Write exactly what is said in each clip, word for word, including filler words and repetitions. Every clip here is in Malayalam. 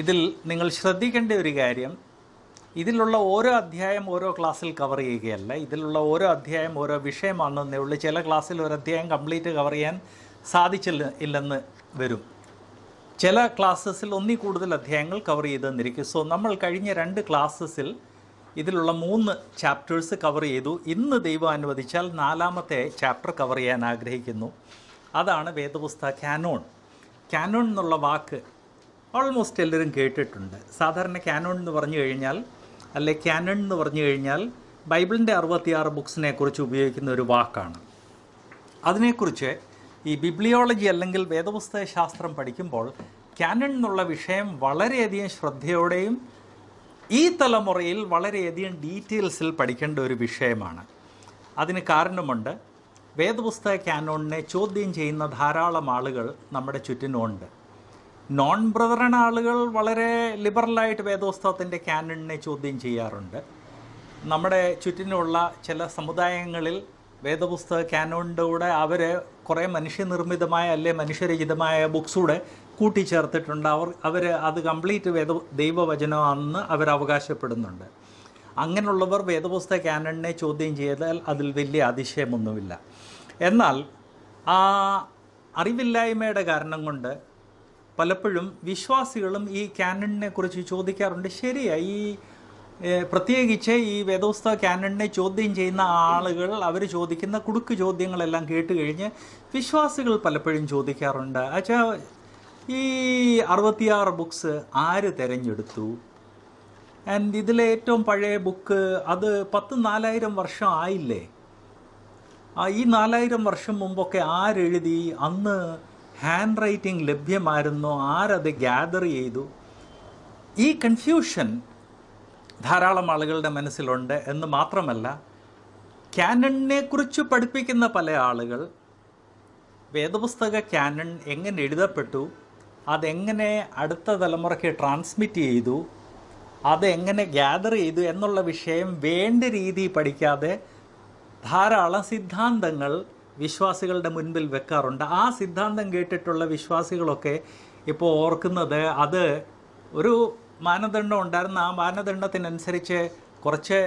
ഇതിൽ നിങ്ങൾ ശ്രദ്ധിക്കേണ്ട ഒരു കാര്യം, ഇതിലുള്ള ഓരോ അധ്യായം ഓരോ ക്ലാസ്സിൽ കവർ ചെയ്യുകയല്ല. ഇതിലുള്ള ഓരോ അധ്യായം ഓരോ വിഷയമാണെന്നേ ഉള്ളൂ. ചില ക്ലാസ്സിൽ ഒരു അധ്യായം കംപ്ലീറ്റ് കവർ ചെയ്യാൻ സാധിച്ചില്ല ഇല്ലെന്ന് വരും. ചില ക്ലാസ്സസിൽ ഒന്നിൽ കൂടുതൽ അധ്യായങ്ങൾ കവർ ചെയ്തെന്നിരിക്കും. സോ നമ്മൾ കഴിഞ്ഞ രണ്ട് ക്ലാസ്സസിൽ ഇതിലുള്ള മൂന്ന് ചാപ്റ്റേഴ്സ് കവർ ചെയ്തു. ഇന്ന് ദൈവം അനുവദിച്ചാൽ നാലാമത്തെ ചാപ്റ്റർ കവർ ചെയ്യാൻ ആഗ്രഹിക്കുന്നു. അതാണ് വേദപുസ്തക കാനോൺ. കാനോൺ എന്നുള്ള വാക്ക് ഓൾമോസ്റ്റ് എല്ലാവരും കേട്ടിട്ടുണ്ട്. സാധാരണ കാനോൺ എന്ന് പറഞ്ഞു കഴിഞ്ഞാൽ, അല്ലെ കാനോൺ എന്ന് പറഞ്ഞു കഴിഞ്ഞാൽ, ബൈബിളിൻ്റെ അറുപത്തിയാറ് ബുക്സിനെ കുറിച്ച് ഉപയോഗിക്കുന്ന ഒരു വാക്കാണ്. അതിനെക്കുറിച്ച് ഈ ബിബ്ലിയോളജി അല്ലെങ്കിൽ വേദപുസ്തക ശാസ്ത്രം പഠിക്കുമ്പോൾ കാനോൺ എന്നുള്ള വിഷയം വളരെയധികം ശ്രദ്ധയോടെയും ഈ തലമുറയിൽ വളരെയധികം ഡീറ്റെയിൽസിൽ പഠിക്കേണ്ട ഒരു വിഷയമാണ്. അതിന് കാരണമുണ്ട്, വേദപുസ്തക കാനോണിനെ ചോദ്യം ചെയ്യുന്ന ധാരാളം ആളുകൾ നമ്മുടെ ചുറ്റിനുണ്ട്. നോൺ ബ്രദറൻ ആളുകൾ വളരെ ലിബറലായിട്ട് വേദപുസ്തകത്തിൻ്റെ കാനോണിനെ ചോദ്യം ചെയ്യാറുണ്ട്. നമ്മുടെ ചുറ്റിനുള്ള ചില സമുദായങ്ങളിൽ വേദപുസ്തക കാനോണിൻ്റെ കൂടെ അവർ കുറേ മനുഷ്യനിർമ്മിതമായ അല്ലെ മനുഷ്യരഹിതമായ ബുക്സൂടെ കൂട്ടിച്ചേർത്തിട്ടുണ്ട്. അവർ അവർ അത് കംപ്ലീറ്റ് വേദ ദൈവവചനമാണെന്ന് അവർ അവകാശപ്പെടുന്നുണ്ട്. അങ്ങനെയുള്ളവർ വേദപുസ്തക കാനോണിനെ ചോദ്യം ചെയ്താൽ അതിൽ വലിയ അതിശയമൊന്നുമില്ല. എന്നാൽ ആ അറിവില്ലായ്മയുടെ കാരണം കൊണ്ട് പലപ്പോഴും വിശ്വാസികളും ഈ കാനോണിനെ കുറിച്ച് ചോദിക്കാറുണ്ട്. ശരിയാ, ഈ പ്രത്യേകിച്ച് ഈ വേദപുസ്തക കാനോണിനെ ചോദ്യം ചെയ്യുന്ന ആളുകൾ അവർ ചോദിക്കുന്ന കുടുക്ക് ചോദ്യങ്ങളെല്ലാം കേട്ട് കഴിഞ്ഞ് വിശ്വാസികൾ പലപ്പോഴും ചോദിക്കാറുണ്ട്, അച്ഛാ ഈ അറുപത്തിയാറ് ബുക്സ് ആര് തിരഞ്ഞെടുത്തു? ആൻഡ് ഇതിലെ ഏറ്റവും പഴയ ബുക്ക് അത് പത്ത് നാലായിരം വർഷം ആയില്ലേ? ഈ നാലായിരം വർഷം മുമ്പൊക്കെ ആരെഴുതി? അന്ന് ഹാൻഡ് റൈറ്റിംഗ് ലഭ്യമായിരുന്നു? ആരത് ഗ്യാദർ ചെയ്തു? ഈ കൺഫ്യൂഷൻ ധാരാളം ആളുകളുടെ മനസ്സിലുണ്ട് എന്ന് മാത്രമല്ല, കാനോണിനെ കുറിച്ച് പഠിപ്പിക്കുന്ന പല ആളുകൾ വേദപുസ്തക കാനോൺ എങ്ങനെ എഴുതപ്പെട്ടു, അതെങ്ങനെ അടുത്ത തലമുറയ്ക്ക് ട്രാൻസ്മിറ്റ് ചെയ്തു, അതെങ്ങനെ ഗ്യാദർ ചെയ്തു എന്നുള്ള വിഷയം വേണ്ട രീതിയിൽ പഠിക്കാതെ ധാരാളം സിദ്ധാന്തങ്ങൾ വിശ്വാസികളുടെ മുൻപിൽ വെക്കാറുണ്ട്. ആ സിദ്ധാന്തം കേട്ടിട്ടുള്ള വിശ്വാസികളൊക്കെ ഇപ്പോൾ ഓർക്കുന്നത്, അത് ഒരു മാനദണ്ഡം ഉണ്ടായിരുന്ന ആ മാനദണ്ഡത്തിനനുസരിച്ച് കുറച്ച്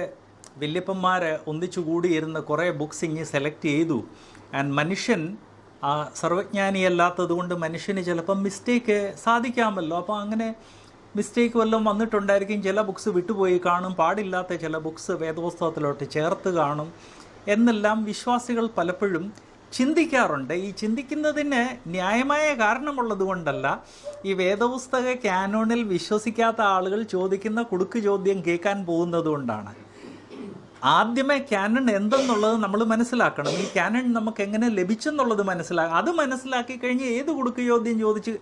വല്യപ്പന്മാർ ഒന്നിച്ചുകൂടിയിരുന്ന് കുറേ ബുക്സ് ഇങ്ങനെ സെലക്ട് ചെയ്തു. ആൻഡ് മനുഷ്യൻ സർവജ്ഞാനിയല്ലാത്തത് കൊണ്ട് മനുഷ്യന് ചിലപ്പം മിസ്റ്റേക്ക് സാധിക്കാമല്ലോ, അപ്പോൾ അങ്ങനെ മിസ്റ്റേക്ക് വല്ലതും വന്നിട്ടുണ്ടായിരിക്കും. ചില ബുക്സ് വിട്ടുപോയി കാണും, പാടില്ലാത്ത ചില ബുക്സ് വേദപുസ്തകത്തിലോട്ട് ചേർത്ത് കാണും എന്നെല്ലാം വിശ്വാസികൾ പലപ്പോഴും ചിന്തിക്കാറുണ്ട്. ഈ ചിന്തിക്കുന്നതിന് ന്യായമായ കാരണമുള്ളത് കൊണ്ടല്ല, ഈ വേദപുസ്തക കാനോണിൽ വിശ്വസിക്കാത്ത ആളുകൾ ചോദിക്കുന്ന കുടുക്ക് ചോദ്യം കേൾക്കാൻ പോകുന്നത് കൊണ്ടാണ്. ആദ്യമേ കാനോൺ എന്തെന്നുള്ളത് നമ്മൾ മനസ്സിലാക്കണം. ഈ കാനോൺ നമുക്ക് എങ്ങനെ ലഭിച്ചെന്നുള്ളത് മനസ്സിലാക്കുക. അത് മനസ്സിലാക്കി കഴിഞ്ഞ് ഏത് കുടുക്ക് ചോദ്യം ചോദിച്ച്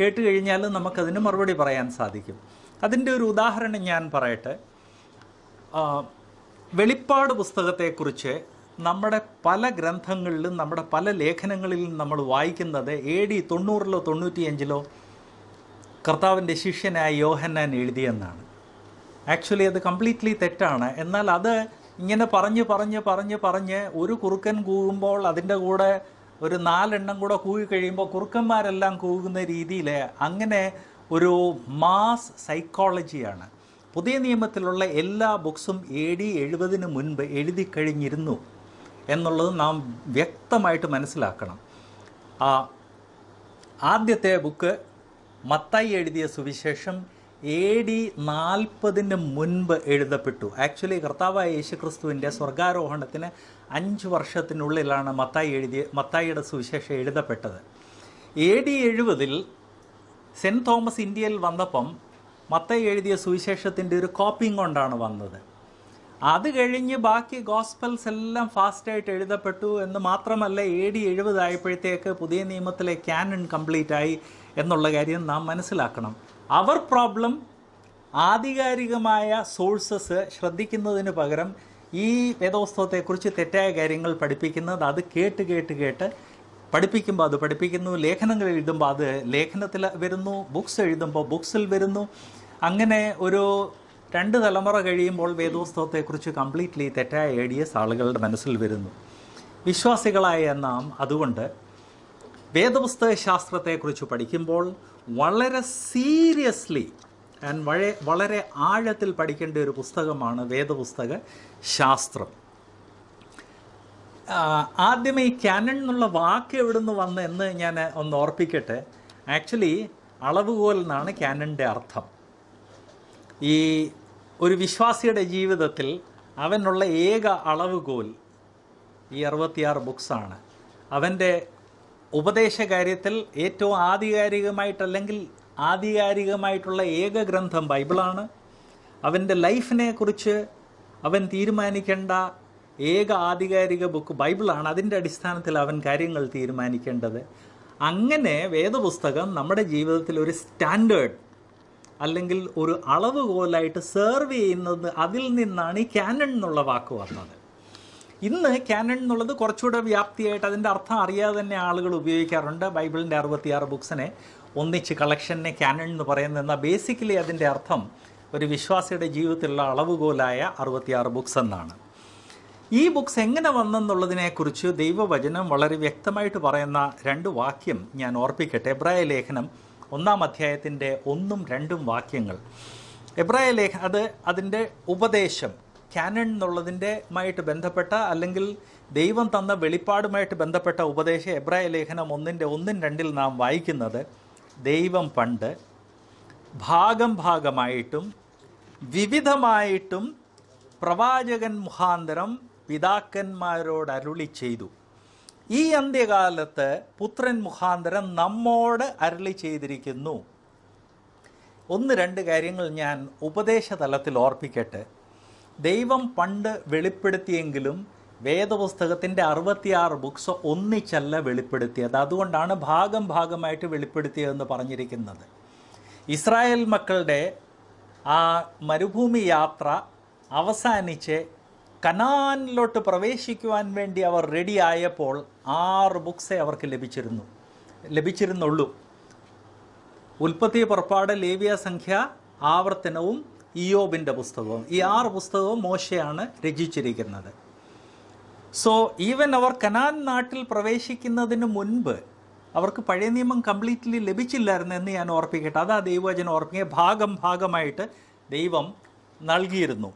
കേട്ട് കഴിഞ്ഞാലും നമുക്കതിന് മറുപടി പറയാൻ സാധിക്കും. അതിൻ്റെ ഒരു ഉദാഹരണം ഞാൻ പറയട്ടെ. വെളിപ്പാട് പുസ്തകത്തെക്കുറിച്ച് നമ്മുടെ പല ഗ്രന്ഥങ്ങളിലും നമ്മുടെ പല ലേഖനങ്ങളിലും നമ്മൾ വായിക്കുന്നത്, എ ഡി തൊണ്ണൂറിലോ തൊണ്ണൂറ്റിയഞ്ചിലോ കർത്താവിൻ്റെ ശിഷ്യനായ യോഹന്നാൻ എഴുതിയെന്നാണ്. ആക്ച്വലി അത് കംപ്ലീറ്റ്ലി തെറ്റാണ്. എന്നാൽ അത് ഇങ്ങനെ പറഞ്ഞ് പറഞ്ഞ് പറഞ്ഞ് പറഞ്ഞ് ഒരു കുറുക്കൻ കൂകുമ്പോൾ അതിൻ്റെ കൂടെ ഒരു നാലെണ്ണം കൂടെ കൂകി കഴിയുമ്പോൾ കുറുക്കന്മാരെല്ലാം കൂകുന്ന രീതിയിൽ, അങ്ങനെ ഒരു മാസ് സൈക്കോളജിയാണ്. പുതിയ നിയമത്തിലുള്ള എല്ലാ ബുക്സും എ ഡി എഴുപതിന് മുൻപ് എഴുതി കഴിഞ്ഞിരുന്നു എന്നുള്ളത് നാം വ്യക്തമായിട്ട് മനസ്സിലാക്കണം. ആ ആദ്യത്തെ ബുക്ക് മത്തായി എഴുതിയ സുവിശേഷം എ ഡി നാൽപ്പതിന് മുൻപ് എഴുതപ്പെട്ടു. ആക്ച്വലി കർത്താവായ യേശുക്രിസ്തുവിൻ്റെ സ്വർഗാരോഹണത്തിന് അഞ്ച് വർഷത്തിനുള്ളിലാണ് മത്തായി എഴുതിയ മത്തായിയുടെ സുവിശേഷം എഴുതപ്പെട്ടത്. എ ഡി എഴുപതിൽ സെൻറ്റ് തോമസ് ഇന്ത്യയിൽ വന്നപ്പം മത്തായി എഴുതിയ സുവിശേഷത്തിൻ്റെ ഒരു കോപ്പിംഗ് കൊണ്ടാണ് വന്നത്. അത് കഴിഞ്ഞ് ബാക്കി ഗോസ്പൽസ് എല്ലാം ഫാസ്റ്റായിട്ട് എഴുതപ്പെട്ടു എന്ന് മാത്രമല്ല, എ ഡി എഴുപതായപ്പോഴത്തേക്ക് പുതിയ നിയമത്തിലെ കാനോൺ കംപ്ലീറ്റ് ആയി എന്നുള്ള കാര്യം നാം മനസ്സിലാക്കണം. അവർ പ്രോബ്ലം ആധികാരികമായ സോഴ്സസ് ശ്രദ്ധിക്കുന്നതിന് പകരം ഈ വേദപുസ്തകത്തെക്കുറിച്ച് തെറ്റായ കാര്യങ്ങൾ പഠിപ്പിക്കുന്നത്, അത് കേട്ട് കേട്ട് കേട്ട് പഠിപ്പിക്കുമ്പോൾ അത് പഠിപ്പിക്കുന്നു, ലേഖനങ്ങൾ എഴുതുമ്പോൾ അത് ലേഖനത്തിൽ വരുന്നു, ബുക്സ് എഴുതുമ്പോൾ ബുക്സിൽ വരുന്നു. അങ്ങനെ ഒരു രണ്ട് തലമുറ കഴിയുമ്പോൾ വേദപുസ്തകത്തെക്കുറിച്ച് കംപ്ലീറ്റ്ലി തെറ്റായ ഐഡിയസ് ആളുകളുടെ മനസ്സിൽ വരുന്നു. വിശ്വാസികളായ നാം അതുകൊണ്ട് വേദപുസ്തക ശാസ്ത്രത്തെക്കുറിച്ച് പഠിക്കുമ്പോൾ വളരെ സീരിയസ്ലി ഞാൻ വളരെ വളരെ ആഴത്തിൽ പഠിക്കേണ്ട ഒരു പുസ്തകമാണ് വേദപുസ്തക ശാസ്ത്രം. ആദ്യമേ ഈ ക്യാനൺ എന്നുള്ള വാക്ക് എവിടുന്ന് വന്ന് എന്ന് ഞാൻ ഒന്ന് ഓർപ്പിക്കട്ടെ. ആക്ച്വലി അളവുകോൽ എന്നാണ് ക്യാനണിൻ്റെ അർത്ഥം. ഈ ഒരു വിശ്വാസിയുടെ ജീവിതത്തിൽ അവനുള്ള ഏക അളവുകോൽ ഈ അറുപത്തിയാറ് ബുക്സാണ്. അവൻ്റെ ഉപദേശകാര്യത്തിൽ ഏറ്റവും ആധികാരികമായിട്ടല്ലെങ്കിൽ ആധികാരികമായിട്ടുള്ള ഏക ഗ്രന്ഥം ബൈബിളാണ്. അവൻ്റെ ലൈഫിനെ കുറിച്ച് അവൻ തീരുമാനിക്കേണ്ട ഏക ആധികാരിക ബുക്ക് ബൈബിളാണ്. അതിൻ്റെ അടിസ്ഥാനത്തിൽ അവൻ കാര്യങ്ങൾ തീരുമാനിക്കേണ്ടത്. അങ്ങനെ വേദപുസ്തകം നമ്മുടെ ജീവിതത്തിൽ ഒരു സ്റ്റാൻഡേർഡ് അല്ലെങ്കിൽ ഒരു അളവുകോലായിട്ട് സെർവ് ചെയ്യുന്നത്, അതിൽ നിന്നാണ് ഈ ക്യാനൺ എന്നുള്ള വാക്ക് വന്നത്. ഇന്ന് ക്യാനൺ എന്നുള്ളത് കുറച്ചുകൂടെ വ്യാപ്തിയായിട്ട് അതിൻ്റെ അർത്ഥം അറിയാതെ തന്നെ ആളുകൾ ഉപയോഗിക്കാറുണ്ട്. ബൈബിളിൻ്റെ അറുപത്തിയാറ് ബുക്സിനെ ഒന്നിച്ച് കളക്ഷനെ ക്യാനൺ എന്ന് പറയുന്നത്. എന്നാൽ ബേസിക്കലി അതിൻ്റെ അർത്ഥം ഒരു വിശ്വാസിയുടെ ജീവിതത്തിലുള്ള അളവുകോലായ അറുപത്തിയാറ് ബുക്സ് എന്നാണ്. ഈ ബുക്സ് എങ്ങനെ വന്നെന്നുള്ളതിനെക്കുറിച്ച് ദൈവവചനം വളരെ വ്യക്തമായിട്ട് പറയുന്ന രണ്ട് വാക്യം ഞാൻ ഓർപ്പിക്കട്ടെ. എബ്രായ ലേഖനം ഒന്നാം അധ്യായത്തിൻ്റെ ഒന്നും രണ്ടും വാക്യങ്ങൾ. എബ്രായ ലേഖ അത് അതിൻ്റെ ഉപദേശം ക്യാനൺ എന്നുള്ളതിൻ്റെ മായിട്ട് ബന്ധപ്പെട്ട അല്ലെങ്കിൽ ദൈവം തന്ന വെളിപ്പാടുമായിട്ട് ബന്ധപ്പെട്ട ഉപദേശം എബ്രായ ലേഖനം ഒന്നിൻ്റെ ഒന്നും രണ്ടിൽ നാം വായിക്കുന്നത്, ദൈവം പണ്ട് ഭാഗം ഭാഗമായിട്ടും വിവിധമായിട്ടും പ്രവാചകൻ മുഖാന്തരം പിതാക്കന്മാരോട് അരുളി ചെയ്തു, ഈ അന്ത്യകാലത്ത് പുത്രൻ മുഖാന്തരം നമ്മോട് അരുളി ചെയ്തിരിക്കുന്നു. ഒന്ന് രണ്ട് കാര്യങ്ങൾ ഞാൻ ഉപദേശതലത്തിൽ ഓർപ്പിക്കട്ടെ. ദൈവം പണ്ട് വെളിപ്പെടുത്തിയെങ്കിലും വേദപുസ്തകത്തിൻ്റെ അറുപത്തിയാറ് ബുക്സ് ഒന്നിച്ചല്ല വെളിപ്പെടുത്തിയത്. അതുകൊണ്ടാണ് ഭാഗം ഭാഗമായിട്ട് വെളിപ്പെടുത്തിയതെന്ന് പറഞ്ഞിരിക്കുന്നത്. ഇസ്രായേൽ മക്കളുടെ ആ മരുഭൂമി യാത്ര അവസാനിച്ച് കനാനിലോട്ട് പ്രവേശിക്കുവാൻ വേണ്ടി അവർ റെഡിയായപ്പോൾ ആറ് ബുക്സേ അവർക്ക് ലഭിച്ചിരുന്നു ലഭിച്ചിരുന്നുള്ളൂ. ഉൽപ്പത്തി, പുറപ്പാട്, ലേവ്യ സംഖ്യ, ആവർത്തനവും ഇയ്യോബിൻ്റെ പുസ്തകവും. ഈ ആറ് പുസ്തകവും മോശയാണ് രചിച്ചിരിക്കുന്നത്. സോ ഈവൻ അവർ കനാൻ നാട്ടിൽ പ്രവേശിക്കുന്നതിന് മുൻപ് അവർക്ക് പഴയ നിയമം കംപ്ലീറ്റ്ലി ലഭിച്ചില്ലായിരുന്നു എന്ന് ഞാൻ ഓർപ്പിക്കട്ടെ. അതാ ദൈവവചനം ഓർപ്പിക്കുക, ഭാഗം ഭാഗമായിട്ട് ദൈവം നൽകിയിരുന്നു.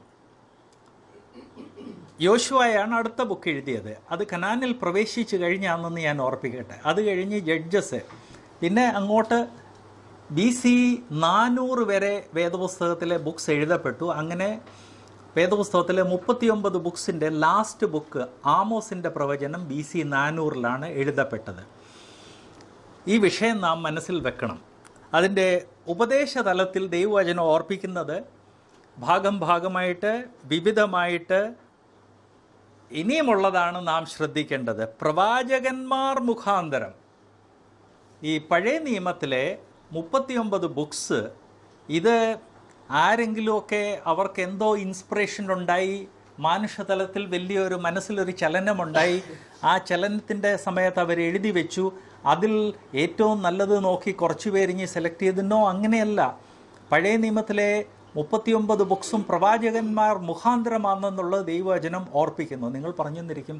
യോശുവയാണ് അടുത്ത ബുക്ക് എഴുതിയത്. അത് കനാനിൽ പ്രവേശിച്ചു കഴിഞ്ഞാണെന്ന് ഞാൻ ഓർപ്പിക്കട്ടെ. അത് കഴിഞ്ഞ് ജഡ്ജസ്, പിന്നെ അങ്ങോട്ട് ബി സി നാനൂറ് വരെ വേദപുസ്തകത്തിലെ ബുക്സ് എഴുതപ്പെട്ടു. അങ്ങനെ വേദപുസ്തകത്തിലെ മുപ്പത്തിയൊമ്പത് ബുക്സിൻ്റെ ലാസ്റ്റ് ബുക്ക് ആമോസിൻ്റെ പ്രവചനം ബി സി നാനൂറിലാണ് എഴുതപ്പെട്ടത്. ഈ വിഷയം നാം മനസ്സിൽ വെക്കണം. അതിൻ്റെ ഉപദേശതലത്തിൽ ദൈവവചനം ഓർപ്പിക്കുന്നത് ഭാഗം ഭാഗമായിട്ട് വിവിധമായിട്ട് ഇനിയുമുള്ളതാണ് നാം ശ്രദ്ധിക്കേണ്ടത്. പ്രവാചകന്മാർ മുഖാന്തരം ഈ പഴയ നിയമത്തിലെ മുപ്പത്തിയൊമ്പത് ബുക്സ് ഇത് ആരെങ്കിലുമൊക്കെ അവർക്ക് എന്തോ ഇൻസ്പിറേഷൻ ഉണ്ടായി, മാനുഷതലത്തിൽ വലിയൊരു മനസ്സിലൊരു ചലനമുണ്ടായി, ആ ചലനത്തിൻ്റെ സമയത്ത് അവർ എഴുതി വെച്ചു, അതിൽ ഏറ്റവും നല്ലത് നോക്കി കുറച്ച് പേരിഞ്ഞ് സെലക്ട് ചെയ്തെന്നോ അങ്ങനെയല്ല. പഴയ നിയമത്തിലെ മുപ്പത്തിയൊമ്പത് ബുക്സും പ്രവാചകന്മാർ മുഖാന്തരമാണെന്നുള്ളത് ദൈവവചനം ഓർപ്പിക്കുന്നു. നിങ്ങൾ പറഞ്ഞെന്നിരിക്കും,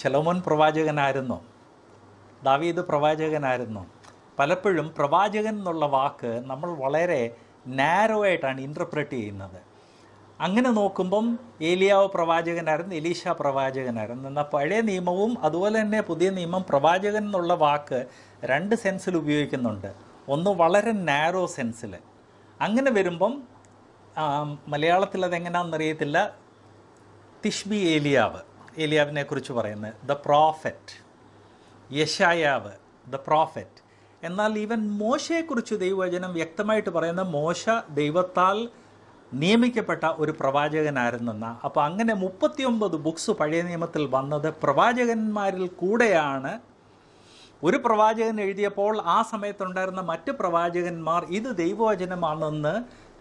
ശലോമോൻ പ്രവാചകനായിരുന്നോ, ദാവീദ് പ്രവാചകനായിരുന്നോ? പലപ്പോഴും പ്രവാചകൻ എന്നുള്ള വാക്ക് നമ്മൾ വളരെ നാരോ ആയിട്ടാണ് ഇൻ്റർപ്രറ്റ് ചെയ്യുന്നത്. അങ്ങനെ നോക്കുമ്പം ഏലിയാവ് പ്രവാചകനായിരുന്നു, എലീശ പ്രവാചകനായിരുന്നു. എന്നാൽ പഴയ നിയമവും അതുപോലെ തന്നെ പുതിയ നിയമം പ്രവാചകൻ എന്നുള്ള വാക്ക് രണ്ട് സെൻസിൽ ഉപയോഗിക്കുന്നുണ്ട്. ഒന്ന് വളരെ നാരോ സെൻസിൽ. അങ്ങനെ വരുമ്പം മലയാളത്തിൽ അതെങ്ങനെയാണെന്നറിയത്തില്ല. തിഷ്ബി ഏലിയാവ്, ഏലിയാവിനെ കുറിച്ച് പറയുന്നത് ദ പ്രോഫറ്റ്. യെശയ്യാവ് ദ പ്രോഫറ്റ്. എന്നാൽ ഈവൻ മോശയെക്കുറിച്ച് ദൈവവചനം വ്യക്തമായിട്ട് പറയുന്ന മോശ ദൈവത്താൽ നിയമിക്കപ്പെട്ട ഒരു പ്രവാചകനായിരുന്നെന്ന. അപ്പോൾ അങ്ങനെ മുപ്പത്തിയൊമ്പത് ബുക്സ് പഴയ നിയമത്തിൽ വന്നത് പ്രവാചകന്മാരിൽ കൂടെയാണ്. ഒരു പ്രവാചകൻ എഴുതിയപ്പോൾ ആ സമയത്തുണ്ടായിരുന്ന മറ്റ് പ്രവാചകന്മാർ ഇത് ദൈവവചനമാണെന്ന്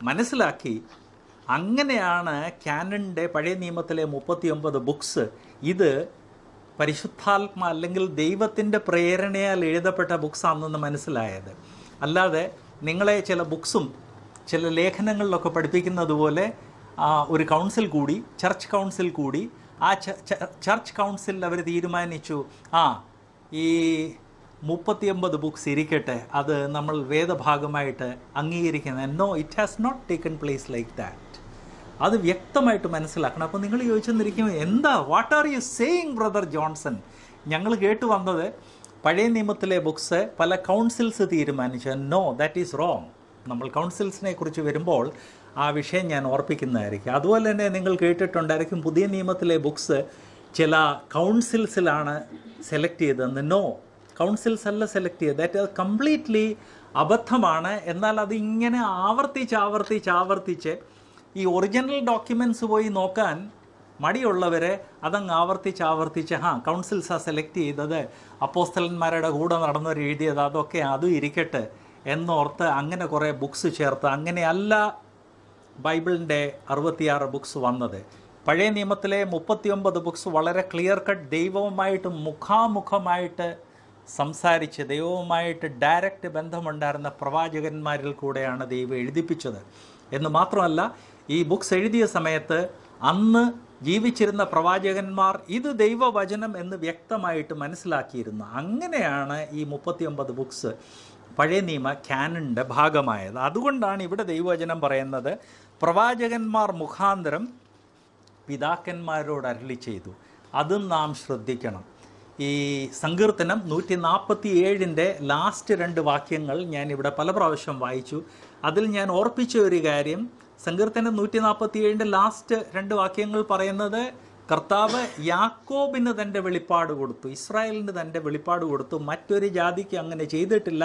മനസ്സിലാക്കി. അങ്ങനെയാണ് ക്യാനണിൻ്റെ പഴയ നിയമത്തിലെ മുപ്പത്തിയൊമ്പത് ബുക്സ് ഇത് പരിശുദ്ധാത്മ അല്ലെങ്കിൽ ദൈവത്തിൻ്റെ പ്രേരണയാൽ എഴുതപ്പെട്ട ബുക്സാണെന്ന് മനസ്സിലായത്. അല്ലാതെ നിങ്ങളെ ചില ബുക്സും ചില ലേഖനങ്ങളിലൊക്കെ പഠിപ്പിക്കുന്നത് പോലെ ഒരു കൗൺസിൽ കൂടി, ചർച്ച് കൗൺസിൽ കൂടി, ആ ചർച്ച് കൗൺസിലിൽ അവർ തീരുമാനിച്ചു ആ ഈ മുപ്പത്തി അമ്പത് ബുക്സ് ഇരിക്കട്ടെ, അത് നമ്മൾ വേദഭാഗമായിട്ട് അംഗീകരിക്കുന്നത്. No, it has not taken place like that. അത് വ്യക്തമായിട്ട് മനസ്സിലാക്കണം. അപ്പോൾ നിങ്ങൾ ചോദിച്ചെന്നിരിക്കും, എന്താ what are you saying brother Johnson? ഞങ്ങൾ കേട്ടു വന്നത് പഴയ നിയമത്തിലെ ബുക്സ് പല കൗൺസിൽസ് തീരുമാനിച്ചു. No, that is wrong. നമ്മൾ കൗൺസിൽസിനെ കുറിച്ച് വരുമ്പോൾ ആ വിഷയം ഞാൻ ഓർപ്പിക്കുന്നതായിരിക്കും. അതുപോലെ തന്നെ നിങ്ങൾ കേട്ടിട്ടുണ്ടായിരിക്കും പുതിയ നിയമത്തിലെ ബുക്സ് ചില കൗൺസിൽസിലാണ് സെലക്ട് ചെയ്തതെന്ന്. നോ, കൗൺസിൽസ് അല്ല സെലക്ട് ചെയ്ത്, ദാറ്റ് കംപ്ലീറ്റ്ലി അബദ്ധമാണ്. എന്നാൽ അത് ഇങ്ങനെ ആവർത്തിച്ച് ആവർത്തിച്ച് ആവർത്തിച്ച് ഈ ഒറിജിനൽ ഡോക്യുമെൻറ്റ്സ് പോയി നോക്കാൻ മടിയുള്ളവരെ അതങ്ങ് ആവർത്തിച്ച് ആവർത്തിച്ച് ഹാ കൗൺസിൽസാ സെലക്ട് ചെയ്തത്, അപ്പോസ്തലന്മാരുടെ കൂടെ നടന്നവർ എഴുതിയത്, അതൊക്കെ അതും ഇരിക്കട്ടെ എന്നോർത്ത് അങ്ങനെ കുറേ ബുക്സ് ചേർത്ത്. അങ്ങനെയല്ല ബൈബിളിൻ്റെ അറുപത്തിയാറ് ബുക്സ് വന്നത്. പഴയ നിയമത്തിലെ മുപ്പത്തി ഒമ്പത് ബുക്സ് വളരെ ക്ലിയർ കട്ട്, ദൈവവുമായിട്ട് മുഖാമുഖമായിട്ട് സംസാരിച്ച് ദൈവവുമായിട്ട് ഡയറക്റ്റ് ബന്ധമുണ്ടായിരുന്ന പ്രവാചകന്മാരിൽ കൂടെയാണ് ദൈവം എഴുതിപ്പിച്ചത് എന്ന് മാത്രമല്ല, ഈ ബുക്സ് എഴുതിയ സമയത്ത് അന്ന് ജീവിച്ചിരുന്ന പ്രവാചകന്മാർ ഇത് ദൈവവചനം എന്ന് വ്യക്തമായിട്ട് മനസ്സിലാക്കിയിരുന്നു. അങ്ങനെയാണ് ഈ മുപ്പത്തി ഒമ്പത് ബുക്സ് പഴയ നിയമ ക്യാനൻ്റെ ഭാഗമായത്. അതുകൊണ്ടാണ് ഇവിടെ ദൈവവചനം പറയുന്നത്, പ്രവാചകന്മാർ മുഖാന്തരം പിതാക്കന്മാരോട് അരുളി ചെയ്തു. അതും നാം ശ്രദ്ധിക്കണം. ഈ സങ്കീർത്തനം നൂറ്റി നാൽപ്പത്തി ഏഴിൻ്റെ ലാസ്റ്റ് രണ്ട് വാക്യങ്ങൾ ഞാനിവിടെ പല പ്രാവശ്യം വായിച്ചു. അതിൽ ഞാൻ ഓർപ്പിച്ച ഒരു കാര്യം, സങ്കീർത്തനം നൂറ്റി നാൽപ്പത്തി ഏഴിൻ്റെ ലാസ്റ്റ് രണ്ട് വാക്യങ്ങൾ പറയുന്നത്, കർത്താവ് യാക്കോബിന് തൻ്റെ വെളിപ്പാട് കൊടുത്തു, ഇസ്രായേലിന് തൻ്റെ വെളിപ്പാട് കൊടുത്തു, മറ്റൊരു ജാതിക്ക് അങ്ങനെ ചെയ്തിട്ടില്ല,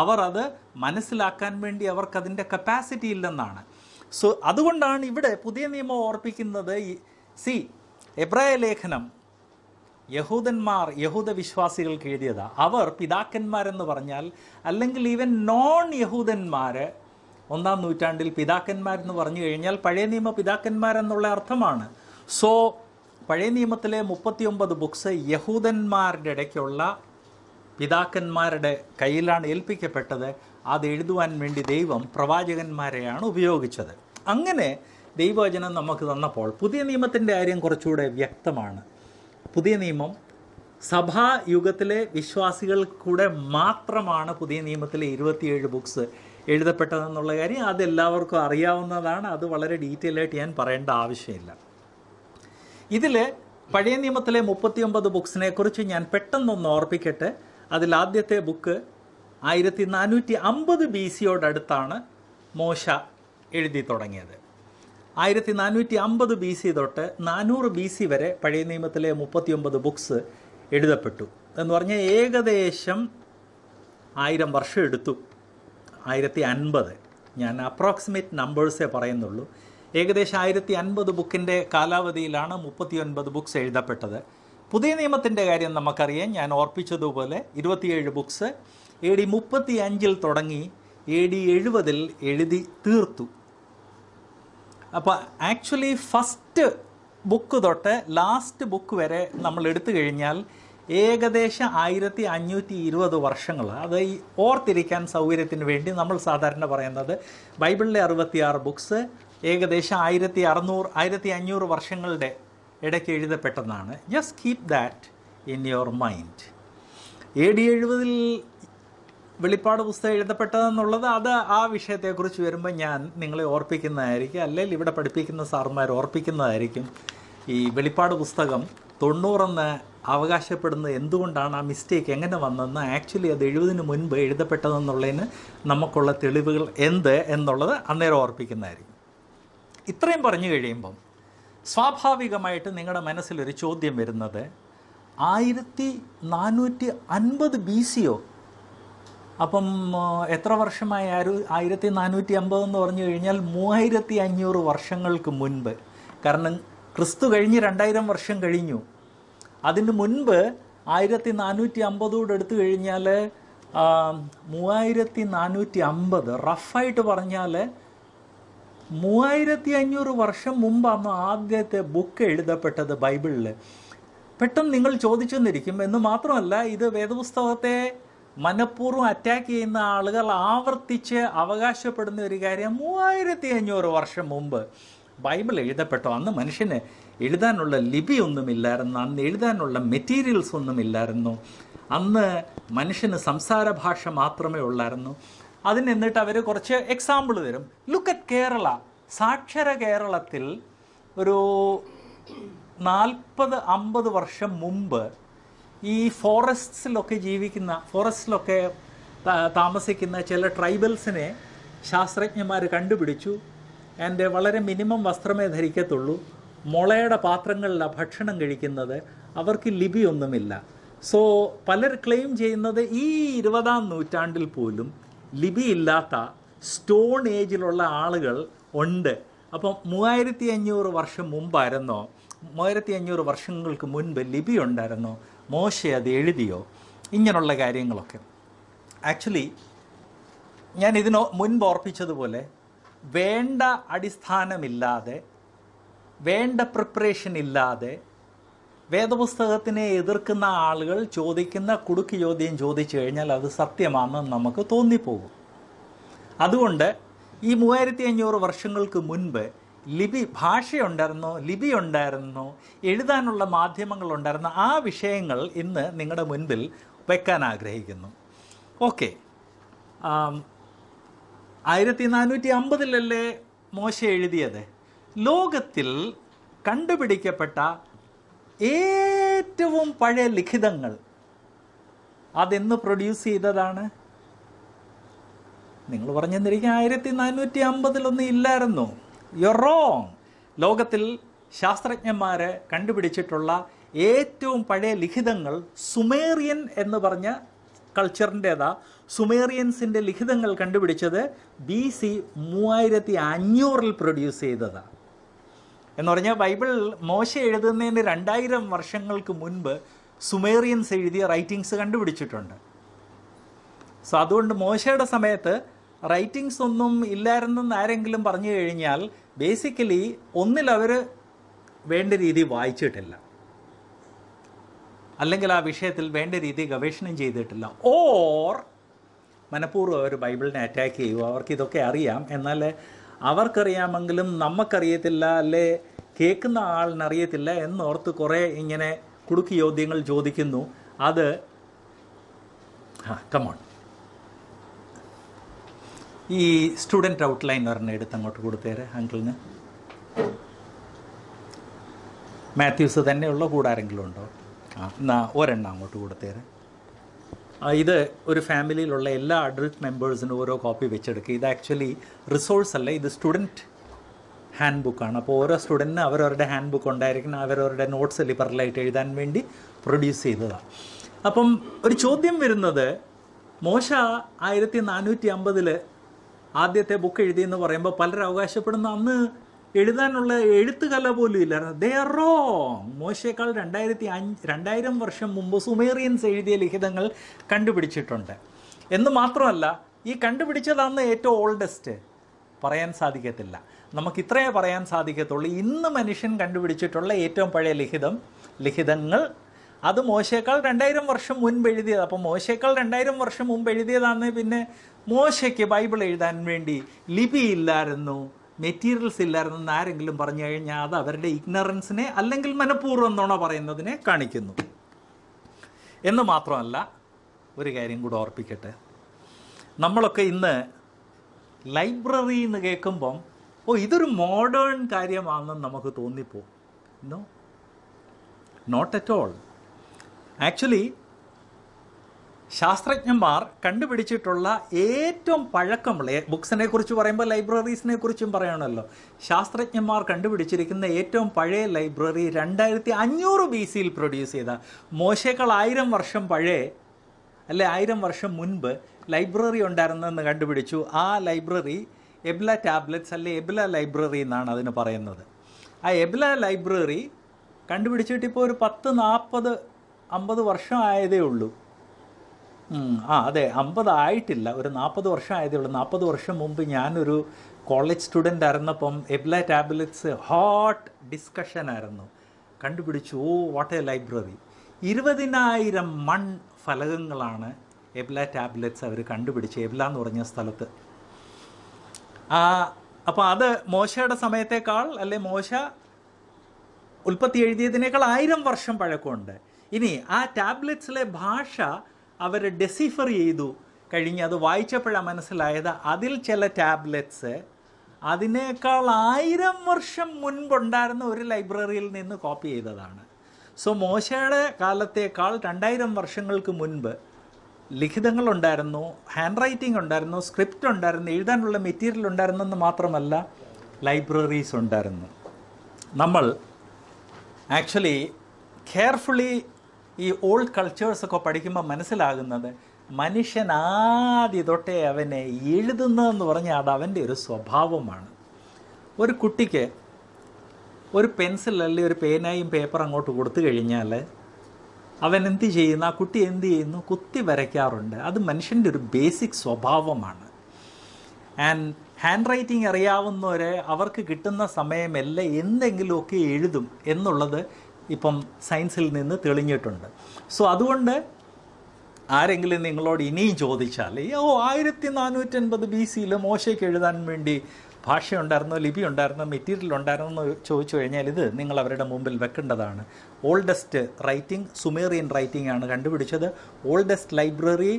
അവർ അത് മനസ്സിലാക്കാൻ വേണ്ടി അവർക്കതിൻ്റെ കപ്പാസിറ്റി ഇല്ലെന്നാണ്. സോ അതുകൊണ്ടാണ് ഇവിടെ പുതിയ നിയമം ഓർപ്പിക്കുന്നത്. സി, എബ്രായ ലേഖനം യഹൂദന്മാർ യഹൂദ വിശ്വാസികൾക്ക് എഴുതിയതാണ്. അവർ പിതാക്കന്മാരെന്ന് പറഞ്ഞാൽ, അല്ലെങ്കിൽ ഈവൻ നോൺ യഹൂദന്മാർ ഒന്നാം നൂറ്റാണ്ടിൽ പിതാക്കന്മാരെന്ന് പറഞ്ഞു കഴിഞ്ഞാൽ പഴയ നിയമ പിതാക്കന്മാരെന്നുള്ള അർത്ഥമാണ്. സോ പഴയ നിയമത്തിലെ മുപ്പത്തിയൊമ്പത് ബുക്സ് യഹൂദന്മാരുടെ ഇടയ്ക്കുള്ള പിതാക്കന്മാരുടെ കയ്യിലാണ് ഏൽപ്പിക്കപ്പെട്ടത്. അത് എഴുതുവാൻ വേണ്ടി ദൈവം പ്രവാചകന്മാരെയാണ് ഉപയോഗിച്ചത്. അങ്ങനെ ദൈവവചനം നമുക്ക് തന്നപ്പോൾ പുതിയ നിയമത്തിൻ്റെ കാര്യം കുറച്ചുകൂടെ വ്യക്തമാണ്. പുതിയ നിയമം സഭായുഗത്തിലെ വിശ്വാസികൾക്കൂടെ മാത്രമാണ് പുതിയ നിയമത്തിലെ ഇരുപത്തിയേഴ് ബുക്സ് എഴുതപ്പെട്ടതെന്നുള്ള കാര്യം അതെല്ലാവർക്കും അറിയാവുന്നതാണ്. അത് വളരെ ഡീറ്റെയിൽ ആയിട്ട് ഞാൻ പറയേണ്ട ആവശ്യമില്ല. ഇതിൽ പഴയ നിയമത്തിലെ മുപ്പത്തിയൊമ്പത് ബുക്സിനെ കുറിച്ച് ഞാൻ പെട്ടെന്നൊന്ന് ഓർപ്പിക്കട്ടെ. അതിലാദ്യത്തെ ബുക്ക് ആയിരത്തി നാനൂറ്റി അമ്പത് ബി സിയോടടുത്താണ് മോശ എഴുതി തുടങ്ങിയത്. ആയിരത്തി നാനൂറ്റി അമ്പത് ബി സി തൊട്ട് നാനൂറ് ബി സി വരെ പഴയ നിയമത്തിലെ മുപ്പത്തിയൊമ്പത് ബുക്സ് എഴുതപ്പെട്ടു എന്ന് പറഞ്ഞാൽ ഏകദേശം ആയിരം വർഷം എടുത്തു. ആയിരത്തി അൻപത് ഞാൻ അപ്രോക്സിമേറ്റ് നമ്പേഴ്സേ പറയുന്നുള്ളൂ. ഏകദേശം ആയിരത്തി അൻപത് ബുക്കിൻ്റെ കാലാവധിയിലാണ് മുപ്പത്തിയൊൻപത് ബുക്സ് എഴുതപ്പെട്ടത്. പുതിയ നിയമത്തിൻ്റെ കാര്യം നമുക്കറിയാം. ഞാൻ ഓർപ്പിച്ചതുപോലെ ഇരുപത്തിയേഴ് ബുക്സ് എ ഡി മുപ്പത്തി അഞ്ചിൽ തുടങ്ങി എ ഡി എഴുപതിൽ എഴുതി തീർത്തു. അപ്പോൾ ആക്ച്വലി ഫസ്റ്റ് ബുക്ക് തൊട്ട് ലാസ്റ്റ് ബുക്ക് വരെ നമ്മൾ എടുത്തു കഴിഞ്ഞാൽ ഏകദേശം ആയിരത്തി അഞ്ഞൂറ്റി ഇരുപത് വർഷങ്ങൾ. അത് ഈ ഓർത്തിരിക്കാൻ സൗകര്യത്തിന് വേണ്ടി നമ്മൾ സാധാരണ പറയുന്നത് ബൈബിളിലെ അറുപത്തിയാറ് ബുക്സ് ഏകദേശം ആയിരത്തി അറുന്നൂറ് ആയിരത്തി അഞ്ഞൂറ് വർഷങ്ങളുടെ ഇടയ്ക്ക് എഴുതപ്പെട്ടതാണ്. Just keep that in your mind. A D എഴുപതിൽ വെളിപ്പാട് പുസ്തകം എഴുതപ്പെട്ടതെന്നുള്ളത് അത് ആ വിഷയത്തെക്കുറിച്ച് വരുമ്പോൾ ഞാൻ നിങ്ങളെ ഓർപ്പിക്കുന്നതായിരിക്കും, അല്ലെങ്കിൽ ഇവിടെ പഠിപ്പിക്കുന്ന സാർമാർ ഓർപ്പിക്കുന്നതായിരിക്കും. ഈ വെളിപ്പാട് പുസ്തകം തൊണ്ണൂറെന്ന് അവകാശപ്പെടുന്നത് എന്തുകൊണ്ടാണ്, ആ മിസ്റ്റേക്ക് എങ്ങനെ വന്നതെന്ന്, ആക്ച്വലി അത് എഴുപതിന് മുൻപ് എഴുതപ്പെട്ടതെന്നുള്ളതിന് നമുക്കുള്ള തെളിവുകൾ എന്ത് എന്നുള്ളത് അന്നേരം ഓർപ്പിക്കുന്നതായിരിക്കും. ഇത്രയും പറഞ്ഞു കഴിയുമ്പം സ്വാഭാവികമായിട്ട് നിങ്ങളുടെ മനസ്സിലൊരു ചോദ്യം വരുന്നത്, ആയിരത്തി നാനൂറ്റി അൻപത് ബി സിയോ? അപ്പം എത്ര വർഷമായി? ആരു ആയിരത്തി നാനൂറ്റി അമ്പത് എന്ന് പറഞ്ഞു കഴിഞ്ഞാൽ മൂവായിരത്തി അഞ്ഞൂറ് വർഷങ്ങൾക്ക് മുൻപ്. കാരണം ക്രിസ്തു കഴിഞ്ഞ് രണ്ടായിരം വർഷം കഴിഞ്ഞു. അതിന് മുൻപ് ആയിരത്തി നാനൂറ്റി അമ്പതോട് എടുത്തു കഴിഞ്ഞാൽ മൂവായിരത്തി നാനൂറ്റി അമ്പത് റഫായിട്ട് പറഞ്ഞാൽ മൂവായിരത്തി അഞ്ഞൂറ് വർഷം മുമ്പാണ് ആദ്യത്തെ ബുക്ക് എഴുതപ്പെട്ടത് ബൈബിളിൽ. പെട്ടെന്ന് നിങ്ങൾ ചോദിച്ചെന്നിരിക്കും. എന്ന് മാത്രമല്ല, ഇത് വേദപുസ്തകത്തെ മനഃപൂർവ്വം അറ്റാക്ക് ചെയ്യുന്ന ആളുകൾ ആവർത്തിച്ച് അവകാശപ്പെടുന്ന ഒരു കാര്യം, മൂവായിരത്തി അഞ്ഞൂറ് വർഷം മുമ്പ് ബൈബിൾ എഴുതപ്പെട്ടോ അന്ന് മനുഷ്യന് എഴുതാനുള്ള ലിപി ഒന്നുമില്ലായിരുന്നു, അന്ന് എഴുതാനുള്ള മെറ്റീരിയൽസ് ഒന്നുമില്ലായിരുന്നു, അന്ന് മനുഷ്യന് സംസാര ഭാഷ മാത്രമേ ഉള്ളായിരുന്നു. അതിന് എന്നിട്ട് അവർ കുറച്ച് എക്സാമ്പിൾ തരും. ലുക്ക് അറ്റ് കേരള, സാക്ഷര കേരളത്തിൽ ഒരു നാൽപ്പത് അമ്പത് വർഷം മുമ്പ് ഈ ഫോറസ്റ്റിലൊക്കെ ജീവിക്കുന്ന ഫോറസ്റ്റിലൊക്കെ താമസിക്കുന്ന ചില ട്രൈബൽസിനെ ശാസ്ത്രജ്ഞന്മാർ കണ്ടുപിടിച്ചു. ആൻഡ് വളരെ മിനിമം വസ്ത്രമേ ധരിക്കത്തുള്ളൂ, മുളയുടെ പാത്രങ്ങളിലാണ് ഭക്ഷണം കഴിക്കുന്നത്, അവർക്ക് ലിപിയൊന്നുമില്ല. സോ പലർ ക്ലെയിം ചെയ്യുന്നത് ഈ ഇരുപതാം നൂറ്റാണ്ടിൽ പോലും ലിപിയില്ലാത്ത സ്റ്റോൺ ഏജിലുള്ള ആളുകൾ ഉണ്ട്. അപ്പം മൂവായിരത്തി അഞ്ഞൂറ് വർഷം മുമ്പായിരുന്നോ, മൂവായിരത്തി അഞ്ഞൂറ് വർഷങ്ങൾക്ക് മുൻപ് ലിപി ഉണ്ടായിരുന്നോ, മോശെ അത് എഴുതിയോ? ഇങ്ങനെയുള്ള കാര്യങ്ങളൊക്കെ. ആക്ച്വലി ഞാൻ ഇതിനോ മുൻപ് ഓർപ്പിച്ചതുപോലെ വേണ്ട അടിസ്ഥാനമില്ലാതെ, വേണ്ട പ്രിപ്പറേഷൻ ഇല്ലാതെ വേദപുസ്തകത്തിനെ എതിർക്കുന്ന ആളുകൾ ചോദിക്കുന്ന കുടുക്ക് ചോദ്യം ചോദിച്ചു കഴിഞ്ഞാൽ അത് സത്യമാണെന്ന് നമുക്ക് തോന്നിപ്പോകും. അതുകൊണ്ട് ഈ മൂവായിരത്തി അഞ്ഞൂറ് വർഷങ്ങൾക്ക് മുൻപ് ലിപി ഭാഷയുണ്ടായിരുന്നോ, ലിപി ഉണ്ടായിരുന്നോ, എഴുതാനുള്ള മാധ്യമങ്ങളുണ്ടായിരുന്നോ, ആ വിഷയങ്ങൾ ഇന്ന് നിങ്ങളുടെ മുൻപിൽ വെക്കാൻ ആഗ്രഹിക്കുന്നു. ഓക്കെ, ആയിരത്തി നാനൂറ്റി അമ്പതിലല്ലേ മോശ എഴുതിയത്? ലോകത്തിൽ കണ്ടുപിടിക്കപ്പെട്ട ഏറ്റവും പഴയ ലിഖിതങ്ങൾ അതെന്ന് പ്രൊഡ്യൂസ് ചെയ്തതാണ്? നിങ്ങൾ പറഞ്ഞെന്നിരിക്കും ആയിരത്തി നാനൂറ്റി അമ്പതിലൊന്നും ഇല്ലായിരുന്നു. You are wrong. ലോകത്തിൽ ശാസ്ത്രജ്ഞന്മാർ കണ്ടുപിടിച്ചിട്ടുള്ള ഏറ്റവും പഴയ ലിഖിതങ്ങൾ സുമേറിയൻ എന്ന് പറഞ്ഞ കൾച്ചറിൻ്റേതാ. സുമേറിയൻസിൻ്റെ ലിഖിതങ്ങൾ കണ്ടുപിടിച്ചത് ബി സി മൂവായിരത്തി അഞ്ഞൂറിൽ പ്രൊഡ്യൂസ് ചെയ്തതാണ്. എന്ന് പറഞ്ഞാൽ ബൈബിൾ മോശ എഴുതുന്നതിന് രണ്ടായിരം വർഷങ്ങൾക്ക് മുൻപ് സുമേറിയൻസ് എഴുതിയ റൈറ്റിങ്സ് കണ്ടുപിടിച്ചിട്ടുണ്ട്. സോ അതുകൊണ്ട് മോശയുടെ സമയത്ത് റൈറ്റിങ്സ് ഒന്നും ഇല്ലായിരുന്നെന്ന് ആരെങ്കിലും പറഞ്ഞു കഴിഞ്ഞാൽ ബേസിക്കലി ഒന്നിലവർ വേണ്ട രീതി വായിച്ചിട്ടില്ല, അല്ലെങ്കിൽ ആ വിഷയത്തിൽ വേണ്ട രീതി ഗവേഷണം ചെയ്തിട്ടില്ല, ഓർ മനഃപൂർവ്വം അവർ ബൈബിളിനെ അറ്റാക്ക് ചെയ്യുക. അവർക്കിതൊക്കെ അറിയാം, എന്നാൽ അവർക്കറിയാമെങ്കിലും നമുക്കറിയത്തില്ല, അല്ലേ കേൾക്കുന്ന ആളിനറിയത്തില്ല എന്നോർത്ത് കുറേ ഇങ്ങനെ കുടുക്കി ചോദ്യങ്ങൾ ചോദിക്കുന്നു. അത് ആ കമോൺ, ഈ സ്റ്റുഡൻറ്റ് ഔട്ട്ലൈൻ പറഞ്ഞ എടുത്ത് അങ്ങോട്ട് കൊടുത്തേരെ അങ്കിളിന്. മാത്യൂസ് തന്നെയുള്ള കൂടെ ആരെങ്കിലും ഉണ്ടോ? ആ എന്നാൽ ഒരെണ്ണം അങ്ങോട്ട് കൊടുത്തേരെ. ഇത് ഒരു ഫാമിലിയിലുള്ള എല്ലാ അഡൾട്ട് മെമ്പേഴ്സിനും ഓരോ കോപ്പി വെച്ചെടുക്കുക. ഇത് ആക്ച്വലി റിസോഴ്സ് അല്ല, ഇത് സ്റ്റുഡൻറ്റ് ഹാൻഡ് ബുക്കാണ്. അപ്പോൾ ഓരോ സ്റ്റുഡൻറ്റിനും അവരവരുടെ ഹാൻഡ് ബുക്ക് ഉണ്ടായിരിക്കണം, അവരവരുടെ നോട്ട്സ് ലിബറലായിട്ട് എഴുതാൻ വേണ്ടി പ്രൊഡ്യൂസ് ചെയ്തതാണ്. അപ്പം ഒരു ചോദ്യം വരുന്നത്, മോശ ആയിരത്തി നാനൂറ്റി അമ്പതിൽ ആദ്യത്തെ ബുക്ക് എഴുതിയെന്ന് പറയുമ്പോൾ പലരും അവകാശപ്പെടുന്ന അന്ന് എഴുതാനുള്ള എഴുത്തുകല പോലും ഇല്ലായിരുന്നു. They are wrong. മോശയേക്കാൾ രണ്ടായിരത്തി അഞ്ച് രണ്ടായിരം വർഷം മുമ്പ് സുമേറിയൻസ് എഴുതിയ ലിഖിതങ്ങൾ കണ്ടുപിടിച്ചിട്ടുണ്ട്. എന്ന് മാത്രമല്ല, ഈ കണ്ടുപിടിച്ചതാണ് ഏറ്റവും ഓൾഡസ്റ്റ്. പറയാൻ സാധിക്കത്തില്ല, നമുക്ക് ഇത്രയേ പറയാൻ സാധിക്കത്തുള്ളൂ. ഇന്ന് മനുഷ്യൻ കണ്ടുപിടിച്ചിട്ടുള്ള ഏറ്റവും പഴയ ലിഖിതം ലിഖിതങ്ങൾ അത് മോശയേക്കാൾ രണ്ടായിരം വർഷം മുൻപ് എഴുതിയത്. അപ്പോൾ മോശയേക്കാൾ രണ്ടായിരം വർഷം മുമ്പ് എഴുതിയതാണ്. പിന്നെ മോശയ്ക്ക് ബൈബിൾ എഴുതാൻ വേണ്ടി ലിപി ഇല്ലായിരുന്നു, മെറ്റീരിയൽസ് ഇല്ലായിരുന്നെന്ന് ആരെങ്കിലും പറഞ്ഞു കഴിഞ്ഞാൽ അത് അവരുടെ ഇഗ്നറൻസിനെ അല്ലെങ്കിൽ മനഃപൂർവ്വം നുണ പറയുന്നതിനെ കാണിക്കുന്നു. എന്ന് മാത്രമല്ല, ഒരു കാര്യം കൂടെ ഓർപ്പിക്കട്ടെ, നമ്മളൊക്കെ ഇന്ന് ലൈബ്രറി എന്ന് കേൾക്കുമ്പം ഓ ഇതൊരു മോഡേൺ കാര്യമാണെന്ന് നമുക്ക് തോന്നിപ്പോകും. No, not at all. Actually ശാസ്ത്രജ്ഞന്മാർ കണ്ടുപിടിച്ചിട്ടുള്ള ഏറ്റവും പഴക്കമുള്ള ബുക്സിനെ കുറിച്ച് പറയുമ്പോൾ ലൈബ്രറീസിനെ കുറിച്ചും പറയണമല്ലോ. ശാസ്ത്രജ്ഞന്മാർ കണ്ടുപിടിച്ചിരിക്കുന്ന ഏറ്റവും പഴയ ലൈബ്രറി രണ്ടായിരത്തി അഞ്ഞൂറ് ബി സിയിൽ പ്രൊഡ്യൂസ് ചെയ്ത, മോശയേക്കാൾ ആയിരം വർഷം പഴയ അല്ലെ ആയിരം വർഷം മുൻപ് ലൈബ്രറി ഉണ്ടായിരുന്നെന്ന് കണ്ടുപിടിച്ചു. ആ ലൈബ്രറി എബ്ല ടാബ്ലറ്റ്സ് അല്ലെ എബ്ല ലൈബ്രറി എന്നാണ് അതിന് പറയുന്നത്. ആ എബ്ല ലൈബ്രറി കണ്ടുപിടിച്ചിട്ട് ഇപ്പോൾ ഒരു പത്ത് നാൽപ്പത് അമ്പത് വർഷം ആയതേ ഉള്ളൂ. ആ അതെ, അമ്പതായിട്ടില്ല, ഒരു നാൽപ്പത് വർഷം ആയതേ ഉള്ളൂ. നാൽപ്പത് വർഷം മുമ്പ് ഞാനൊരു കോളേജ് സ്റ്റുഡൻ്റ് ആയിരുന്നപ്പം എബ്ല ടാബ്ലറ്റ്സ് ഹോട്ട് ഡിസ്കഷനായിരുന്നു. കണ്ടുപിടിച്ചു, ഓ വാട്ട് എ ലൈബ്രറി. ഇരുപതിനായിരം മൺ ഫലകങ്ങളാണ് എബ്ല ടാബ്ലറ്റ്സ് അവർ കണ്ടുപിടിച്ച് എബ്ല എന്ന് പറഞ്ഞ സ്ഥലത്ത്. ആ അപ്പോൾ അത് മോശയുടെ സമയത്തേക്കാൾ അല്ലെ മോശ ഉൽപ്പത്തി എഴുതിയതിനേക്കാൾ ആയിരം വർഷം പഴക്കമുണ്ട്. ഇനി ആ ടാബ്ലറ്റ്സിലെ ഭാഷ അവർ ഡെസിഫർ ചെയ്തു കഴിഞ്ഞ് അത് വായിച്ചപ്പോഴാണ് മനസ്സിലായത് അതിൽ ചില ടാബ്ലറ്റ്സ് അതിനേക്കാൾ ആയിരം വർഷം മുൻപുണ്ടായിരുന്ന ഒരു ലൈബ്രറിയിൽ നിന്ന് കോപ്പി ചെയ്തതാണ്. സോ മോശയുടെ കാലത്തേക്കാൾ രണ്ടായിരം വർഷങ്ങൾക്ക് മുൻപ് ലിഖിതങ്ങളുണ്ടായിരുന്നു, ഹാൻഡ് റൈറ്റിംഗ് ഉണ്ടായിരുന്നു, സ്ക്രിപ്റ്റ് ഉണ്ടായിരുന്നു, എഴുതാനുള്ള മെറ്റീരിയൽ ഉണ്ടായിരുന്നെന്ന് മാത്രമല്ല ലൈബ്രറീസ് ഉണ്ടായിരുന്നു. നമ്മൾ ആക്ച്വലി കെയർഫുള്ളി ഈ ഓൾഡ് കൾച്ചേഴ്സൊക്കെ പഠിക്കുമ്പോൾ മനസ്സിലാകുന്നത് മനുഷ്യൻ ആദ്യ തൊട്ടേ അവനെ എഴുതുന്നതെന്ന് പറഞ്ഞാൽ അത് അവൻ്റെ ഒരു സ്വഭാവമാണ്. ഒരു കുട്ടിക്ക് ഒരു പെൻസിൽ അല്ലെങ്കിൽ ഒരു പേനയും പേപ്പർ അങ്ങോട്ട് കൊടുത്തു കഴിഞ്ഞാൽ അവൻ എന്ത് ചെയ്യുന്നു, ആ കുട്ടി എന്ത് ചെയ്യുന്നു, കുത്തി വരയ്ക്കാറുണ്ട്. അത് മനുഷ്യൻ്റെ ഒരു ബേസിക് സ്വഭാവമാണ്. ആൻഡ് ഹാൻഡ് റൈറ്റിംഗ് അറിയാവുന്നവരെ അവർക്ക് കിട്ടുന്ന സമയമല്ല എന്തെങ്കിലുമൊക്കെ എഴുതും എന്നുള്ളത് ഇപ്പം സയൻസിൽ നിന്ന് തെളിഞ്ഞിട്ടുണ്ട്. സോ അതുകൊണ്ട് ആരെങ്കിലും നിങ്ങളോട് ഇനിയും ചോദിച്ചാൽ, ഓ ആയിരത്തി നാനൂറ്റി അൻപത് ബി സിയിൽ മോശയ്ക്ക് എഴുതാൻ വേണ്ടി ഭാഷ ഉണ്ടായിരുന്നോ ലിപി ഉണ്ടായിരുന്നോ മെറ്റീരിയൽ ഉണ്ടായിരുന്നോ എന്ന് ചോദിച്ചു കഴിഞ്ഞാൽ ഇത് നിങ്ങൾ അവരുടെ മുമ്പിൽ വെക്കേണ്ടതാണ്. ഓൾഡസ്റ്റ് റൈറ്റിംഗ് സുമേറിയൻ റൈറ്റിംഗ് ആണ് കണ്ടുപിടിച്ചത്. ഓൾഡസ്റ്റ് ലൈബ്രറി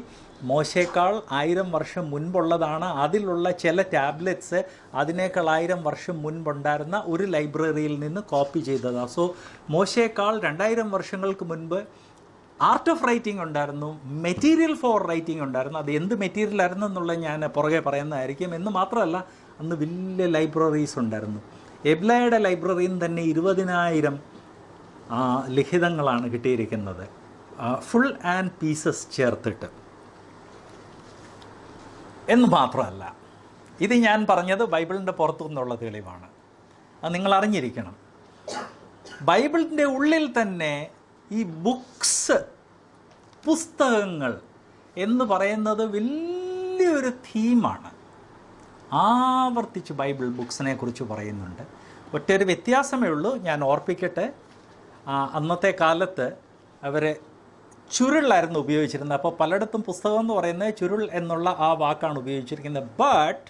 മോശയേക്കാൾ ആയിരം വർഷം മുൻപുള്ളതാണ്. അതിലുള്ള ചില ടാബ്ലറ്റ്സ് അതിനേക്കാൾ ആയിരം വർഷം മുൻപുണ്ടായിരുന്ന ഒരു ലൈബ്രറിയിൽ നിന്ന് കോപ്പി ചെയ്തതാണ്. സോ മോശയേക്കാൾ രണ്ടായിരം വർഷങ്ങൾക്ക് മുൻപ് ആർട്ട് ഓഫ് റൈറ്റിംഗ് ഉണ്ടായിരുന്നു, മെറ്റീരിയൽ ഫോർ റൈറ്റിംഗ് ഉണ്ടായിരുന്നു. അത് എന്ത് മെറ്റീരിയൽ ആയിരുന്നു എന്നുള്ളത് ഞാൻ പുറകെ പറയുന്നതായിരിക്കും. എന്ന് മാത്രമല്ല അന്ന് വലിയ ലൈബ്രറീസ് ഉണ്ടായിരുന്നു. എബ്ലായുടെ ലൈബ്രറിയിൽ നിന്ന് തന്നെ ഇരുപതിനായിരം ലിഖിതങ്ങളാണ് കിട്ടിയിരിക്കുന്നത്, ഫുൾ ആൻഡ് പീസസ് ചേർത്തിട്ട്. എന്ന് മാത്രമല്ല, ഇത് ഞാൻ പറഞ്ഞത് ബൈബിളിൻ്റെ പുറത്തു നിന്നുള്ള തെളിവാണ്. അത് നിങ്ങൾ അറിഞ്ഞിരിക്കണം. ബൈബിളിൻ്റെ ഉള്ളിൽ തന്നെ ഈ ബുക്സ്, പുസ്തകങ്ങൾ എന്ന് പറയുന്നത് വലിയൊരു തീമാണ്. ആവർത്തിച്ച് ബൈബിൾ ബുക്സിനെ കുറിച്ച് പറയുന്നുണ്ട്. ഒറ്റൊരു വ്യത്യാസമേ ഉള്ളൂ, ഞാൻ ഓർപ്പിക്കട്ടെ. അന്നത്തെ കാലത്ത് അവർ ചുരുളായിരുന്നു ഉപയോഗിച്ചിരുന്നത്. അപ്പോൾ പലയിടത്തും പുസ്തകം എന്ന് പറയുന്നത് ചുരുൾ എന്നുള്ള ആ വാക്കാണ് ഉപയോഗിച്ചിരിക്കുന്നത്. ബട്ട്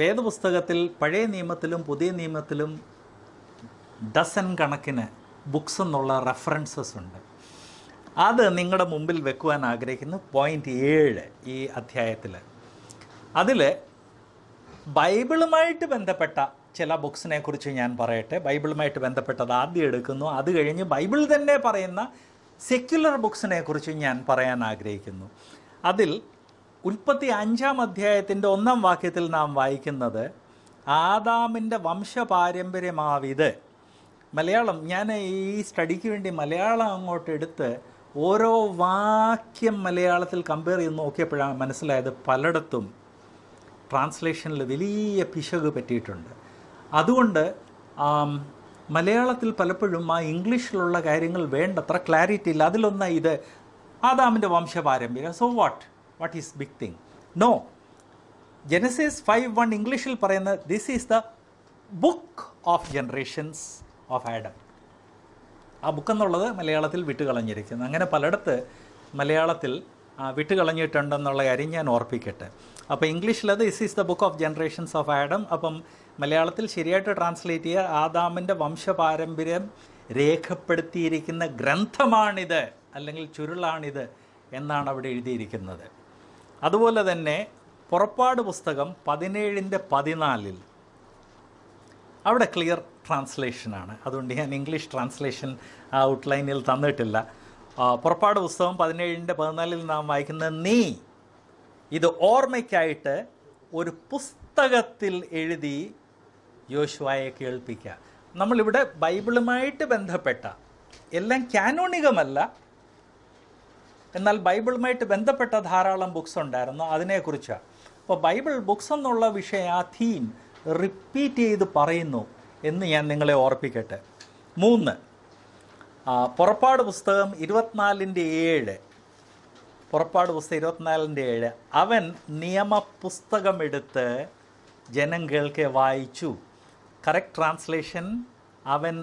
വേദപുസ്തകത്തിൽ പഴയ നിയമത്തിലും പുതിയ നിയമത്തിലും ഡസൻ കണക്കിന് ബുക്സ് എന്നുള്ള റെഫറൻസസ് ഉണ്ട്. അത് നിങ്ങളുടെ മുമ്പിൽ വെക്കുവാൻ ആഗ്രഹിക്കുന്നു. പോയിൻ്റ് ഏഴ് ഈ അധ്യായത്തിൽ, അതിൽ ബൈബിളുമായിട്ട് ബന്ധപ്പെട്ട ചില ബുക്സിനെ കുറിച്ച് ഞാൻ പറയട്ടെ. ബൈബിളുമായിട്ട് ബന്ധപ്പെട്ടത് ആദ്യം എടുക്കുന്നു. അത് കഴിഞ്ഞ് ബൈബിൾ തന്നെ പറയുന്ന സെക്യുലർ ബുക്സിനെ കുറിച്ച് ഞാൻ പറയാൻ ആഗ്രഹിക്കുന്നു. അതിൽ ഉൽപ്പത്തി അഞ്ചാം അധ്യായത്തിൻ്റെ ഒന്നാം വാക്യത്തിൽ നാം വായിക്കുന്നത്, ആദാമിൻ്റെ വംശപാരമ്പര്യമാവിത്. മലയാളം ഞാൻ ഈ സ്റ്റഡിക്ക് വേണ്ടി മലയാളം അങ്ങോട്ട് എടുത്ത് ഓരോ വാക്യം മലയാളത്തിൽ കമ്പയർ ചെയ്ത് നോക്കിയപ്പോഴാണ് മനസ്സിലായത് പലയിടത്തും ട്രാൻസ്ലേഷനിൽ വലിയ പിശക് പറ്റിയിട്ടുണ്ട്. അതുകൊണ്ട് മലയാളത്തിൽ പലപ്പോഴും ആ ഇംഗ്ലീഷിലുള്ള കാര്യങ്ങൾ വേണ്ടത്ര ക്ലാരിറ്റി ഇല്ല. അതിലൊന്നാണ് ഇത്, ആദാമിൻ്റെ വംശപാരമ്പര്യം. So what what is big thing? No, Genesis five one ഇംഗ്ലീഷിൽ പറയുന്നത് this is the book of generations of Adam. ആ ബുക്കെന്നുള്ളത് മലയാളത്തിൽ വിട്ടുകളഞ്ഞിരിക്കുന്നു. അങ്ങനെ പലയിടത്ത് മലയാളത്തിൽ വിട്ടുകളഞ്ഞിട്ടുണ്ടെന്നുള്ള കാര്യം ഞാൻ ഓർപ്പിക്കട്ടെ. അപ്പോൾ ഇംഗ്ലീഷിലത് this is the book of generations of Adam. അപ്പം മലയാളത്തിൽ ശരിയായിട്ട് ട്രാൻസ്ലേറ്റ് ചെയ്യുക, ആദാമിൻ്റെ വംശപാരമ്പര്യം രേഖപ്പെടുത്തിയിരിക്കുന്ന ഗ്രന്ഥമാണിത് അല്ലെങ്കിൽ ചുരുളാണിത് എന്നാണ് അവിടെ എഴുതിയിരിക്കുന്നത്. അതുപോലെ തന്നെ പുറപ്പാട് പുസ്തകം പതിനേഴിൻ്റെ പതിനാലിൽ അവിടെ ക്ലിയർ ട്രാൻസ്ലേഷനാണ്. അതുകൊണ്ട് ഞാൻ ഇംഗ്ലീഷ് ട്രാൻസ്ലേഷൻ ആ ഔട്ട്ലൈനിൽ തന്നിട്ടില്ല. പുറപ്പാട് പുസ്തകം പതിനേഴിൻ്റെ പതിനാലിൽ നാം വായിക്കുന്നത്, നീ ഇത് ഓർമ്മയ്ക്കായിട്ട് ഒരു പുസ്തകത്തിൽ എഴുതി യോശുവയെ കേൾപ്പിക്കുക. നമ്മളിവിടെ ബൈബിളുമായിട്ട് ബന്ധപ്പെട്ട, എല്ലാം കാനോണികമല്ല എന്നാൽ ബൈബിളുമായിട്ട് ബന്ധപ്പെട്ട ധാരാളം ബുക്സ് ഉണ്ടായിരുന്നു. അതിനെക്കുറിച്ചാണ് അപ്പോൾ ബൈബിൾ ബുക്സ് എന്നുള്ള വിഷയം, ആ തീം റിപ്പീറ്റ് ചെയ്ത് പറയുന്നു എന്ന് ഞാൻ നിങ്ങളെ ഓർപ്പിക്കട്ടെ. മൂന്ന്, പുറപ്പാട് പുസ്തകം ഇരുപത്തിനാലിൻ്റെ ഏഴ് പുറപ്പാട് പുസ്തകം ഇരുപത്തിനാലിൻ്റെ ഏഴ് അവൻ നിയമപുസ്തകമെടുത്ത് ജനം കേൾക്കെ വായിച്ചു. കറക്റ്റ് ട്രാൻസ്ലേഷൻ, അവൻ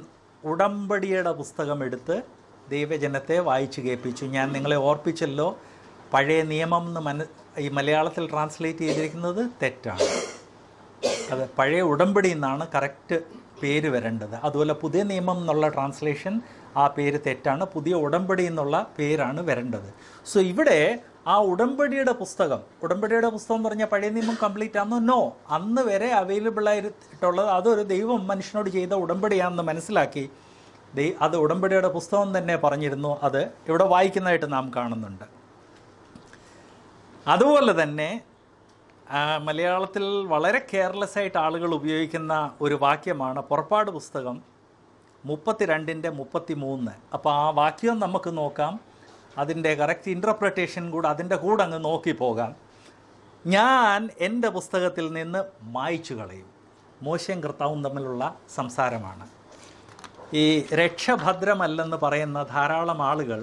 ഉടമ്പടിയുടെ പുസ്തകമെടുത്ത് ദൈവജനത്തെ വായിച്ചു കേൾപ്പിച്ചു. ഞാൻ നിങ്ങളെ ഓർപ്പിച്ചല്ലോ, പഴയ നിയമം എന്ന് മന ഈ മലയാളത്തിൽ ട്രാൻസ്ലേറ്റ് ചെയ്തിരിക്കുന്നത് തെറ്റാണ്. അതെ, പഴയ ഉടമ്പടി എന്നാണ് കറക്റ്റ് പേര് വരേണ്ടത്. അതുപോലെ പുതിയ നിയമം എന്നുള്ള ട്രാൻസ്ലേഷൻ ആ പേര് തെറ്റാണ്, പുതിയ ഉടമ്പടി എന്നുള്ള പേരാണ് വരേണ്ടത്. സോ ഇവിടെ ആ ഉടമ്പടിയുടെ പുസ്തകം, ഉടമ്പടിയുടെ പുസ്തകം എന്ന് പറഞ്ഞാൽ പഴയ നിയമം കംപ്ലീറ്റ് ആണെന്നോ നോ, അന്ന് വരെ അവൈലബിൾ ആയിട്ടുള്ളത് അതൊരു ദൈവം മനുഷ്യനോട് ചെയ്ത ഉടമ്പടിയാണെന്ന് മനസ്സിലാക്കി ദൈ അത് ഉടമ്പടിയുടെ പുസ്തകം തന്നെ പറഞ്ഞിരുന്നു. അത് ഇവിടെ വായിക്കുന്നതായിട്ട് നാം കാണുന്നുണ്ട്. അതുപോലെ തന്നെ മലയാളത്തിൽ വളരെ കെയർലെസ് ആയിട്ട് ആളുകൾ ഉപയോഗിക്കുന്ന ഒരു വാക്യമാണ് പുറപ്പാട് പുസ്തകം മുപ്പത്തിരണ്ടിൻ്റെ മുപ്പത്തിമൂന്ന്. അപ്പോൾ ആ വാക്യം നമുക്ക് നോക്കാം, അതിൻ്റെ കറക്റ്റ് ഇൻ്റർപ്രിട്ടേഷൻ കൂടെ അതിൻ്റെ കൂടെ അങ്ങ് നോക്കിപ്പോകാം. ഞാൻ എൻ്റെ പുസ്തകത്തിൽ നിന്ന് മായ്ച്ചു കളയും. മോശയും കർത്താവും തമ്മിലുള്ള സംസാരമാണ്. ഈ രക്ഷഭദ്രമല്ലെന്ന് പറയുന്ന ധാരാളം ആളുകൾ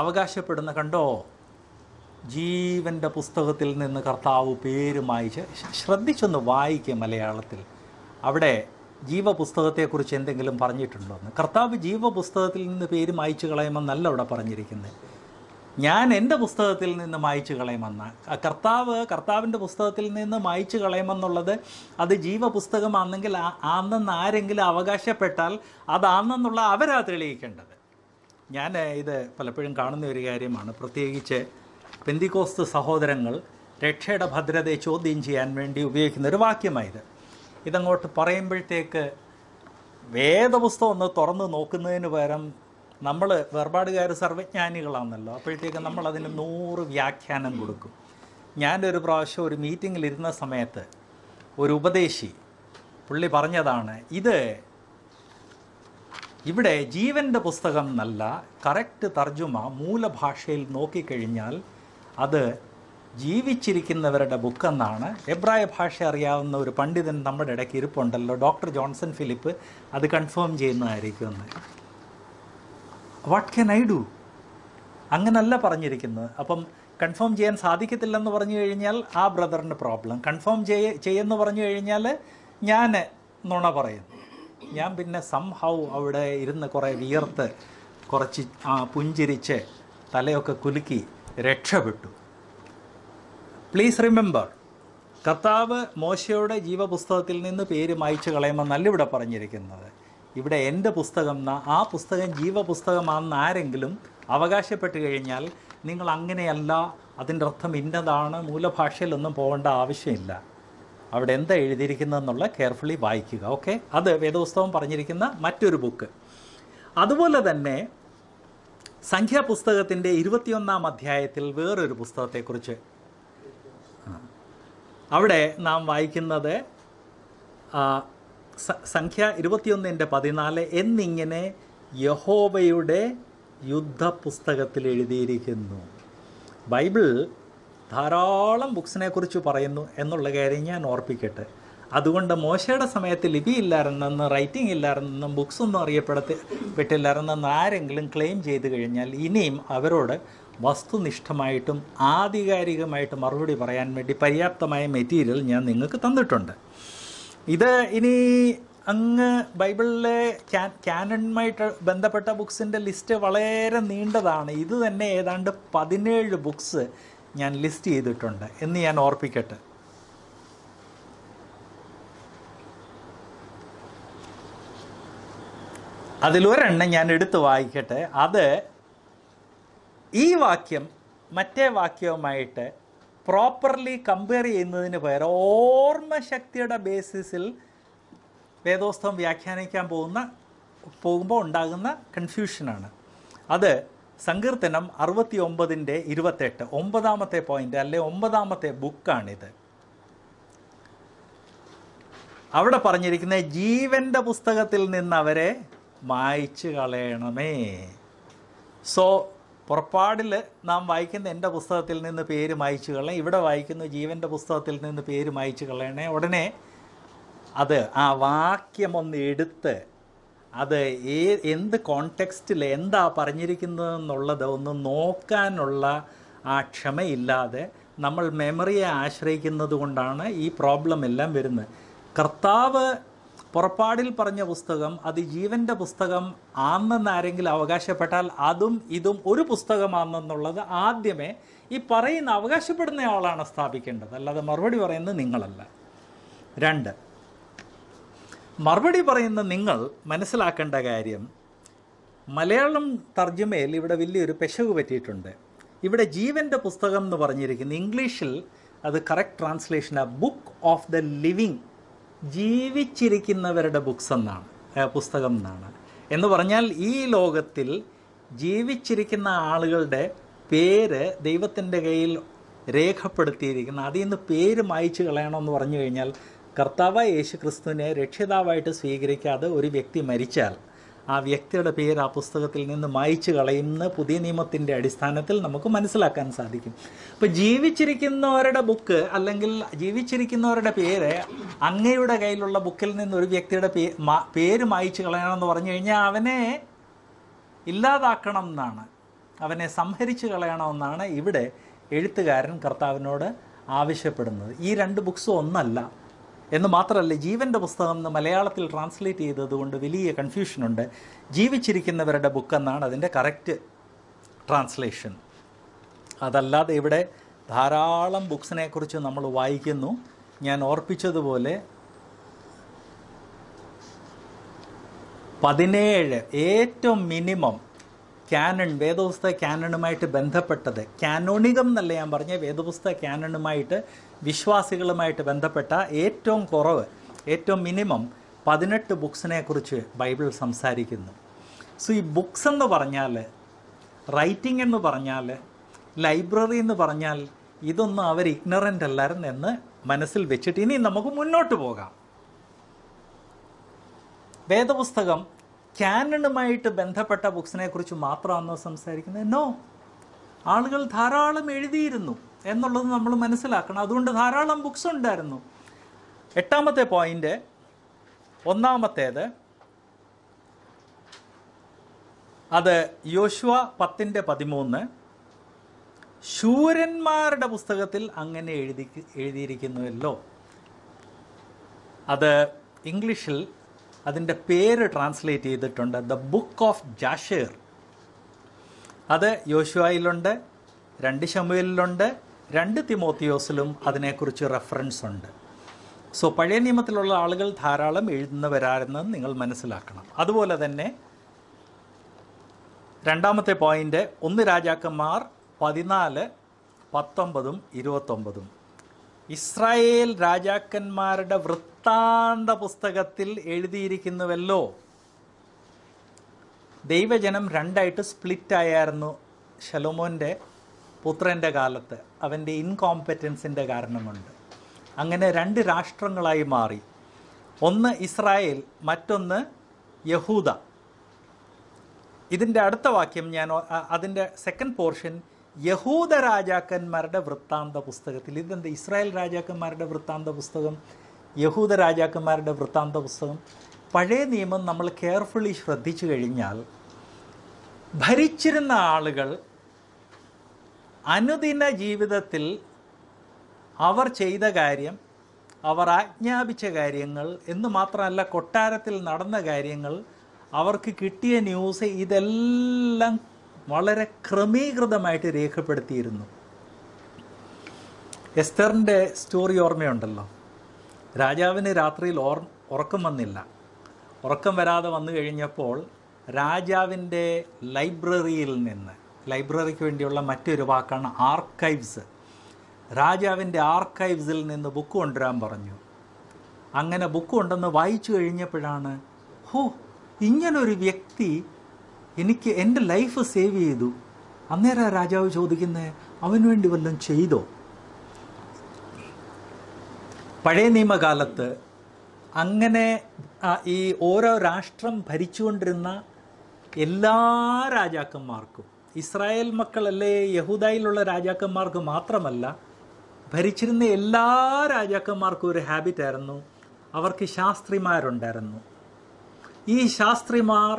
അവകാശപ്പെടുന്ന കണ്ടോ, ജീവൻ്റെ പുസ്തകത്തിൽ നിന്ന് കർത്താവ് പേര് മായ്ച്ച്. ശ്രദ്ധിച്ചൊന്ന് വായിക്കുക മലയാളത്തിൽ, അവിടെ ജീവപുസ്തകത്തെക്കുറിച്ച് എന്തെങ്കിലും പറഞ്ഞിട്ടുണ്ടോ എന്ന്. കർത്താവ് ജീവപുസ്തകത്തിൽ നിന്ന് പേര് മായ്ച്ചു കളയുമെന്നല്ല അവിടെ പറഞ്ഞിരിക്കുന്നത്, ഞാൻ എൻ്റെ പുസ്തകത്തിൽ നിന്ന് മായ്ച്ചു കളയുമെന്നാണ്. കർത്താവ് കർത്താവിൻ്റെ പുസ്തകത്തിൽ നിന്ന് മായ്ച്ചു കളയുമെന്നുള്ളത് അത് ജീവപുസ്തകമാണെങ്കിൽ ആണെന്ന് ആരെങ്കിലും അവകാശപ്പെട്ടാൽ അതാണെന്നുള്ള അവരാ തെളിയിക്കേണ്ടത്. ഞാൻ ഇത് പലപ്പോഴും കാണുന്ന ഒരു കാര്യമാണ്, പ്രത്യേകിച്ച് പെന്തിക്കോസ്ത് സഹോദരങ്ങൾ രക്ഷയുടെ ഭദ്രതയെ ചോദ്യം ചെയ്യാൻ വേണ്ടി ഉപയോഗിക്കുന്ന ഒരു വാക്യമായത്. ഇതങ്ങോട്ട് പറയുമ്പോഴത്തേക്ക് വേദപുസ്തകം ഒന്ന് തുറന്ന് നോക്കുന്നതിന് പകരം നമ്മൾ വേർപാടുകാർ സർവ്വജ്ഞാനികളാണല്ലോ, അപ്പോഴത്തേക്ക് നമ്മളതിന് നൂറ് വ്യാഖ്യാനം കൊടുക്കും. ഞാനൊരു പ്രാവശ്യം ഒരു മീറ്റിങ്ങിലിരുന്ന സമയത്ത് ഒരു ഉപദേശി പുള്ളി പറഞ്ഞതാണ്, ഇത് ഇവിടെ ജീവൻ്റെ പുസ്തകം എന്നല്ല, കറക്റ്റ് തർജുമ മൂലഭാഷയിൽ നോക്കിക്കഴിഞ്ഞാൽ അത് ജീവിച്ചിരിക്കുന്നവരുടെ ബുക്കെന്നാണ്. എബ്രായ ഭാഷ അറിയാവുന്ന ഒരു പണ്ഡിതൻ നമ്മുടെ ഇടയ്ക്ക് ഇരിപ്പുണ്ടല്ലോ, ഡോക്ടർ ജോൺസൺ ഫിലിപ്പ്, അത് കൺഫേം ചെയ്യുന്നതായിരിക്കുമെന്ന്. What can I do? അങ്ങനല്ല പറഞ്ഞിരിക്കുന്നത്. അപ്പം കൺഫേം ചെയ്യാൻ സാധിക്കത്തില്ലെന്ന് പറഞ്ഞു കഴിഞ്ഞാൽ ആ ബ്രദറിന് പ്രോബ്ലം. കൺഫേം ചെയ്യ ചെയ്യുമെന്ന് പറഞ്ഞു കഴിഞ്ഞാൽ ഞാൻ നുണ പറയുന്നു. ഞാൻ പിന്നെ സംഹൗ അവിടെ ഇരുന്ന് കുറേ വിയർത്ത് കുറച്ച് പുഞ്ചിരിച്ച് തലയൊക്കെ കുലുക്കി രക്ഷപ്പെട്ടു. പ്ലീസ് റിമെമ്പർ, കർത്താവ് മോശയുടെ ജീവപുസ്തകത്തിൽ നിന്ന് പേര് മായ്ച്ചു കളയുമെന്നല്ല ഇവിടെ പറഞ്ഞിരിക്കുന്നത്. ഇവിടെ എൻ്റെ പുസ്തകം എന്ന ആ പുസ്തകം ജീവപുസ്തകമാണെന്ന് ആരെങ്കിലും അവകാശപ്പെട്ട് കഴിഞ്ഞാൽ നിങ്ങൾ അങ്ങനെയല്ല, അതിൻ്റെ അർത്ഥം ഇന്നതാണ്, മൂലഭാഷയിലൊന്നും പോകേണ്ട ആവശ്യമില്ല, അവിടെ എന്താ എഴുതിയിരിക്കുന്നതെന്നുള്ള കെയർഫുള്ളി വായിക്കുക. ഓക്കെ, അത് വേദപുസ്തകം പറഞ്ഞിരിക്കുന്ന മറ്റൊരു ബുക്ക്. അതുപോലെ തന്നെ സംഖ്യാപുസ്തകത്തിൻ്റെ ഇരുപത്തിയൊന്നാം അധ്യായത്തിൽ വേറൊരു പുസ്തകത്തെക്കുറിച്ച് അവിടെ നാം വായിക്കുന്നത് സംഖ്യ ഇരുപത്തിയൊന്നിൻ്റെ പതിനാല്, എന്നിങ്ങനെ യഹോവയുടെ യുദ്ധപുസ്തകത്തിൽ എഴുതിയിരിക്കുന്നു. ബൈബിൾ ധാരാളം ബുക്സിനെ കുറിച്ച് പറയുന്നു എന്നുള്ള കാര്യം ഞാൻ ഓർപ്പിക്കട്ടെ. അതുകൊണ്ട് മോശയുടെ സമയത്ത് ലിപിയില്ലായിരുന്നെന്ന്, റൈറ്റിംഗ് ഇല്ലായിരുന്നെന്നും, ബുക്സൊന്നും അറിയപ്പെടത്തി പെട്ടില്ലായിരുന്നെന്ന് ആരെങ്കിലും ക്ലെയിം ചെയ്ത് കഴിഞ്ഞാൽ ഇനിയും അവരോട് വസ്തുനിഷ്ഠമായിട്ടും ആധികാരികമായിട്ടും മറുപടി പറയാൻ വേണ്ടി പര്യാപ്തമായ മെറ്റീരിയൽ ഞാൻ നിങ്ങൾക്ക് തന്നിട്ടുണ്ട്. ഇത് ഇനി അങ്ങ് ബൈബിളിലെ ക്യാ ക്യാനണുമായിട്ട് ബന്ധപ്പെട്ട ബുക്സിൻ്റെ ലിസ്റ്റ് വളരെ നീണ്ടതാണ്. ഇത് തന്നെ ഏതാണ്ട് പതിനേഴ് ബുക്സ് ഞാൻ ലിസ്റ്റ് ചെയ്തിട്ടുണ്ട് എന്ന് ഞാൻ ഓർപ്പിക്കട്ടെ. അതിലൊരെണ്ണം ഞാൻ എടുത്ത് വായിക്കട്ടെ. അത് ഈ വാക്യം മറ്റേ വാക്യവുമായിട്ട് പ്രോപ്പർലി കമ്പയർ ചെയ്യുന്നതിന് പകരം ഓർമ്മശക്തിയുടെ ബേസിസിൽ വേദോസ്തവം വ്യാഖ്യാനിക്കാൻ പോകുന്ന പോകുമ്പോൾ ഉണ്ടാകുന്ന കൺഫ്യൂഷനാണ്. അത് സങ്കീർത്തനം അറുപത്തി ഒമ്പതിൻ്റെ ഇരുപത്തെട്ട്, ഒമ്പതാമത്തെ പോയിൻ്റ് അല്ലെ ഒമ്പതാമത്തെ ബുക്കാണിത്. അവിടെ പറഞ്ഞിരിക്കുന്ന ജീവൻ്റെ പുസ്തകത്തിൽ നിന്ന് അവരെ മായ്ച്ചു കളയണമേ. സോ പുറപ്പാടിൽ നാം വായിക്കുന്ന എൻ്റെ പുസ്തകത്തിൽ നിന്ന് പേര് മായ്ച്ചു കളയാം, ഇവിടെ വായിക്കുന്നു ജീവൻ്റെ പുസ്തകത്തിൽ നിന്ന് പേര് മായ്ച്ചു കളയണേ. ഉടനെ അത് ആ വാക്യമൊന്ന് എടുത്ത് അത് ഏ എന്ത് കോണ്ടെക്സ്റ്റിൽ എന്താ പറഞ്ഞിരിക്കുന്നതെന്നുള്ളത് ഒന്ന് നോക്കാനുള്ള ആ ക്ഷമയില്ലാതെ നമ്മൾ മെമ്മറിയെ ആശ്രയിക്കുന്നത് കൊണ്ടാണ് ഈ പ്രോബ്ലം എല്ലാം വരുന്നത്. കർത്താവ് പുറപ്പാടിൽ പറഞ്ഞ പുസ്തകം അത് ജീവൻ്റെ പുസ്തകം ആണെന്ന് ആരെങ്കിലും അവകാശപ്പെട്ടാൽ അതും ഇതും ഒരു പുസ്തകമാണെന്നുള്ളത് ആദ്യമേ ഈ പറയുന്ന അവകാശപ്പെടുന്നയാളാണ് സ്ഥാപിക്കേണ്ടത്, അല്ലാതെ മറുപടി പറയുന്നത് നിങ്ങളല്ല. രണ്ട്, മറുപടി പറയുന്ന നിങ്ങൾ മനസ്സിലാക്കേണ്ട കാര്യം, മലയാളം തർജ്ജമയിൽ ഇവിടെ വലിയൊരു പിശക് പറ്റിയിട്ടുണ്ട്. ഇവിടെ ജീവൻ്റെ പുസ്തകം എന്ന് പറഞ്ഞിരിക്കുന്നത് ഇംഗ്ലീഷിൽ അത് കറക്റ്റ് ട്രാൻസ്ലേഷനാണ് ബുക്ക് ഓഫ് ദ ലിവിങ്, ജീവിച്ചിരിക്കുന്നവരുടെ ബുക്സ് എന്നാണ്, പുസ്തകം എന്നാണ്. എന്ന് പറഞ്ഞാൽ ഈ ലോകത്തിൽ ജീവിച്ചിരിക്കുന്ന ആളുകളുടെ പേര് ദൈവത്തിൻ്റെ കയ്യിൽ രേഖപ്പെടുത്തിയിരിക്കുന്ന അതിൽ നിന്ന് പേര് മായ്ച്ചു കളയണമെന്ന് പറഞ്ഞു കഴിഞ്ഞാൽ കർത്താവ് യേശു ക്രിസ്തുവിനെ രക്ഷിതാവായിട്ട് സ്വീകരിക്കാതെ ഒരു വ്യക്തി മരിച്ചാൽ ആ വ്യക്തിയുടെ പേര് ആ പുസ്തകത്തിൽ നിന്ന് മായ്ച്ചു കളയുന്ന പുതിയ നിയമത്തിൻ്റെ അടിസ്ഥാനത്തിൽ നമുക്ക് മനസ്സിലാക്കാൻ സാധിക്കും. ഇപ്പോൾ ജീവിച്ചിരിക്കുന്നവരുടെ ബുക്ക് അല്ലെങ്കിൽ ജീവിച്ചിരിക്കുന്നവരുടെ പേര് അങ്ങയുടെ കയ്യിലുള്ള ബുക്കിൽ നിന്ന് ഒരു വ്യക്തിയുടെ പേ പേര് മായ്ച്ചു കളയണമെന്ന് പറഞ്ഞു കഴിഞ്ഞാൽ അവനെ ഇല്ലാതാക്കണം എന്നാണ്, അവനെ സംഹരിച്ചു കളയണമെന്നാണ് ഇവിടെ എഴുത്തുകാരൻ കർത്താവിനോട് ആവശ്യപ്പെടുന്നത്. ഈ രണ്ട് ബുക്സും ഒന്നല്ല എന്ന് മാത്രമല്ല, ജീവൻ്റെ പുസ്തകം എന്ന് മലയാളത്തിൽ ട്രാൻസ്ലേറ്റ് ചെയ്തതുകൊണ്ട് വലിയ കൺഫ്യൂഷനുണ്ട്. ജീവിച്ചിരിക്കുന്നവരുടെ ബുക്കെന്നാണ് അതിൻ്റെ കറക്റ്റ് ട്രാൻസ്ലേഷൻ. അതല്ലാതെ ഇവിടെ ധാരാളം ബുക്സിനെക്കുറിച്ച് നമ്മൾ വായിക്കുന്നു. ഞാൻ ഓർപ്പിച്ചതുപോലെ പതിനേഴ് ഏറ്റവും മിനിമം ക്യാനൺ, വേദപുസ്തക ക്യാനണുമായിട്ട് ബന്ധപ്പെട്ടത്, ക്യാനോണികം എന്നല്ല ഞാൻ പറഞ്ഞ, വേദപുസ്തക ക്യാനണുമായിട്ട് വിശ്വാസികളുമായിട്ട് ബന്ധപ്പെട്ട ഏറ്റവും കുറവ്, ഏറ്റവും മിനിമം പതിനെട്ട് ബുക്സിനെക്കുറിച്ച് ബൈബിൾ സംസാരിക്കുന്നു. സോ ഈ ബുക്സ് എന്ന് പറഞ്ഞാൽ, റൈറ്റിംഗ് എന്ന് പറഞ്ഞാൽ, ലൈബ്രറി എന്ന് പറഞ്ഞാൽ ഇതൊന്നും അവർ ഇഗ്നറൻ്റ് അല്ലായിരുന്നു എന്ന് മനസ്സിൽ വെച്ചിട്ട് ഇനി നമുക്ക് മുന്നോട്ട് പോകാം. വേദപുസ്തകം ക്യാനണുമായിട്ട് ബന്ധപ്പെട്ട ബുക്സിനെക്കുറിച്ച് മാത്രമാണോ സംസാരിക്കുന്നത്? നോ, ആളുകൾ ധാരാളം എഴുതിയിരുന്നു എന്നുള്ളത് നമ്മൾ മനസ്സിലാക്കണം. അതുകൊണ്ട് ധാരാളം ബുക്സ് ഉണ്ടായിരുന്നു. എട്ടാമത്തെ പോയിൻ്റ്, ഒന്നാമത്തേത് അത് യോശുവ പത്തിൻ്റെ പതിമൂന്ന്, ശൂരന്മാരുടെ പുസ്തകത്തിൽ അങ്ങനെ എഴുതി എഴുതിയിരിക്കുന്നുവല്ലോ. അത് ഇംഗ്ലീഷിൽ അതിൻ്റെ പേര് ട്രാൻസ്ലേറ്റ് ചെയ്തിട്ടുണ്ട് ദ ബുക്ക് ഓഫ് ജാഷേർ. അത് യോശുവയിലുണ്ട്, രണ്ട് ശമൂവേലിലുണ്ട്, രണ്ട് തിമോത്തിയോസിലും അതിനെക്കുറിച്ച് റെഫറൻസ് ഉണ്ട്. സോ പഴയ നിയമത്തിലുള്ള ആളുകൾ ധാരാളം എഴുതുന്നവരായിരുന്നത് നിങ്ങൾ മനസ്സിലാക്കണം. അതുപോലെ തന്നെ രണ്ടാമത്തെ പോയിൻ്റ്, ഒന്ന് രാജാക്കന്മാർ പതിനാല് പത്തൊമ്പതും ഇരുപത്തൊമ്പതും, ഇസ്രായേൽ രാജാക്കന്മാരുടെ വൃത്താന്ത പുസ്തകത്തിൽ എഴുതിയിരിക്കുന്നുവല്ലോ. ദൈവജനം രണ്ടായിട്ട് സ്പ്ലിറ്റ് ആയായിരുന്നു ശലോമോൻ്റെ പുത്രൻ്റെ കാലത്ത്, അവൻ്റെ ഇൻകോമ്പറ്റൻസിൻ്റെ കാരണം കൊണ്ട്. അങ്ങനെ രണ്ട് രാഷ്ട്രങ്ങളായി മാറി, ഒന്ന് ഇസ്രായേൽ, മറ്റൊന്ന് യഹൂദ. ഇതിൻ്റെ അടുത്ത വാക്യം ഞാൻ അതിൻ്റെ സെക്കൻഡ് പോർഷൻ, യഹൂദ രാജാക്കന്മാരുടെ വൃത്താന്ത പുസ്തകത്തിൽ. ഇതെന്ത് ഇസ്രായേൽ രാജാക്കന്മാരുടെ വൃത്താന്ത പുസ്തകം, യഹൂദ രാജാക്കന്മാരുടെ വൃത്താന്ത പുസ്തകം? പഴയ നിയമം നമ്മൾ കെയർഫുള്ളി ശ്രദ്ധിച്ചു കഴിഞ്ഞാൽ ഭരിച്ചിരുന്ന ആളുകൾ അനുദിന ജീവിതത്തിൽ അവർ ചെയ്ത കാര്യം, അവർ ആജ്ഞാപിച്ച കാര്യങ്ങൾ എന്ന് മാത്രമല്ല, കൊട്ടാരത്തിൽ നടന്ന കാര്യങ്ങൾ, അവർക്ക് കിട്ടിയ ന്യൂസ്, ഇതെല്ലാം വളരെ ക്രമീകൃതമായിട്ട് രേഖപ്പെടുത്തിയിരുന്നു. എസ്തറിൻ്റെ സ്റ്റോറി ഓർമ്മയുണ്ടല്ലോ. രാജാവിന് രാത്രിയിൽ ഓർ ഉറക്കം വന്നില്ല. ഉറക്കം വരാതെ വന്നു കഴിഞ്ഞപ്പോൾ രാജാവിൻ്റെ ലൈബ്രറിയിൽ നിന്ന്, ലൈബ്രറിക്ക് വേണ്ടിയുള്ള മറ്റൊരു വാക്കാണ് ആർക്കൈവ്സ്, രാജാവിൻ്റെ ആർക്കൈവ്സിൽ നിന്ന് ബുക്ക് കൊണ്ടുവരാൻ പറഞ്ഞു. അങ്ങനെ ബുക്ക് കൊണ്ടുവന്ന് വായിച്ചു കഴിഞ്ഞപ്പോഴാണ്, ഹോ, ഇങ്ങനൊരു വ്യക്തി എനിക്ക് എൻ്റെ ലൈഫ് സേവ് ചെയ്തു. അന്നേരം രാജാവ് ചോദിക്കുന്നത്, അവന് വേണ്ടി വല്ലതും ചെയ്തോ? പഴയ നിയമകാലത്ത് അങ്ങനെ ഈ ഓരോ രാഷ്ട്രം ഭരിച്ചുകൊണ്ടിരുന്ന എല്ലാ രാജാക്കന്മാർക്കും, ഇസ്രായേൽ മക്കളല്ലേ യഹൂദയിലുള്ള രാജാക്കന്മാർക്ക് മാത്രമല്ല, ഭരിച്ചിരുന്ന എല്ലാ രാജാക്കന്മാർക്കും ഒരു ഹാബിറ്റായിരുന്നു, അവർക്ക് ശാസ്ത്രിമാരുണ്ടായിരുന്നു. ഈ ശാസ്ത്രിമാർ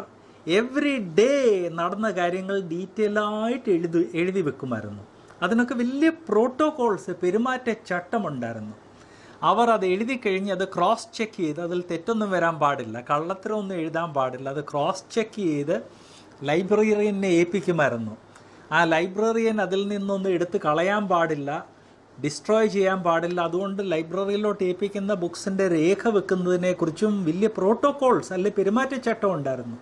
എവ്രി ഡേ നടന്ന കാര്യങ്ങൾ ഡീറ്റെയിലായിട്ട് എഴുതി എഴുതി വെക്കുമായിരുന്നു. അതിനൊക്കെ വലിയ പ്രോട്ടോകോൾസ്, പെരുമാറ്റച്ചട്ടമുണ്ടായിരുന്നു. അവർ അത് എഴുതിക്കഴിഞ്ഞ് അത് ക്രോസ് ചെക്ക് ചെയ്ത്, അതിൽ തെറ്റൊന്നും വരാൻ പാടില്ല, കള്ളത്തരമൊന്നും എഴുതാൻ പാടില്ല, അത് ക്രോസ് ചെക്ക് ചെയ്ത് ലൈബ്രറിയനെ ഏൽപ്പിക്കുമായിരുന്നു. ആ ലൈബ്രറിയൻ അതിൽ നിന്നൊന്നും എടുത്ത് കളയാൻ പാടില്ല, ഡിസ്ട്രോയ് ചെയ്യാൻ പാടില്ല. അതുകൊണ്ട് ലൈബ്രറിയിലോട്ട് ഏൽപ്പിക്കുന്ന ബുക്സിൻ്റെ രേഖ വെക്കുന്നതിനെക്കുറിച്ചും വലിയ പ്രോട്ടോകോൾസ് അല്ലെങ്കിൽ പെരുമാറ്റച്ചട്ടം ഉണ്ടായിരുന്നു.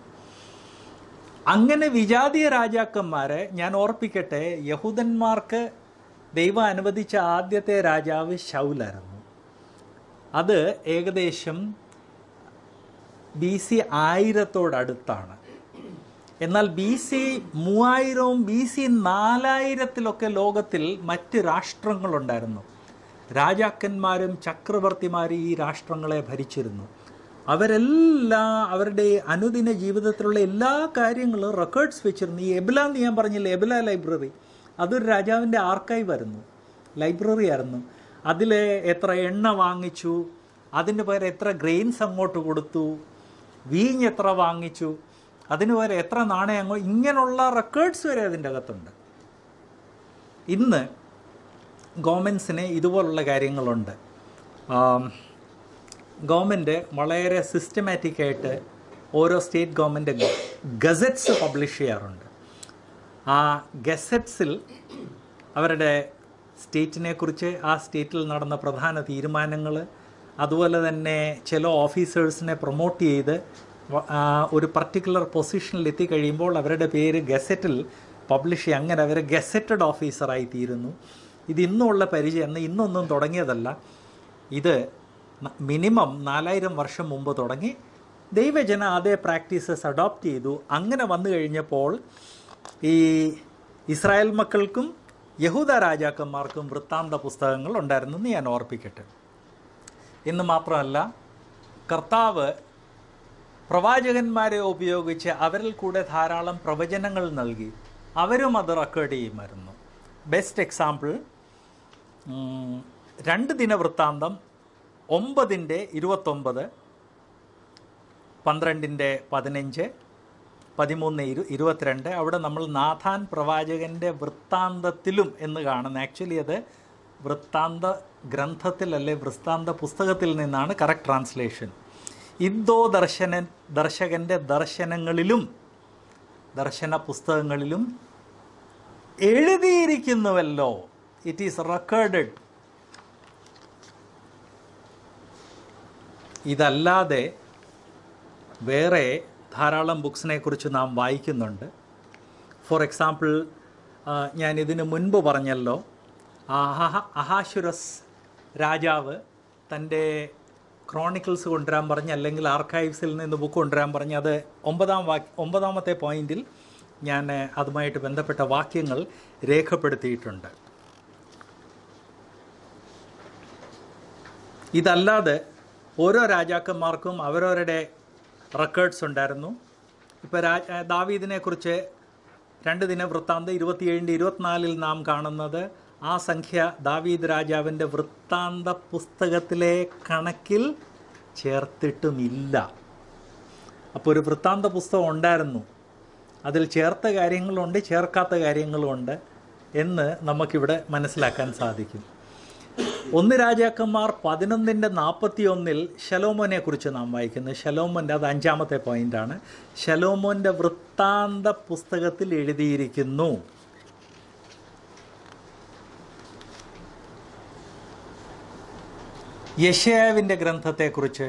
അങ്ങനെ വിജാതീയ രാജാക്കന്മാരെ ഞാൻ ഓർപ്പിക്കട്ടെ, യഹൂദന്മാർക്ക് ദൈവം അനുവദിച്ച ആദ്യത്തെ രാജാവ് ശൗലായിരുന്നു. അത് ഏകദേശം ബി സി ആയിരത്തോടടുത്താണ്. എന്നാൽ ബി സി മൂവായിരവും ബി സി നാലായിരത്തിലൊക്കെ ലോകത്തിൽ മറ്റ് രാഷ്ട്രങ്ങളുണ്ടായിരുന്നു. രാജാക്കന്മാരും ചക്രവർത്തിമാരും ഈ രാഷ്ട്രങ്ങളെ ഭരിച്ചിരുന്നു. അവരെല്ലാ അവരുടെ അനുദിന ജീവിതത്തിലുള്ള എല്ലാ കാര്യങ്ങളും റെക്കോർഡ്സ് വെച്ചിരുന്നു. ഈ എബില എന്ന് ഞാൻ പറഞ്ഞില്ലേ, എബില ലൈബ്രറി, അതൊരു രാജാവിൻ്റെ ആർക്കൈവായിരുന്നു, ലൈബ്രറി ആയിരുന്നു. അതിൽ എത്ര എണ്ണ വാങ്ങിച്ചു, അതിന് പേരെ എത്ര ഗ്രെയിൻസ് അങ്ങോട്ട് കൊടുത്തു, വീഞ്ഞ് എത്ര വാങ്ങിച്ചു, അതിന് പേരെ എത്ര നാണയം അങ്ങോട്ട്, ഇങ്ങനെയുള്ള റെക്കേർഡ്സ് വരെ അതിൻ്റെ അകത്തുണ്ട്. ഇന്ന് ഗവൺമെൻറ്റ്സിന് ഇതുപോലുള്ള കാര്യങ്ങളുണ്ട്. ഗവൺമെൻറ് വളരെ സിസ്റ്റമാറ്റിക്കായിട്ട് ഓരോ സ്റ്റേറ്റ് ഗവൺമെൻറ് ഗസറ്റ്സ് പബ്ലിഷ് ചെയ്യാറുണ്ട്. ആ ഗസറ്റ്സിൽ അവരുടെ സ്റ്റേറ്റിനെക്കുറിച്ച്, ആ സ്റ്റേറ്റിൽ നടന്ന പ്രധാന തീരുമാനങ്ങൾ, അതുപോലെ തന്നെ ചില ഓഫീസേഴ്സിനെ പ്രൊമോട്ട് ചെയ്ത് ഒരു പർട്ടിക്കുലർ പൊസിഷനിൽ എത്തിക്കഴിയുമ്പോൾ അവരുടെ പേര് ഗസറ്റിൽ പബ്ലിഷ് ചെയ്യും. അങ്ങനെ അവർ ഗസറ്റഡ് ഓഫീസറായി തീരുന്നു. ഇത് ഇന്നുമുള്ള പരിചയം, ഇന്നൊന്നും തുടങ്ങിയതല്ല. ഇത് മിനിമം നാലായിരം വർഷം മുമ്പ് തുടങ്ങി ദൈവജന അതേ പ്രാക്ടീസസ് അഡോപ്റ്റ് ചെയ്തു. അങ്ങനെ വന്നു കഴിഞ്ഞപ്പോൾ ഈ ഇസ്രായേൽ മക്കൾക്കും യഹൂദ രാജാക്കന്മാർക്കും വൃത്താന്ത പുസ്തകങ്ങൾ ഉണ്ടായിരുന്നെന്ന് ഞാൻ ഓർപ്പിക്കട്ടെ. ഇന്ന് മാത്രമല്ല, കർത്താവ് പ്രവാചകന്മാരെ ഉപയോഗിച്ച് അവരിൽ കൂടെ ധാരാളം പ്രവചനങ്ങൾ നൽകി, അവരും അത് റെക്കോർഡ് ചെയ്യുമായിരുന്നു. ബെസ്റ്റ് എക്സാമ്പിൾ രണ്ട് ദിന വൃത്താന്തം, ഒമ്പതിൻ്റെ ഇരുപത്തൊമ്പത്, പന്ത്രണ്ടിൻ്റെ പതിനഞ്ച്, പതിമൂന്ന് ഇരു ഇരുപത്തിരണ്ട്. അവിടെ നമ്മൾ നാഥാൻ പ്രവാചകൻ്റെ വൃത്താന്തത്തിലും എന്ന് കാണുന്നത്. ആക്ച്വലി അത് വൃത്താന്ത ഗ്രന്ഥത്തിൽ അല്ലെ വൃത്താന്ത പുസ്തകത്തിൽ നിന്നാണ് കറക്റ്റ് ട്രാൻസ്ലേഷൻ. ഇന്തോ ദർശന ദർശകൻ്റെ ദർശനങ്ങളിലും ദർശന പുസ്തകങ്ങളിലും എഴുതിയിരിക്കുന്നുവല്ലോ, ഇറ്റ് ഈസ് റെക്കോർഡഡ്. ഇതല്ലാതെ വേറെ ധാരാളം ബുക്സിനെ കുറിച്ച് നാം വായിക്കുന്നുണ്ട്. ഫോർ എക്സാമ്പിൾ, ഞാൻ ഇതിനു മുൻപ് പറഞ്ഞല്ലോ, അഹ അഹാശുരസ് രാജാവ് തൻ്റെ ക്രോണിക്കിൾസ് കൊണ്ടുവരാൻ പറഞ്ഞ്, അല്ലെങ്കിൽ ആർക്കൈവ്സിൽ നിന്ന് ബുക്ക് കൊണ്ടുവരാൻ പറഞ്ഞ്, അത് ഒമ്പതാം വാ ഒമ്പതാമത്തെ പോയിൻറ്റിൽ ഞാൻ അതുമായിട്ട് ബന്ധപ്പെട്ട വാക്യങ്ങൾ രേഖപ്പെടുത്തിയിട്ടുണ്ട്. ഇതല്ലാതെ ഓരോ രാജാക്കന്മാർക്കും അവരവരുടെ റെക്കേർഡ്സ് ഉണ്ടായിരുന്നു. ഇപ്പോൾ രാജ ദാവീദിനെക്കുറിച്ച് രണ്ട് ദിന വൃത്താന്തം ഇരുപത്തിയേഴിൻ്റെ ഇരുപത്തിനാലിൽ നാം കാണുന്നത്, ആ സംഖ്യ ദാവീദ് രാജാവിൻ്റെ വൃത്താന്ത പുസ്തകത്തിലെ കണക്കിൽ ചേർത്തിട്ടുമില്ല. അപ്പോൾ ഒരു വൃത്താന്ത പുസ്തകം ഉണ്ടായിരുന്നു, അതിൽ ചേർത്ത കാര്യങ്ങളുണ്ട്, ചേർക്കാത്ത കാര്യങ്ങളുമുണ്ട് എന്ന് നമുക്കിവിടെ മനസ്സിലാക്കാൻ സാധിക്കും. ഒന്ന് രാജാക്കന്മാർ പതിനൊന്നിൻ്റെ നാൽപ്പത്തി ഒന്നിൽ ശലോമോനെ കുറിച്ച് നാം വായിക്കുന്നത്. ശലോമോൻ്റെ അത് അഞ്ചാമത്തെ പോയിൻ്റാണ്. ശലോമോൻ്റെ വൃത്താന്ത പുസ്തകത്തിൽ എഴുതിയിരിക്കുന്നു. യെശയ്യാവിൻ്റെ ഗ്രന്ഥത്തെക്കുറിച്ച്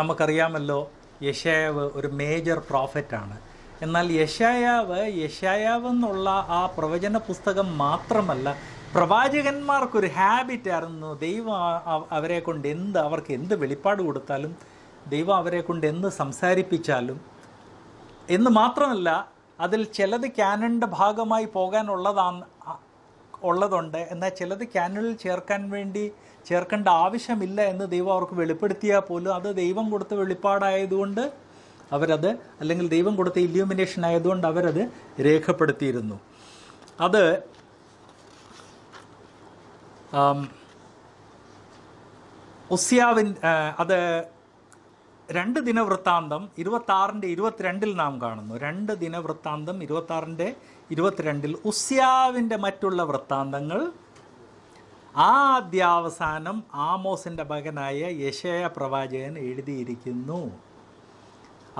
നമുക്കറിയാമല്ലോ, യെശയ്യാവ് ഒരു മേജർ പ്രോഫറ്റാണ്. എന്നാൽ യെശയ്യാവ് യെശയ്യാവെന്നുള്ള ആ പ്രവചന പുസ്തകം മാത്രമല്ല, പ്രവാചകന്മാർക്കൊരു ഹാബിറ്റായിരുന്നു. ദൈവം അവരെ കൊണ്ട് എന്ത് അവർക്ക് എന്ത് വെളിപ്പാട് കൊടുത്താലും, ദൈവം അവരെ കൊണ്ട് എന്ത് സംസാരിപ്പിച്ചാലും എന്ന് മാത്രമല്ല, അതിൽ ചിലത് ക്യാനൻ്റെ ഭാഗമായി പോകാനുള്ളതാണ് ഉള്ളതുണ്ട് എന്നാൽ ചിലത് ക്യാനനിൽ ചേർക്കാൻ വേണ്ടി ചേർക്കേണ്ട ആവശ്യമില്ല എന്ന് ദൈവം അവർക്ക് വെളിപ്പെടുത്തിയാൽ പോലും, അത് ദൈവം കൊടുത്ത വെളിപ്പാടായതുകൊണ്ട് അവരത്, അല്ലെങ്കിൽ ദൈവം കൊടുത്ത ഇല്യൂമിനേഷൻ ആയതുകൊണ്ട് അവരത് രേഖപ്പെടുത്തിയിരുന്നു. അത് ഉസ്യാവിൻ അത് രണ്ട് ദിന വൃത്താന്തം ഇരുപത്താറിൻ്റെ ഇരുപത്തിരണ്ടിൽ നാം കാണുന്നു. രണ്ട് ദിന വൃത്താന്തം ഇരുപത്താറിൻ്റെ ഇരുപത്തിരണ്ടിൽ ഉസ്യാവിൻ്റെ മറ്റുള്ള വൃത്താന്തങ്ങൾ ആദ്യാവസാനം ആമോസിൻ്റെ മകനായ യെശയ്യാ പ്രവാചകൻ എഴുതിയിരിക്കുന്നു.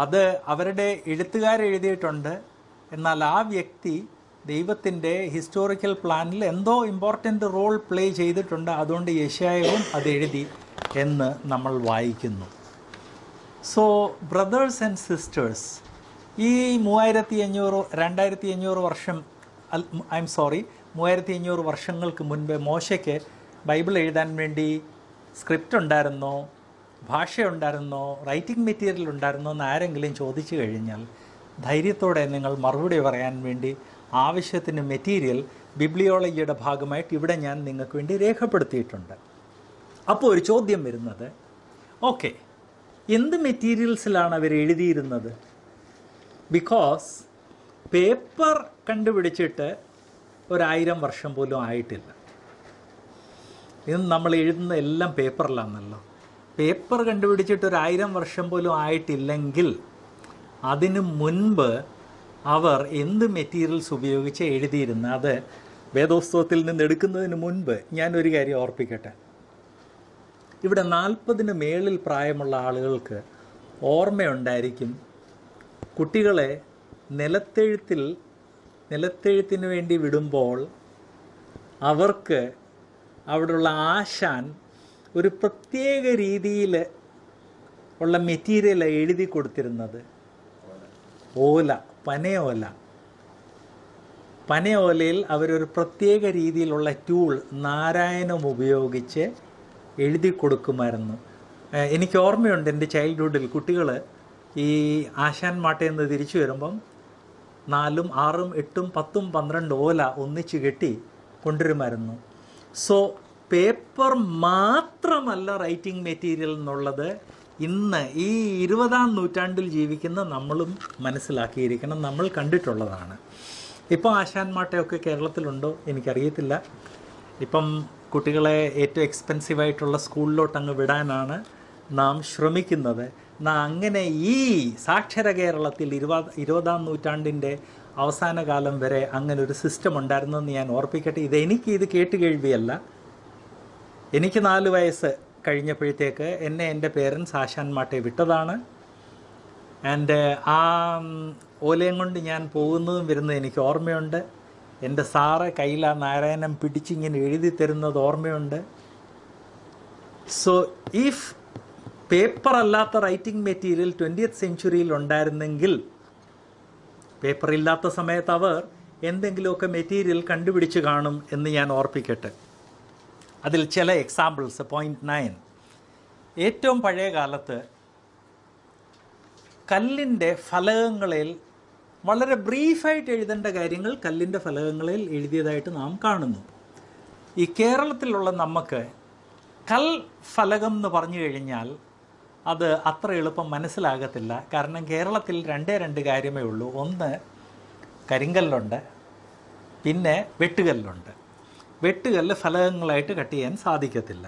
അത് അവരുടെ എഴുത്തുകാരെഴുതിയിട്ടുണ്ട്. എന്നാൽ ആ വ്യക്തി ദൈവത്തിൻ്റെ ഹിസ്റ്റോറിക്കൽ പ്ലാനിൽ എന്തോ ഇമ്പോർട്ടൻ്റ് റോൾ പ്ലേ ചെയ്തിട്ടുണ്ട്, അതുകൊണ്ട് യെശയ്യാവും അതെഴുതി എന്ന് നമ്മൾ വായിക്കുന്നു. സോ ബ്രദേഴ്സ് ആൻഡ് സിസ്റ്റേഴ്സ്, ഈ മൂവായിരത്തി അഞ്ഞൂറ് രണ്ടായിരത്തി അഞ്ഞൂറ് വർഷം ഐ എം സോറി മൂവായിരത്തി അഞ്ഞൂറ് വർഷങ്ങൾക്ക് മുൻപേ മോശയ്ക്ക് ബൈബിൾ എഴുതാൻ വേണ്ടി സ്ക്രിപ്റ്റ് ഉണ്ടായിരുന്നോ ഭാഷയുണ്ടായിരുന്നോ റൈറ്റിംഗ് മെറ്റീരിയൽ ഉണ്ടായിരുന്നോ എന്ന് ആരെങ്കിലും ചോദിച്ചു കഴിഞ്ഞാൽ ധൈര്യത്തോടെ നിങ്ങൾ മറുപടി പറയാൻ വേണ്ടി ആവശ്യത്തിന് മെറ്റീരിയൽ ബിബ്ലിയോളജിയുടെ ഭാഗമായിട്ട് ഇവിടെ ഞാൻ നിങ്ങൾക്ക് വേണ്ടി രേഖപ്പെടുത്തിയിട്ടുണ്ട്. അപ്പോൾ ഒരു ചോദ്യം വരുന്നത്, ഓക്കെ, എന്ത് മെറ്റീരിയൽസിലാണ് അവർ എഴുതിയിരുന്നത്? ബിക്കോസ് പേപ്പർ കണ്ടുപിടിച്ചിട്ട് ഒരായിരം വർഷം പോലും ആയിട്ടില്ല. ഇന്ന് നമ്മൾ എഴുതുന്ന എല്ലാം പേപ്പറിലാണല്ലോ. പേപ്പർ കണ്ടുപിടിച്ചിട്ട് ഒരായിരം വർഷം പോലും ആയിട്ടില്ലെങ്കിൽ അതിനു മുൻപ് അവർ എന്ത് മെറ്റീരിയൽസ് ഉപയോഗിച്ച് എഴുതിയിരുന്നു? അത് വേദോസ്തവത്തിൽ നിന്ന് എടുക്കുന്നതിന് മുൻപ് ഞാനൊരു കാര്യം ഓർപ്പിക്കട്ടെ. ഇവിടെ നാൽപ്പതിന് മേളിൽ പ്രായമുള്ള ആളുകൾക്ക് ഓർമ്മയുണ്ടായിരിക്കും, കുട്ടികളെ നിലത്തെഴുത്തിൽ നിലത്തെഴുത്തിന് വേണ്ടി വിടുമ്പോൾ അവർക്ക് അവിടെയുള്ള ആശാൻ ഒരു പ്രത്യേക രീതിയിൽ ഉള്ള മെറ്റീരിയലാണ് എഴുതി കൊടുത്തിരുന്നത്. ഓല, പനയോല. പനയോലയിൽ അവരൊരു പ്രത്യേക രീതിയിലുള്ള ടൂൾ നാരായണം ഉപയോഗിച്ച് എഴുതി കൊടുക്കുമായിരുന്നു. എനിക്ക് ഓർമ്മയുണ്ട്, എൻ്റെ ചൈൽഡ്ഹുഡിൽ കുട്ടികൾ ഈ ആശാൻ മാട്ടയിൽ നിന്ന് തിരിച്ചു വരുമ്പം നാലും ആറും എട്ടും പത്തും പന്ത്രണ്ട് ഓല ഒന്നിച്ച് കെട്ടി കൊണ്ടുവരുമായിരുന്നു. സോ പേപ്പർ മാത്രമല്ല റൈറ്റിംഗ് മെറ്റീരിയൽ എന്നുള്ളത് ഇന്ന് ഈ ഇരുപതാം നൂറ്റാണ്ടിൽ ജീവിക്കുന്ന നമ്മളും മനസ്സിലാക്കിയിരിക്കണം, നമ്മൾ കണ്ടിട്ടുള്ളതാണ്. ഇപ്പോൾ ആശാന്മാട്ടയൊക്കെ കേരളത്തിലുണ്ടോ എനിക്കറിയത്തില്ല. ഇപ്പം കുട്ടികളെ ഏറ്റവും എക്സ്പെൻസീവായിട്ടുള്ള സ്കൂളിലോട്ട് അങ്ങ് വിടാനാണ് നാം ശ്രമിക്കുന്നത്. നാം അങ്ങനെ ഈ സാക്ഷര കേരളത്തിൽ ഇരുപത് ഇരുപതാം നൂറ്റാണ്ടിൻ്റെ അവസാന കാലം വരെ അങ്ങനെ ഒരു സിസ്റ്റം ഉണ്ടായിരുന്നെന്ന് ഞാൻ ഓർപ്പിക്കട്ടെ. ഇത് എനിക്ക് ഇത് കേട്ട് കേൾവിയല്ല. എനിക്ക് നാല് വയസ്സ് കഴിഞ്ഞപ്പോഴത്തേക്ക് എന്നെ എൻ്റെ പേരൻസ് ആശാന്മാട്ടെ വിട്ടതാണ്. ആൻഡ് ആ ഓലയും കൊണ്ട് ഞാൻ പോകുന്നതും വരുന്നതും എനിക്ക് ഓർമ്മയുണ്ട്. എൻ്റെ സാറ് കയ്യിൽ ആ നാരായണം പിടിച്ചിങ്ങനെ എഴുതി തരുന്നത് ഓർമ്മയുണ്ട്. സോ ഇഫ് പേപ്പർ അല്ലാത്ത റൈറ്റിംഗ് മെറ്റീരിയൽ ട്വൻറ്റിയത്ത് സെഞ്ച്വറിയിൽ ഉണ്ടായിരുന്നെങ്കിൽ, പേപ്പറില്ലാത്ത സമയത്ത് അവർ എന്തെങ്കിലുമൊക്കെ മെറ്റീരിയൽ കണ്ടുപിടിച്ച് കാണും എന്ന് ഞാൻ ഓർപ്പിക്കട്ടെ. അതിൽ ചില എക്സാമ്പിൾസ്. പോയിൻറ്റ് നയൻ, ഏറ്റവും പഴയ കാലത്ത് കല്ലിൻ്റെ ഫലകങ്ങളിൽ വളരെ ബ്രീഫായിട്ട് എഴുതേണ്ട കാര്യങ്ങൾ കല്ലിൻ്റെ ഫലകങ്ങളിൽ എഴുതിയതായിട്ട് നാം കാണുന്നു. ഈ കേരളത്തിലുള്ള നമുക്ക് കൽ ഫലകം എന്ന് പറഞ്ഞു കഴിഞ്ഞാൽ അത് അത്ര എളുപ്പം മനസ്സിലാകത്തില്ല. കാരണം കേരളത്തിൽ രണ്ടേ രണ്ട് കാര്യമേ ഉള്ളൂ. ഒന്ന് കരിങ്കല്ലുണ്ട്, പിന്നെ വെട്ടുകല്ലുണ്ട്. വെട്ടുകല്ല് ഫലകങ്ങളായിട്ട് കട്ട് ചെയ്യാൻ സാധിക്കത്തില്ല.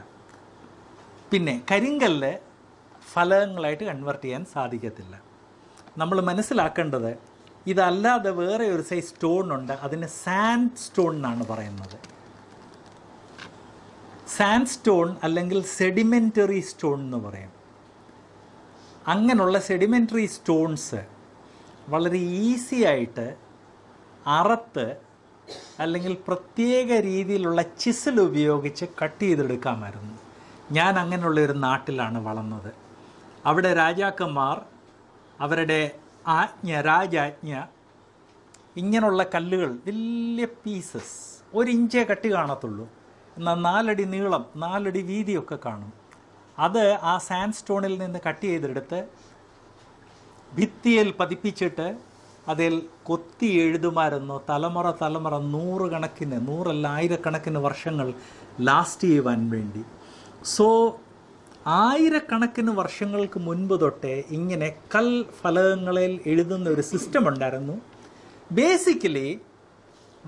പിന്നെ കരിങ്കല്ല് ഫലകങ്ങളായിട്ട് കൺവേർട്ട് ചെയ്യാൻ സാധിക്കത്തില്ല. നമ്മൾ മനസ്സിലാക്കേണ്ടത്, ഇതല്ലാതെ വേറെ ഒരു സൈസ് സ്റ്റോണുണ്ട്, അതിന് സാൻഡ് സ്റ്റോൺ എന്നാണ് പറയുന്നത്. സാൻഡ് സ്റ്റോൺ അല്ലെങ്കിൽ സെഡിമെൻ്ററി സ്റ്റോൺ എന്ന് പറയും. അങ്ങനെയുള്ള സെഡിമെൻ്ററി സ്റ്റോൺസ് വളരെ ഈസി ആയിട്ട് അറത്ത് അല്ലെങ്കിൽ പ്രത്യേക രീതിയിലുള്ള ചിസിൽ ഉപയോഗിച്ച് കട്ട് ചെയ്തെടുക്കാമായിരുന്നു. ഞാൻ അങ്ങനെയുള്ള ഒരു നാട്ടിലാണ് വളർന്നത്. അവിടെ രാജാക്കന്മാർ അവരുടെ ആജ്ഞ രാജാജ്ഞ ഇങ്ങനെയുള്ള കല്ലുകൾ വലിയ പീസസ്, ഒരിഞ്ചേ കട്ടി കാണത്തുള്ളൂ, എന്നാൽ നാലടി നീളം നാലടി വീതിയൊക്കെ കാണും. അത് ആ സാൻഡ് സ്റ്റോണിൽ നിന്ന് കട്ട് ചെയ്തെടുത്ത് ഭിത്തിയിൽ പതിപ്പിച്ചിട്ട് അതിൽ കൊത്തി എഴുതുമായിരുന്നു. തലമുറ തലമുറ നൂറുകണക്കിന് നൂറല്ല ആയിരക്കണക്കിന് വർഷങ്ങൾ ലാസ്റ്റ് ചെയ്യുവാൻ വേണ്ടി. സോ ആയിരക്കണക്കിന് വർഷങ്ങൾക്ക് മുൻപ് തൊട്ടേ ഇങ്ങനെ കൽ ഫലകങ്ങളിൽ എഴുതുന്ന ഒരു സിസ്റ്റം ഉണ്ടായിരുന്നു. ബേസിക്കലി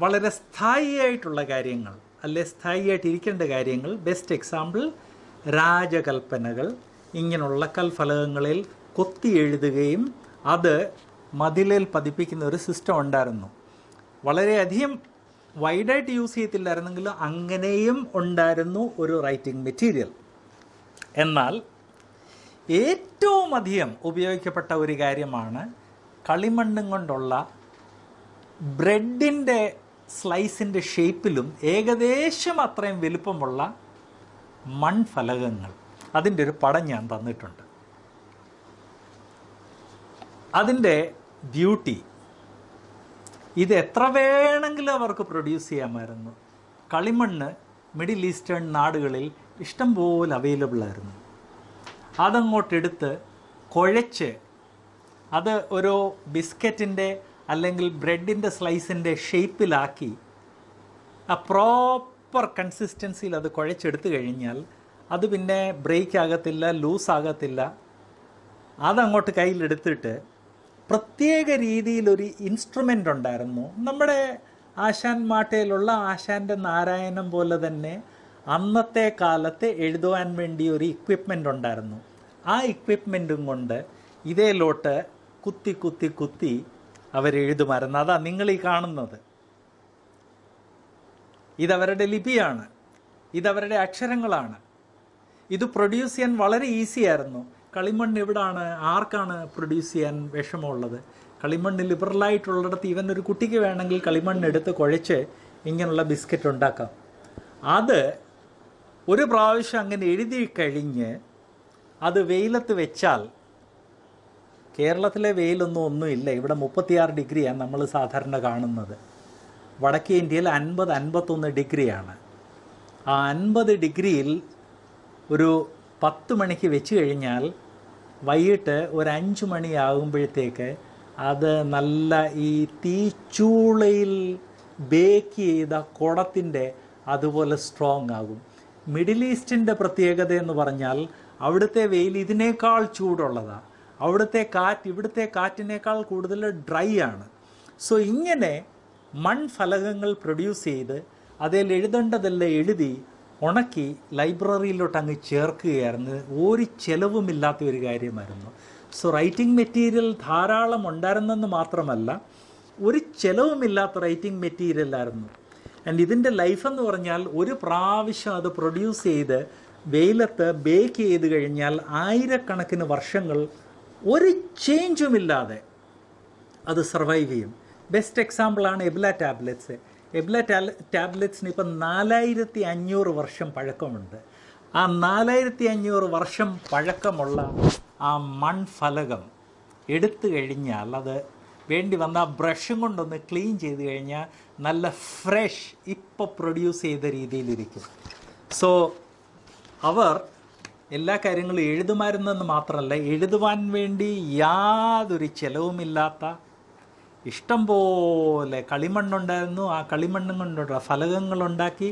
വളരെ സ്ഥായിയായിട്ടുള്ള കാര്യങ്ങൾ അല്ലെ സ്ഥായിയായിട്ടിരിക്കേണ്ട കാര്യങ്ങൾ, ബെസ്റ്റ് എക്സാമ്പിൾ രാജകൽപ്പനകൾ, ഇങ്ങനെയുള്ള കൽ ഫലകങ്ങളിൽ കൊത്തി എഴുതുകയും അത് മതിലിൽ പതിപ്പിക്കുന്ന ഒരു സിസ്റ്റം ഉണ്ടായിരുന്നു. വളരെയധികം വൈഡായിട്ട് യൂസ് ചെയ്യത്തില്ലായിരുന്നെങ്കിലും അങ്ങനെയും ഉണ്ടായിരുന്നു ഒരു റൈറ്റിംഗ് മെറ്റീരിയൽ. എന്നാൽ ഏറ്റവും അധികം ഉപയോഗിക്കപ്പെട്ട ഒരു കാര്യമാണ് കളിമണ്ണും കൊണ്ടുള്ള ബ്രെഡിൻ്റെ സ്ലൈസിൻ്റെ ഷേപ്പിലും ഏകദേശം അത്രയും വലുപ്പമുള്ള മൺഫലകങ്ങൾ, അതിൻ്റെ ഒരു പടം ഞാൻ തന്നിട്ടുണ്ട്. അതിൻ്റെ ബ്യൂട്ടി, ഇത് എത്ര വേണമെങ്കിലും അവർക്ക് പ്രൊഡ്യൂസ് ചെയ്യാമായിരുന്നു. കളിമണ്ണ് മിഡിൽ ഈസ്റ്റേൺ നാടുകളിൽ ഇഷ്ടം പോലെ അവൈലബിൾ ആയിരുന്നു. അതങ്ങോട്ടെടുത്ത് കുഴച്ച് അത് ഒരു ബിസ്ക്കറ്റിൻ്റെ അല്ലെങ്കിൽ ബ്രെഡിൻ്റെ സ്ലൈസിൻ്റെ ഷേപ്പിലാക്കി ആ പ്രോപ്പർ കൺസിസ്റ്റൻസിയിൽ അത് കുഴച്ചെടുത്തു കഴിഞ്ഞാൽ അത് പിന്നെ ബ്രേക്ക് ആകത്തില്ല, ലൂസാകത്തില്ല. അതങ്ങോട്ട് കയ്യിലെടുത്തിട്ട് പ്രത്യേക രീതിയിലൊരു ഇൻസ്ട്രുമെൻ്റ് ഉണ്ടായിരുന്നു. നമ്മുടെ ആശാൻ മാട്ടയിലുള്ള ആശാൻ്റെ നാരായണം പോലെ തന്നെ അന്നത്തെ കാലത്ത് എഴുതുവാൻ വേണ്ടി ഒരു ഇക്വിപ്മെൻ്റ് ഉണ്ടായിരുന്നു. ആ ഇക്വിപ്മെൻറ്റും കൊണ്ട് ഇതേലോട്ട് കുത്തി കുത്തി കുത്തി അവരെഴുതുമായിരുന്നു. അതാ നിങ്ങളീ കാണുന്നത്, ഇതവരുടെ ലിപിയാണ്, ഇതവരുടെ അക്ഷരങ്ങളാണ്. ഇത് പ്രൊഡ്യൂസ് ചെയ്യാൻ വളരെ ഈസി ആയിരുന്നു. കളിമണ്ണ് എവിടാണ്, ആർക്കാണ് പ്രൊഡ്യൂസ് ചെയ്യാൻ വിഷമമുള്ളത്? കളിമണ്ണ് ലിബറലായിട്ടുള്ളിടത്ത് ഇവൻ ഒരു കുട്ടിക്ക് വേണമെങ്കിൽ കളിമണ്ണ് എടുത്ത് കുഴച്ച് ഇങ്ങനെയുള്ള ബിസ്ക്കറ്റ് ഉണ്ടാക്കാം. അത് ഒരു പ്രാവശ്യം അങ്ങനെ എഴുതി കഴിഞ്ഞ് അത് വെയിലത്ത് വെച്ചാൽ, കേരളത്തിലെ വെയിലൊന്നും ഒന്നുമില്ല, ഇവിടെ മുപ്പത്തിയാറ് ഡിഗ്രിയാണ് നമ്മൾ സാധാരണ കാണുന്നത്, വടക്കേ ഇന്ത്യയിൽ അൻപത് അൻപത്തൊന്ന് ഡിഗ്രിയാണ്. ആ അൻപത് ഡിഗ്രിയിൽ ഒരു പത്ത് മണിക്ക് വെച്ച് കഴിഞ്ഞാൽ വൈകിട്ട് ഒരു അഞ്ച് മണിയാകുമ്പോഴത്തേക്ക് അത് നല്ല ഈ തീച്ചൂളയിൽ ബേക്ക് ചെയ്ത കുടത്തിൻ്റെ അതുപോലെ സ്ട്രോങ് ആകും. മിഡിൽ ഈസ്റ്റിൻ്റെ പ്രത്യേകത എന്ന് പറഞ്ഞാൽ അവിടുത്തെ വെയിൽ ഇതിനേക്കാൾ ചൂടുള്ളതാണ്, അവിടുത്തെ കാറ്റ് ഇവിടുത്തെ കാറ്റിനേക്കാൾ കൂടുതൽ ഡ്രൈ ആണ്. സോ ഇങ്ങനെ മൺഫലകങ്ങൾ പ്രൊഡ്യൂസ് ചെയ്ത് അതിൽ എഴുതേണ്ടതെല്ലാം എഴുതി ഉണക്കി ലൈബ്രറിയിലോട്ട് അങ്ങ് ചേർക്കുകയായിരുന്നു. ഒരു ചിലവുമില്ലാത്ത ഒരു കാര്യമായിരുന്നു. സോ റൈറ്റിംഗ് മെറ്റീരിയൽ ധാരാളം ഉണ്ടായിരുന്നെന്ന് മാത്രമല്ല, ഒരു ചിലവുമില്ലാത്ത റൈറ്റിംഗ് മെറ്റീരിയലായിരുന്നു. ആൻഡ് ഇതിൻ്റെ ലൈഫെന്ന് പറഞ്ഞാൽ ഒരു പ്രാവശ്യം അത് പ്രൊഡ്യൂസ് ചെയ്ത് വെയിലത്ത് ബേക്ക് ചെയ്ത് കഴിഞ്ഞാൽ ആയിരക്കണക്കിന് വർഷങ്ങൾ ഒരു ചേഞ്ചുമില്ലാതെ അത് സർവൈവ് ചെയ്യും. ബെസ്റ്റ് എക്സാമ്പിളാണ് എബ്ല ടാബ്ലെറ്റ്സ്. എബ്ല ടാബ്ലെറ്റ്സിന് ഇപ്പം നാലായിരത്തി അഞ്ഞൂറ് വർഷം പഴക്കമുണ്ട്. ആ നാലായിരത്തി അഞ്ഞൂറ് വർഷം പഴക്കമുള്ള ആ മൺഫലകം എടുത്തു കഴിഞ്ഞാൽ അത് വേണ്ടി വന്ന ആ ബ്രഷും കൊണ്ടൊന്ന് ക്ലീൻ ചെയ്ത് കഴിഞ്ഞാൽ നല്ല ഫ്രഷ് ഇപ്പോൾ പ്രൊഡ്യൂസ് ചെയ്ത രീതിയിലിരിക്കും. സോ അവർ എല്ലാ കാര്യങ്ങളും എഴുതുമായിരുന്നെന്ന് മാത്രമല്ല, എഴുതുവാൻ വേണ്ടി യാതൊരു ചിലവുമില്ലാത്ത ഇഷ്ടം പോലെ കളിമണ്ണുണ്ടായിരുന്നു. ആ കളിമണ്ണും കൊണ്ടുള്ള ഫലകങ്ങളുണ്ടാക്കി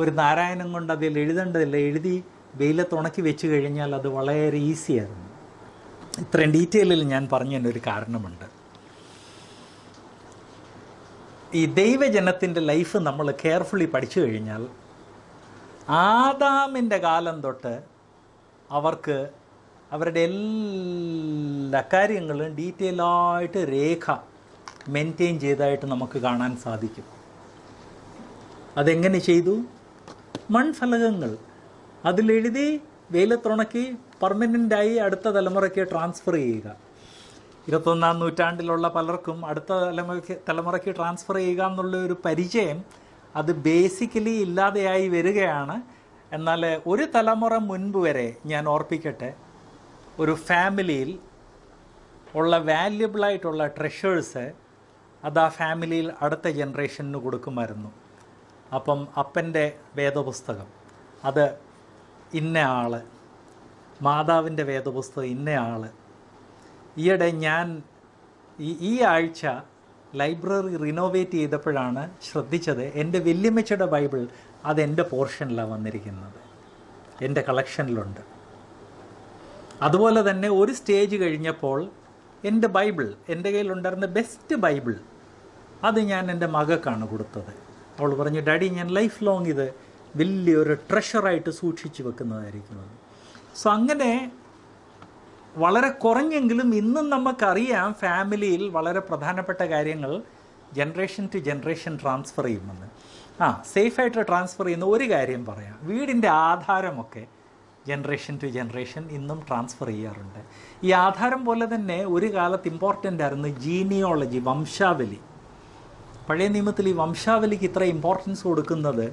ഒരു നാരായണം കൊണ്ട് അതിൽ എഴുതേണ്ടതില്ല എഴുതി വെയിലത്ത് ഉണക്കി വെച്ച് കഴിഞ്ഞാൽ അത് വളരെ ഈസിയായിരുന്നു. ഇത്രയും ഡീറ്റെയിലിൽ ഞാൻ പറഞ്ഞതിനൊരു കാരണമുണ്ട്. ഈ ദൈവജനത്തിൻ്റെ ലൈഫ് നമ്മൾ കെയർഫുള്ളി പഠിച്ചു കഴിഞ്ഞാൽ ആദാമിൻ്റെ കാലം തൊട്ട് അവർക്ക് അവരുടെ എല്ലാ കാര്യങ്ങളും ഡീറ്റെയിലായിട്ട് രേഖ മെയിൻറ്റെയിൻ ചെയ്തായിട്ട് നമുക്ക് കാണാൻ സാധിക്കും. അതെങ്ങനെ ചെയ്തു? മൺഫലകങ്ങൾ അതിലെഴുതി വെയിലത്തുണക്കി പെർമനൻ്റായി അടുത്ത തലമുറയ്ക്ക് ട്രാൻസ്ഫർ ചെയ്യുക. ഇരുപത്തൊന്നാം നൂറ്റാണ്ടിലുള്ള പലർക്കും അടുത്ത തലമുറയ്ക്ക് തലമുറയ്ക്ക് ട്രാൻസ്ഫർ ചെയ്യുക എന്നുള്ള ഒരു പരിചയം അത് ബേസിക്കലി ഇല്ലാതെയായി വരികയാണ്. എന്നാൽ ഒരു തലമുറ മുൻപ് വരെ ഞാൻ ഓർപ്പിക്കട്ടെ, ഒരു ഫാമിലിയിൽ ഉള്ള വാല്യബിളായിട്ടുള്ള ട്രഷേഴ്സ് അത് ആ ഫാമിലിയിൽ അടുത്ത ജനറേഷന് കൊടുക്കുമായിരുന്നു. അപ്പം അപ്പൻ്റെ വേദപുസ്തകം അത് ഇന്ന ആൾ, മാതാവിൻ്റെ വേദപുസ്തകം ഇന്ന ആൾ. ഈയിടെ ഞാൻ ഈ ഈ ആഴ്ച ലൈബ്രറി റിനോവേറ്റ് ചെയ്തപ്പോഴാണ് ശ്രദ്ധിച്ചത്, എൻ്റെ വല്യമ്മച്ചയുടെ ബൈബിൾ അതെൻ്റെ പോർഷനിലാണ് വന്നിരിക്കുന്നത്, എൻ്റെ കളക്ഷനിലുണ്ട്. അതുപോലെ തന്നെ ഒരു സ്റ്റേജ് കഴിഞ്ഞപ്പോൾ എൻ്റെ ബൈബിൾ, എൻ്റെ കയ്യിലുണ്ടായിരുന്ന ബെസ്റ്റ് ബൈബിൾ, അത് ഞാൻ എൻ്റെ മകൾക്കാണ് കൊടുത്തത്. അവൾ പറഞ്ഞു, ഡാഡി ഞാൻ ലൈഫ് ലോങ് ഇത് വലിയൊരു ട്രഷറായിട്ട് സൂക്ഷിച്ച് വെക്കുന്നതായിരിക്കും. സോ അങ്ങനെ വളരെ കുറഞ്ഞെങ്കിലും ഇന്നും നമുക്കറിയാം ഫാമിലിയിൽ വളരെ പ്രധാനപ്പെട്ട കാര്യങ്ങൾ ജനറേഷൻ ടു ജനറേഷൻ ട്രാൻസ്ഫർ ചെയ്യുമെന്ന്. ആ സേഫായിട്ട് ട്രാൻസ്ഫർ ചെയ്യുന്ന ഒരു കാര്യം പറയാം, വീടിൻ്റെ ആധാരമൊക്കെ ജനറേഷൻ ടു ജനറേഷൻ ഇന്നും ട്രാൻസ്ഫർ ചെയ്യാറുണ്ട്. ഈ ആധാരം പോലെ തന്നെ ഒരു കാലത്ത് ഇമ്പോർട്ടൻ്റ് ആയിരുന്നു ജീനിയോളജി, വംശാവലി. പഴയ നിയമത്തിൽ ഈ വംശാവലിക്ക് ഇത്ര ഇമ്പോർട്ടൻസ് കൊടുക്കുന്നത്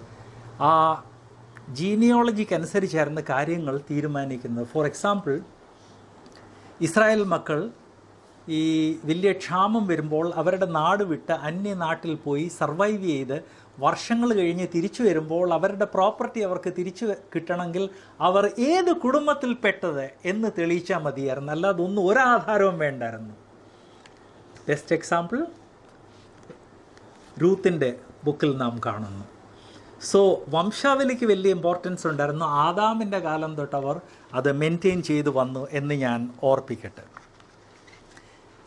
ആ ജീനിയോളജിക്ക് അനുസരിച്ചായിരുന്നു കാര്യങ്ങൾ തീരുമാനിക്കുന്നത്. ഫോർ എക്സാമ്പിൾ, ഇസ്രായേൽ മക്കൾ ഈ വലിയ ക്ഷാമം വരുമ്പോൾ അവരുടെ നാട് വിട്ട് അന്യ നാട്ടിൽ പോയി സർവൈവ് ചെയ്ത് വർഷങ്ങൾ കഴിഞ്ഞ് തിരിച്ചു വരുമ്പോൾ അവരുടെ പ്രോപ്പർട്ടി അവർക്ക് തിരിച്ചു കിട്ടണമെങ്കിൽ അവർ ഏത് കുടുംബത്തിൽപ്പെട്ടത് എന്ന് തെളിയിച്ചാൽ മതിയായിരുന്നു, അല്ലാതെ ഒന്നും ഒരാധാരവും വേണ്ടായിരുന്നു. ബെസ്റ്റ് എക്സാമ്പിൾ രൂത്തിൻ്റെ ബുക്കിൽ നാം കാണുന്നു. സോ വംശാവലിക്ക് വലിയ ഇമ്പോർട്ടൻസ് ഉണ്ടായിരുന്നു. ആദാമിൻ്റെ കാലം തൊട്ടവർ അത് മെയിൻറ്റെയിൻ ചെയ്തു വന്നു എന്ന് ഞാൻ ഓർപ്പിക്കട്ടെ.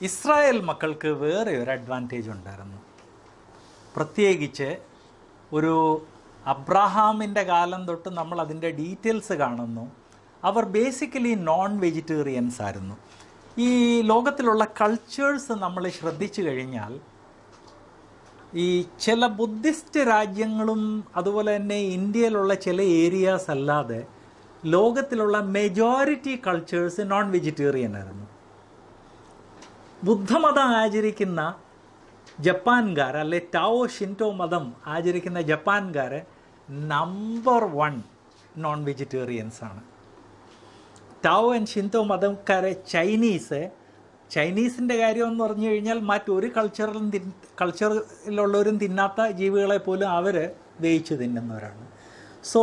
ഇസ്രായേൽ മക്കൾക്ക് വേറെ ഒരു അഡ്വാൻറ്റേജ് ഉണ്ടായിരുന്നു. പ്രത്യേകിച്ച് ഒരു അബ്രഹാമിൻ്റെ കാലം തൊട്ട് നമ്മൾ അതിൻ്റെ ഡീറ്റെയിൽസ് കാണുന്നു. അവർ ബേസിക്കലി നോൺ വെജിറ്റേറിയൻസ് ആയിരുന്നു. ഈ ലോകത്തിലുള്ള കൾച്ചേഴ്സ് നമ്മൾ ശ്രദ്ധിച്ചു കഴിഞ്ഞാൽ ഈ ചില ബുദ്ധിസ്റ്റ് രാജ്യങ്ങളും അതുപോലെ തന്നെ ഇന്ത്യയിലുള്ള ചില ഏരിയാസ് അല്ലാതെ ലോകത്തിലുള്ള മെജോറിറ്റി കൾച്ചേഴ്സ് നോൺ വെജിറ്റേറിയൻ ആയിരുന്നു. ബുദ്ധമതം ആചരിക്കുന്ന ജപ്പാൻകാർ അല്ലെ ടാവോ ഷിൻറ്റോ മതം ആചരിക്കുന്ന ജപ്പാൻകാർ നമ്പർ വൺ നോൺ വെജിറ്റേറിയൻസാണ്. ടാവോ ആൻഡ് ഷിൻറ്റോ മതക്കാരെ ചൈനീസ് ചൈനീസിൻ്റെ കാര്യമെന്ന് പറഞ്ഞു കഴിഞ്ഞാൽ മറ്റൊരു കൾച്ചറിലും തി കൾച്ചറിലുള്ളവരും തിന്നാത്ത ജീവികളെ പോലും അവർ വേവിച്ച് തിന്നുന്നവരാണ്. സോ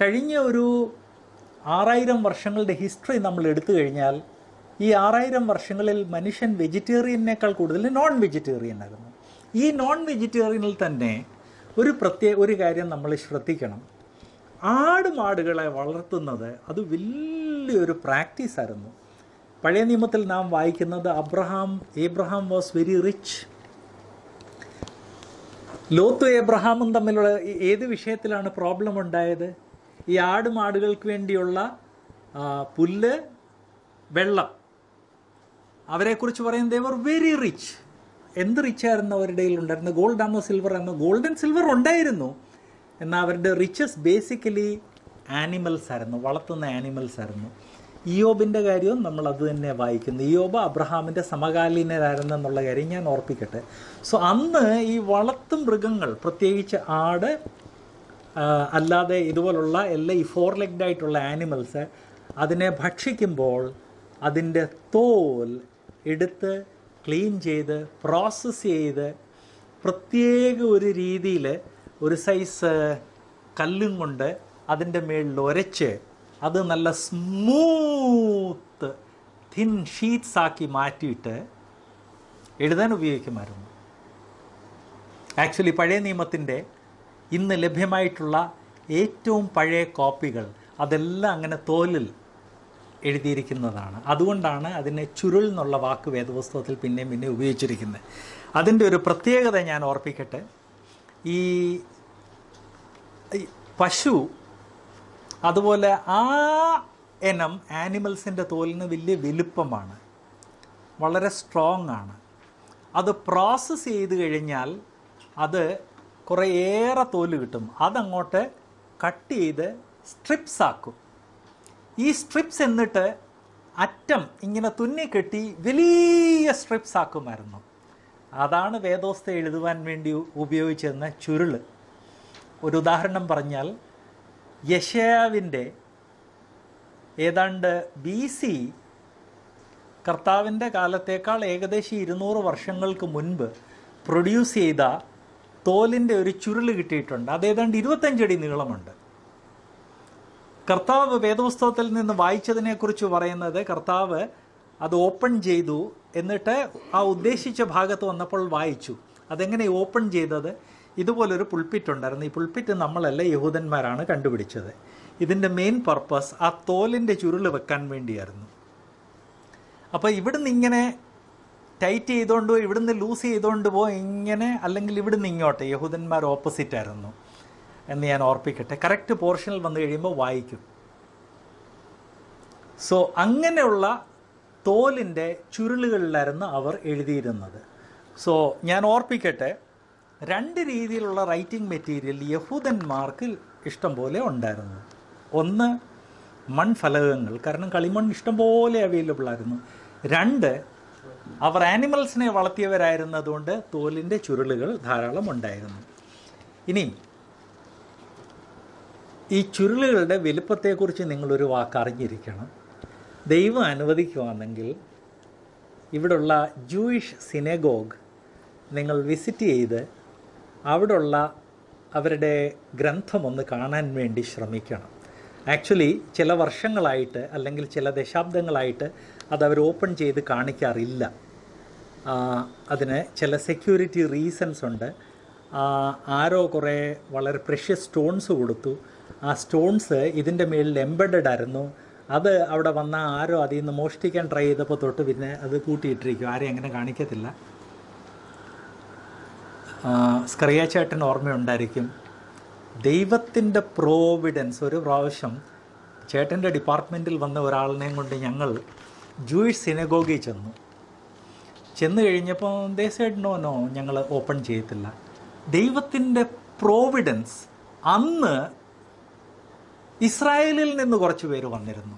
കഴിഞ്ഞ ഒരു ആറായിരം വർഷങ്ങളുടെ ഹിസ്റ്ററി നമ്മൾ എടുത്തു കഴിഞ്ഞാൽ ഈ ആറായിരം വർഷങ്ങളിൽ മനുഷ്യൻ വെജിറ്റേറിയനേക്കാൾ കൂടുതൽ നോൺ വെജിറ്റേറിയൻ ആയിരുന്നു. ഈ നോൺ വെജിറ്റേറിയനിൽ തന്നെ ഒരു പ്രത്യേക ഒരു കാര്യം നമ്മൾ ശ്രദ്ധിക്കണം. ആടുമാടുകളെ വളർത്തുന്നത് അത് വലിയൊരു പ്രാക്ടീസായിരുന്നു. പഴയ നിയമത്തിൽ നാം വായിക്കുന്നത് Abraham Abraham was very rich. ലോത്തു ഏബ്രഹാമും തമ്മിലുള്ള ഏത് വിഷയത്തിലാണ് പ്രോബ്ലം ഉണ്ടായത്? ഈ ആടുമാടുകൾക്ക് വേണ്ടിയുള്ള പുല്ല്, വെള്ളം. അവരെക്കുറിച്ച് പറയുന്നത് ദേ വർ വെരി റിച്ച്. എന്ത് റിച്ചായിരുന്നു അവരുടെ ഉണ്ടായിരുന്നു? ഗോൾഡ് ആണോ സിൽവർ ആണോ? ഗോൾഡ് ആൻഡ് സിൽവർ ഉണ്ടായിരുന്നു, എന്നാൽ അവരുടെ റിച്ചസ് ബേസിക്കലി ആനിമൽസ് ആയിരുന്നു, വളർത്തുന്ന ആനിമൽസ് ആയിരുന്നു. ഇയോബിൻ്റെ കാര്യവും നമ്മൾ അത് തന്നെ വായിക്കുന്നു. ഇയോബ് അബ്രഹാമിൻ്റെ സമകാലീനരായിരുന്നെന്നുള്ള കാര്യം ഞാൻ ഓർപ്പിക്കട്ടെ. സോ അന്ന് ഈ വളർത്തു മൃഗങ്ങൾ, പ്രത്യേകിച്ച് ആട് അല്ലാതെ ഇതുപോലുള്ള എല്ലാ ഈ ഫോർ ലെഗ്ഡ് ആയിട്ടുള്ള ആനിമൽസ്, അതിനെ ഭക്ഷിക്കുമ്പോൾ അതിൻ്റെ തോൽ എടുത്ത് ക്ലീൻ ചെയ്ത് പ്രോസസ്സ് ചെയ്ത് പ്രത്യേക ഒരു രീതിയിൽ ഒരു സൈസ് കല്ലും കൊണ്ട് അതിൻ്റെ മേളിൽ ഉരച്ച് അത് നല്ല സ്മൂത്ത് തിൻ ഷീറ്റ്സാക്കി മാറ്റിയിട്ട് എഴുതാൻ ഉപയോഗിക്കുമായിരുന്നു. ആക്ച്വലി പഴയ നിയമത്തിൻ്റെ ഇന്ന് ലഭ്യമായിട്ടുള്ള ഏറ്റവും പഴയ കോപ്പികൾ അതെല്ലാം അങ്ങനെ തോലിൽ എഴുതിയിരിക്കുന്നതാണ്. അതുകൊണ്ടാണ് അതിനെ ചുരുൾ എന്നുള്ള വാക്ക് വേദപുസ്തകത്തിൽ പിന്നെയും പിന്നെ ഉപയോഗിച്ചിരിക്കുന്നത്. അതിൻ്റെ ഒരു പ്രത്യേകത ഞാൻ ഓർപ്പിക്കട്ടെ. ഈ പശു അതുപോലെ ആ ഇനം ആനിമൽസിൻ്റെ തോലിന് വലിയ വലുപ്പമാണ്, വളരെ സ്ട്രോങ് ആണ്. അത് പ്രോസസ്സ് ചെയ്ത് കഴിഞ്ഞാൽ അത് കുറേയേറെ തോല് കിട്ടും. അതങ്ങോട്ട് കട്ട് ചെയ്ത് സ്ട്രിപ്സ് ആക്കും. ഈ സ്ട്രിപ്സ് എന്നിട്ട് അറ്റം ഇങ്ങനെ തുന്നിക്കെട്ടി വലിയ സ്ട്രിപ്സ് ആക്കുമായിരുന്നു. അതാണ് വേദോസ്ത എഴുതുവാൻ വേണ്ടി ഉപയോഗിച്ചിരുന്ന ചുരുൾ. ഒരു ഉദാഹരണം പറഞ്ഞാൽ യെശയ്യാവിൻ്റെ ഏതാണ്ട് ബി സി കർത്താവിൻ്റെ കാലത്തേക്കാൾ ഏകദേശം ഇരുന്നൂറ് വർഷങ്ങൾക്ക് മുൻപ് പ്രൊഡ്യൂസ് ചെയ്ത തോലിൻ്റെ ഒരു ചുരുൾ കിട്ടിയിട്ടുണ്ട്. അത് ഏതാണ്ട് ഇരുപത്തഞ്ചടി നീളമുണ്ട്. കർത്താവ് വേദപുസ്തകത്തിൽ നിന്ന് വായിച്ചതിനെക്കുറിച്ച് പറയുന്നത് കർത്താവ് അത് ഓപ്പൺ ചെയ്തു, എന്നിട്ട് ആ ഉദ്ദേശിച്ച ഭാഗത്ത് വന്നപ്പോൾ വായിച്ചു. അതെങ്ങനെ ഓപ്പൺ ചെയ്തത്? ഇതുപോലൊരു പുൾപിറ്റ് ഉണ്ടായിരുന്നു. ഈ പുൾപിറ്റ് നമ്മളല്ല, യഹൂദന്മാരാണ് കണ്ടുപിടിച്ചത്. ഇതിൻ്റെ മെയിൻ പർപ്പസ് ആ തോലിൻ്റെ ചുരുൾ വെക്കാൻ വേണ്ടിയായിരുന്നു. അപ്പോൾ ഇവിടുന്ന് ഇങ്ങനെ ടൈറ്റ് ചെയ്തുകൊണ്ട് പോയി, ഇവിടുന്ന് ലൂസ് ചെയ്തുകൊണ്ട് പോയി, ഇങ്ങനെ അല്ലെങ്കിൽ ഇവിടുന്ന് ഇങ്ങോട്ട്. യഹൂദന്മാർ ഓപ്പോസിറ്റായിരുന്നു എന്ന് ഞാൻ ഓർപ്പിക്കട്ടെ. കറക്റ്റ് പോർഷനിൽ വന്നു കഴിയുമ്പോൾ വായിക്കും. സോ അങ്ങനെയുള്ള തോലിൻ്റെ ചുരുളുകളിലായിരുന്നു അവർ എഴുതിയിരുന്നത്. സോ ഞാൻ ഓർപ്പിക്കട്ടെ, രണ്ട് രീതിയിലുള്ള റൈറ്റിംഗ് മെറ്റീരിയൽ യഹൂദന്മാർക്ക് ഇഷ്ടംപോലെ ഉണ്ടായിരുന്നു. ഒന്ന് മൺഫലകങ്ങൾ, കാരണം കളിമൺ ഇഷ്ടംപോലെ അവൈലബിൾ ആയിരുന്നു. രണ്ട് അവർ ആനിമൽസിനെ വളർത്തിയവരായിരുന്നതുകൊണ്ട് തോലിൻ്റെ ചുരുളുകൾ ധാരാളം ഉണ്ടായിരുന്നു. ഇനി ഈ ചുരുളുകളുടെ വലുപ്പത്തെക്കുറിച്ച് നിങ്ങളൊരു വാക്കറിഞ്ഞിരിക്കണം. ദൈവം അനുവദിക്കുകയാണെങ്കിൽ ഇവിടുള്ള ജൂയിഷ് സിനഗോഗ് നിങ്ങൾ വിസിറ്റ് ചെയ്ത് അവിടുള്ള അവരുടെ ഗ്രന്ഥമൊന്ന് കാണാൻ വേണ്ടി ശ്രമിക്കണം. ആക്ച്വലി ചില വർഷങ്ങളായിട്ട് അല്ലെങ്കിൽ ചില ദശാബ്ദങ്ങളായിട്ട് അതവർ ഓപ്പൺ ചെയ്ത് കാണിക്കാറില്ല. അതിന് ചില സെക്യൂരിറ്റി റീസൺസ് ഉണ്ട്. ആരോ കുറേ വളരെ പ്രഷ്യസ് സ്റ്റോൺസ് കൊടുത്തു. ആ സ്റ്റോൺസ് ഇതിൻ്റെ മേളിൽ എംബഡഡ് ആയിരുന്നു. അത് അവിടെ വന്ന ആരോ അതിൽ നിന്ന് മോഷ്ടിക്കാൻ ട്രൈ ചെയ്തപ്പോൾ തൊട്ട് പിന്നെ അത് കൂട്ടിയിട്ടിരിക്കും. ആരെയും അങ്ങനെ കാണിക്കത്തില്ല. സ്ക്രിയാച്ചേട്ടൻ ഓർമ്മയുണ്ടായിരിക്കും. ദൈവത്തിൻ്റെ പ്രോവിഡൻസ്. ഒരു പ്രാവശ്യം ചേട്ടൻ്റെ ഡിപ്പാർട്ട്മെൻറ്റിൽ വന്ന ഒരാളിനെയും കൊണ്ട് ഞങ്ങൾ ജൂയിഷ് സിനഗോഗിൽ ചെന്നു ചെന്ന് കഴിഞ്ഞപ്പോൾ ദേ സൈഡ് നോ നോ ഞങ്ങൾ ഓപ്പൺ ചെയ്യത്തില്ല. ദൈവത്തിൻ്റെ പ്രോവിഡൻസ്. അന്ന് ഇസ്രായേലിൽ നിന്ന് കുറച്ച് പേര് വന്നിരുന്നു,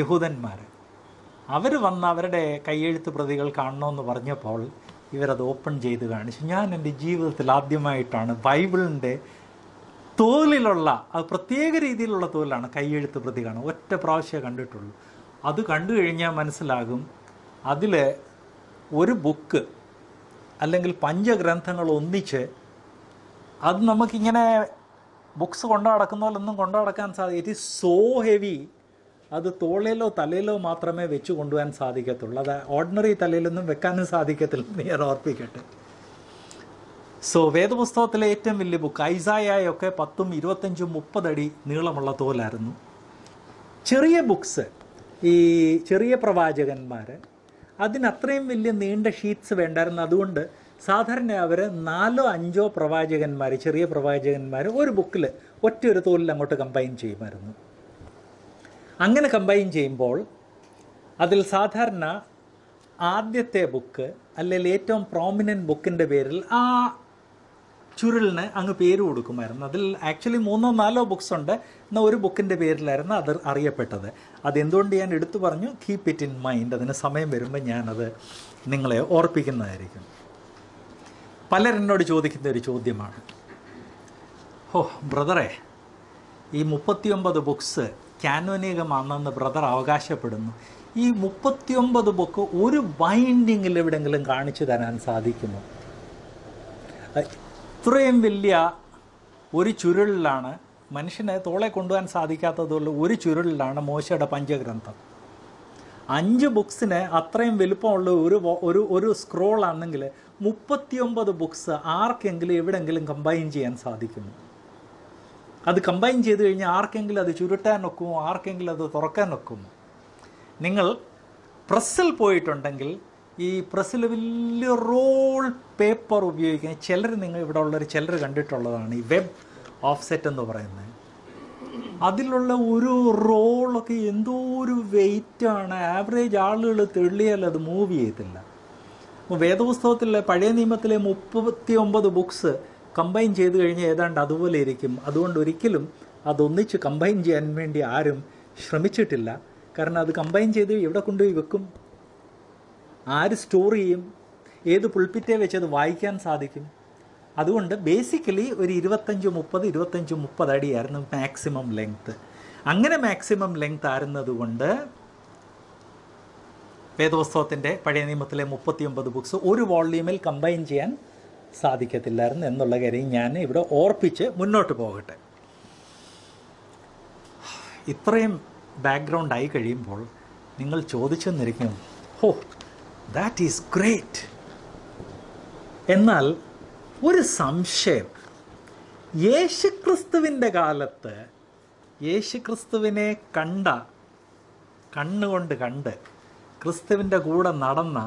യഹൂദന്മാർ. അവർ വന്ന് അവരുടെ കയ്യെഴുത്ത് പ്രതികൾ കാണണമെന്ന് പറഞ്ഞപ്പോൾ ഇവരത് ഓപ്പൺ ചെയ്ത് കാണിച്ചു. ഞാൻ എൻ്റെ ജീവിതത്തിൽ ആദ്യമായിട്ടാണ് ബൈബിളിൻ്റെ തോലിലുള്ള, അത് പ്രത്യേക രീതിയിലുള്ള തോലിലാണ് കയ്യെഴുത്ത് പ്രതി കാണും. ഒറ്റ പ്രാവശ്യമേ കണ്ടിട്ടുള്ളൂ. അത് കണ്ടു കഴിഞ്ഞാൽ മനസ്സിലാകും അതിൽ ഒരു ബുക്ക് അല്ലെങ്കിൽ പഞ്ചഗ്രന്ഥങ്ങൾ ഒന്നിച്ച്, അത് നമുക്കിങ്ങനെ ബുക്സ് കൊണ്ടു നടക്കുന്നതിലൊന്നും കൊണ്ടു നടക്കാൻ സാധിക്കും. It is so heavy. അത് തോളിലോ തലയിലോ മാത്രമേ വെച്ച് കൊണ്ടുപോകാൻ സാധിക്കത്തുള്ളൂ. അത് ഓർഡിനറി തലയിലൊന്നും വെക്കാനും സാധിക്കത്തില്ലെന്ന് ഞാൻ ഓർപ്പിക്കട്ടെ. സോ വേദപുസ്തകത്തിലെ ഏറ്റവും വലിയ ബുക്ക് ഐസായയൊക്കെ പത്തും ഇരുപത്തഞ്ചും മുപ്പതടി നീളമുള്ള തോലായിരുന്നു. ചെറിയ ബുക്സ്, ഈ ചെറിയ പ്രവാചകന്മാർ, അതിനത്രയും വലിയ നീണ്ട ഷീറ്റ്സ് വേണ്ടായിരുന്നു. അതുകൊണ്ട് സാധാരണ അവർ നാലോ അഞ്ചോ പ്രവാചകന്മാർ, ചെറിയ പ്രവാചകന്മാർ ഒരു ബുക്കിൽ ഒറ്റ ഒരു തോലിൽ അങ്ങോട്ട് കമ്പൈൻ ചെയ്യുമായിരുന്നു. അങ്ങനെ കമ്പൈൻ ചെയ്യുമ്പോൾ അതിൽ സാധാരണ ആദ്യത്തെ ബുക്ക് അല്ലെങ്കിൽ ഏറ്റവും പ്രോമിനൻ്റ് ബുക്കിൻ്റെ പേരിൽ ആ ചുരുളിന് അങ്ങ് പേര് കൊടുക്കുമായിരുന്നു. അതിൽ ആക്ച്വലി മൂന്നോ നാലോ ബുക്സ് ഉണ്ട്. എന്നാൽ ഒരു ബുക്കിൻ്റെ പേരിലായിരുന്നു അത് അറിയപ്പെട്ടത്. അതെന്തുകൊണ്ട് ഞാൻ എടുത്തു പറഞ്ഞു, കീപ്പ് ഇറ്റ് ഇൻ മൈൻഡ്. അതിന് സമയം വരുമ്പോൾ ഞാനത് നിങ്ങളെ ഓർപ്പിക്കുന്നതായിരിക്കും. പലരെന്നോട് ചോദിക്കുന്ന ഒരു ചോദ്യമാണ്, ഓ ബ്രദറെ, ഈ മുപ്പത്തിയൊമ്പത് ബുക്സ് ക്യാനോനികമാണെന്ന് ബ്രദർ അവകാശപ്പെടുന്നു. ഈ മുപ്പത്തിയൊമ്പത് ബുക്ക് ഒരു ബൈൻഡിങ്ങിൽ എവിടെയെങ്കിലും കാണിച്ചു തരാൻ സാധിക്കുമോ? ഇത്രയും വലിയ ഒരു ചുരുളിലാണ്, മനുഷ്യനെ തോളെ കൊണ്ടുപോകാൻ സാധിക്കാത്തതുള്ള ഒരു ചുരുളിലാണ് മോശയുടെ പഞ്ചഗ്രന്ഥം. അഞ്ച് ബുക്സിന് അത്രയും വലുപ്പമുള്ള ഒരു ഒരു ഒരു സ്ക്രോളാണെങ്കിൽ മുപ്പത്തിയൊമ്പത് ബുക്സ് ആർക്കെങ്കിലും എവിടെയെങ്കിലും കമ്പൈൻ ചെയ്യാൻ സാധിക്കുമോ? അത് കമ്പൈൻ ചെയ്ത് കഴിഞ്ഞാൽ ആർക്കെങ്കിലും അത് ചുരുട്ടാനൊക്കുമോ? ആർക്കെങ്കിലും അത് തുറക്കാനൊക്കുമോ? നിങ്ങൾ പ്രസ്സിൽ പോയിട്ടുണ്ടെങ്കിൽ ഈ പ്രസ്സിൽ വലിയ റോൾ പേപ്പർ ഉപയോഗിക്കുന്ന ചിലർ, നിങ്ങൾ ഇവിടെ ഉള്ളൊരു ചിലർ കണ്ടിട്ടുള്ളതാണ് ഈ വെബ് ഓഫ്സെറ്റ് എന്ന് പറയുന്നത്. അതിലുള്ള ഒരു റോളൊക്കെ എന്തോ ഒരു വെയിറ്റാണ്. ആവറേജ് ആളുകൾ തെള്ളിയാൽ അത് മൂവ് ചെയ്യത്തില്ല. അപ്പോൾ വേദപുസ്തകത്തിലെ പഴയ നിയമത്തിലെ മുപ്പത്തി ഒമ്പത് ബുക്സ് കമ്പൈൻ ചെയ്ത് കഴിഞ്ഞാൽ ഏതാണ്ട് അതുപോലെ ഇരിക്കും. അതുകൊണ്ട് ഒരിക്കലും അതൊന്നിച്ച് കമ്പൈൻ ചെയ്യാൻ വേണ്ടി ആരും ശ്രമിച്ചിട്ടില്ല. കാരണം അത് കമ്പൈൻ ചെയ്ത് എവിടെ കൊണ്ടുപോയി വെക്കും? ആര് സ്റ്റോർ ചെയ്യും? ഏത് പുൾപിറ്റേ വെച്ച് അത് വായിക്കാൻ സാധിക്കും? അതുകൊണ്ട് ബേസിക്കലി ഒരു ഇരുപത്തഞ്ച് മുപ്പത് ഇരുപത്തഞ്ച് മുപ്പത് അടിയായിരുന്നു മാക്സിമം ലെങ്ത്ത്. അങ്ങനെ മാക്സിമം ലെങ്ത്ത് ആയിരുന്നതുകൊണ്ട് വേദപുസ്തകത്തിൻ്റെ പഴയ നിയമത്തിലെ മുപ്പത്തിയൊമ്പത് ബുക്സ് ഒരു വോള്യൂമിൽ കമ്പൈൻ ചെയ്യാൻ സാധിക്കത്തില്ലായിരുന്നു എന്നുള്ള കാര്യം ഞാൻ ഇവിടെ ഓർപ്പിച്ച് മുന്നോട്ട് പോകട്ടെ. ഇത്രയും ബാക്ക്ഗ്രൗണ്ട് ആയി കഴിയുമ്പോൾ നിങ്ങൾ ചോദിച്ചെന്നിരിക്കും, ഹോ ദാറ്റ് ഈസ് ഗ്രേറ്റ്. എന്നാൽ ഒരു സംശയം, യേശുക്രിസ്തുവിൻ്റെ കാലത്ത് യേശുക്രിസ്തുവിനെ കണ്ട, കണ്ണുകൊണ്ട് കണ്ട് ക്രിസ്തുവിൻ്റെ കൂടെ നടന്ന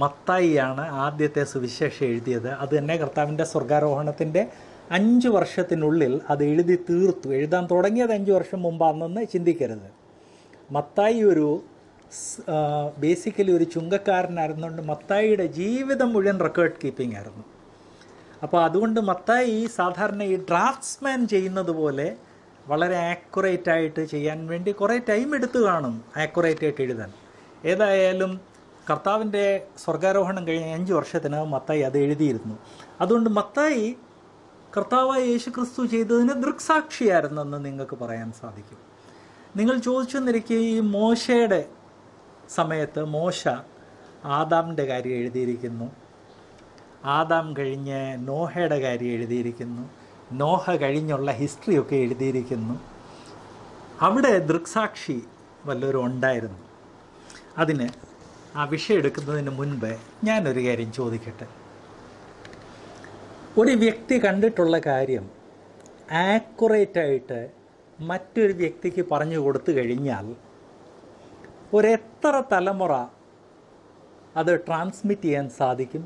മത്തായിയാണ് ആദ്യത്തെ സുവിശേഷം എഴുതിയത്. അത് തന്നെ കർത്താവിൻ്റെ സ്വർഗാരോഹണത്തിൻ്റെ അഞ്ച് വർഷത്തിനുള്ളിൽ അത് എഴുതി തീർത്തു. എഴുതാൻ തുടങ്ങിയത് അഞ്ച് വർഷം മുമ്പാണെന്ന് ചിന്തിക്കരുത്. മത്തായി ഒരു ബേസിക്കലി ഒരു ചുങ്കക്കാരനായിരുന്നുകൊണ്ട് മത്തായിയുടെ ജീവിതം മുഴുവൻ റെക്കോർഡ് കീപ്പിംഗ് ആയിരുന്നു. അപ്പോൾ അതുകൊണ്ട് മത്തായി സാധാരണ ഈ ഡ്രാഫ്റ്റ്സ്മാൻ ചെയ്യുന്നത് പോലെ വളരെ ആക്യുറേറ്റ് ആയിട്ട് ചെയ്യാൻ വേണ്ടി കുറേ ടൈം എടുത്തു കാണും ആക്യുറേറ്റ് ആയിട്ട് എഴുതാൻ. ഏതായാലും കർത്താവിൻ്റെ സ്വർഗാരോഹണം കഴിഞ്ഞ അഞ്ച് വർഷത്തിനകം മത്തായി അത് എഴുതിയിരുന്നു. അതുകൊണ്ട് മത്തായി കർത്താവായ യേശു ക്രിസ്തു ചെയ്തതിന് ദൃക്സാക്ഷിയായിരുന്നെന്ന് നിങ്ങൾക്ക് പറയാൻ സാധിക്കും. നിങ്ങൾ ചോദിച്ചെന്നിരിക്കെ ഈ മോശയുടെ സമയത്ത് മോശ ആദാമിൻ്റെ കാര്യം എഴുതിയിരിക്കുന്നു, ആദാം കഴിഞ്ഞ് നോഹയുടെ കാര്യം എഴുതിയിരിക്കുന്നു, നോഹ കഴിഞ്ഞുള്ള ഹിസ്റ്ററിയൊക്കെ എഴുതിയിരിക്കുന്നു. അവിടെ ദൃക്സാക്ഷി വല്ലവരും ഉണ്ടായിരുന്നു. അതിന് ആ വിഷയം എടുക്കുന്നതിന് മുൻപ് ഞാനൊരു കാര്യം ചോദിക്കട്ടെ. ഒരു വ്യക്തി കണ്ടിട്ടുള്ള കാര്യം ആക്യുറേറ്റായിട്ട് മറ്റൊരു വ്യക്തിക്ക് പറഞ്ഞു കൊടുത്തു കഴിഞ്ഞാൽ ഒരെത്ര തലമുറ അത് ട്രാൻസ്മിറ്റ് ചെയ്യാൻ സാധിക്കും?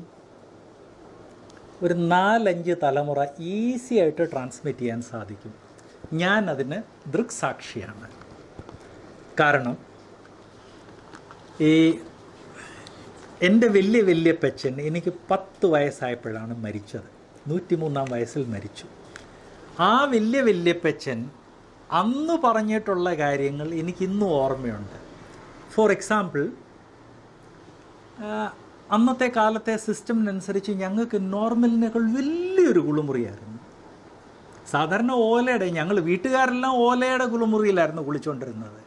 ഒരു നാലഞ്ച് തലമുറ ഈസി ആയിട്ട് ട്രാൻസ്മിറ്റ് ചെയ്യാൻ സാധിക്കും. ഞാൻ അതിന് ദൃക്സാക്ഷിയാണ്. കാരണം ഈ എൻ്റെ വലിയ വലിയ അപ്പച്ചൻ എനിക്ക് പത്ത് വയസ്സായപ്പോഴാണ് മരിച്ചത്. നൂറ്റി മൂന്നാം വയസ്സിൽ മരിച്ചു. ആ വലിയ വലിയ അപ്പച്ചൻ അന്ന് പറഞ്ഞിട്ടുള്ള കാര്യങ്ങൾ എനിക്കിന്നും ഓർമ്മയുണ്ട്. ഫോർ എക്സാമ്പിൾ, അന്നത്തെ കാലത്തെ സിസ്റ്റമിനനുസരിച്ച് ഞങ്ങൾക്ക് നോർമലിനേക്കാൾ വലിയൊരു കുളിമുറിയായിരുന്നു. സാധാരണ ഓലയുടെ, ഞങ്ങൾ വീട്ടുകാരെല്ലാം ഓലയുടെ കുളിമുറിയിലായിരുന്നു കുളിച്ചുകൊണ്ടിരുന്നത്.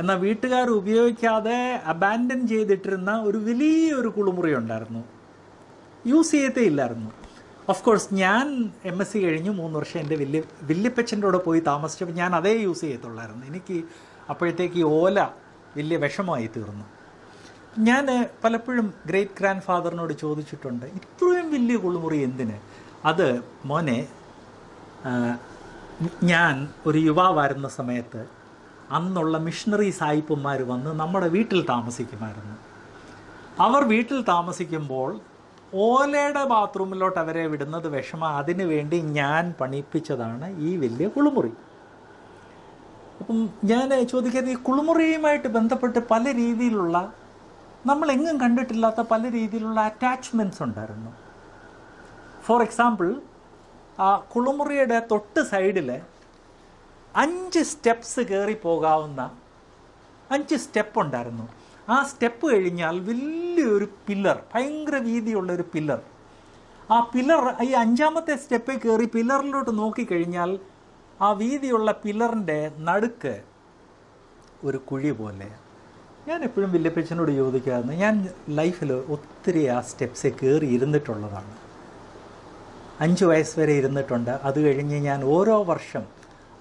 എന്നാൽ വീട്ടുകാർ ഉപയോഗിക്കാതെ അബാൻഡൻ ചെയ്തിട്ടിരുന്ന ഒരു വലിയൊരു കുളിമുറി ഉണ്ടായിരുന്നു, യൂസ് ചെയ്യത്തേ ഇല്ലായിരുന്നു. ഓഫ് കോഴ്സ് ഞാൻ എം എസ് സി കഴിഞ്ഞ് മൂന്ന് വർഷം എൻ്റെ വലിയ വല്യപ്പച്ചൻ്റെ കൂടെ പോയി താമസിച്ചപ്പോൾ ഞാൻ അതേ യൂസ് ചെയ്യത്തുള്ളായിരുന്നു. എനിക്ക് അപ്പോഴത്തേക്ക് ഈ ഓല വലിയ വിഷമമായി തീർന്നു. ഞാൻ പലപ്പോഴും ഗ്രേറ്റ് ഗ്രാൻഡ് ഫാദറിനോട് ചോദിച്ചിട്ടുണ്ട്, ഇത്രയും വലിയ കുളിമുറി എന്തിന്? അത് മോനെ, ഞാൻ ഒരു യുവാവായിരുന്ന സമയത്ത് അന്നുള്ള മിഷണറി സായിപ്പന്മാർ വന്ന് നമ്മുടെ വീട്ടിൽ താമസിക്കുമായിരുന്നു. അവർ വീട്ടിൽ താമസിക്കുമ്പോൾ ഓലയുടെ ബാത്റൂമിലോട്ട് അവരെ വിടുന്നത് വിഷമ, അതിനു വേണ്ടി ഞാൻ പണിയിപ്പിച്ചതാണ് ഈ വലിയ കുളിമുറി. അപ്പം ഞാൻ ചോദിക്കുന്നത്, ഈ കുളിമുറിയുമായിട്ട് ബന്ധപ്പെട്ട് പല രീതിയിലുള്ള, നമ്മളെങ്ങും കണ്ടിട്ടില്ലാത്ത പല രീതിയിലുള്ള അറ്റാച്ച്മെൻറ്റ്സ് ഉണ്ടായിരുന്നു. ഫോർ എക്സാമ്പിൾ, ആ കുളിമുറിയുടെ തൊട്ട് സൈഡിൽ അഞ്ച് സ്റ്റെപ്സ് കയറി പോകാവുന്ന അഞ്ച് സ്റ്റെപ്പ് ഉണ്ടായിരുന്നു. ആ സ്റ്റെപ്പ് കഴിഞ്ഞാൽ വലിയൊരു പില്ലർ, ഭയങ്കര വീതിയുള്ളൊരു പില്ലർ. ആ പില്ലർ, ഈ അഞ്ചാമത്തെ സ്റ്റെപ്പിൽ കയറി പില്ലറിലോട്ട് നോക്കിക്കഴിഞ്ഞാൽ ആ വീതിയുള്ള പില്ലറിൻ്റെ നടുക്ക് ഒരു കുഴി പോലെ. ഞാൻ എപ്പോഴും വല്യപ്പച്ചനോട് ചോദിക്കാറുണ്ട്, ഞാൻ ലൈഫിൽ ഒത്തിരി ആ സ്റ്റെപ്സ് കയറി ഇരുന്നിട്ടുള്ളതാണ്. അഞ്ച് വയസ്സ് വരെ ഇരുന്നിട്ടുണ്ട്. അത് കഴിഞ്ഞ് ഞാൻ ഓരോ വർഷം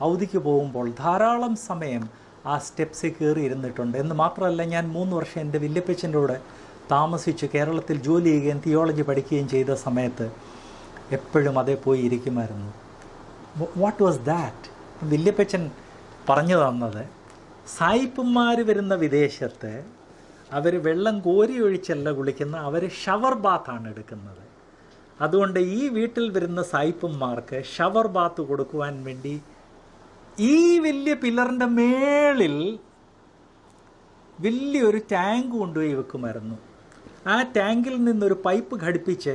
അവധിക്ക് പോകുമ്പോൾ ധാരാളം സമയം ആ സ്റ്റെപ്സ് കയറി ഇരുന്നിട്ടുണ്ട്. എന്ന് മാത്രമല്ല, ഞാൻ മൂന്ന് വർഷം എൻ്റെ വല്യപ്പച്ചൻ്റെ കൂടെ താമസിച്ച് കേരളത്തിൽ ജോലി ചെയ്യുകയും തിയോളജി പഠിക്കുകയും ചെയ്ത സമയത്ത് എപ്പോഴും അതേ പോയി ഇരിക്കുമായിരുന്നു. What was that? വല്യപ്പച്ചൻ പറഞ്ഞു തന്നത്, സായിപ്പന്മാർ വരുന്ന വിദേശത്ത് അവർ വെള്ളം കോരി ഒഴിച്ചല്ല കുളിക്കുന്ന, അവർ ഷവർ ബാത്താണ് എടുക്കുന്നത്. അതുകൊണ്ട് ഈ വീട്ടിൽ വരുന്ന സായിപ്പന്മാർക്ക് ഷവർ ബാത്ത് കൊടുക്കുവാൻ വേണ്ടി ഈ വലിയ പില്ലറിൻ്റെ മേളിൽ വലിയൊരു ടാങ്ക് കൊണ്ടുപോയി വെക്കുമായിരുന്നു. ആ ടാങ്കിൽ നിന്നൊരു പൈപ്പ് ഘടിപ്പിച്ച്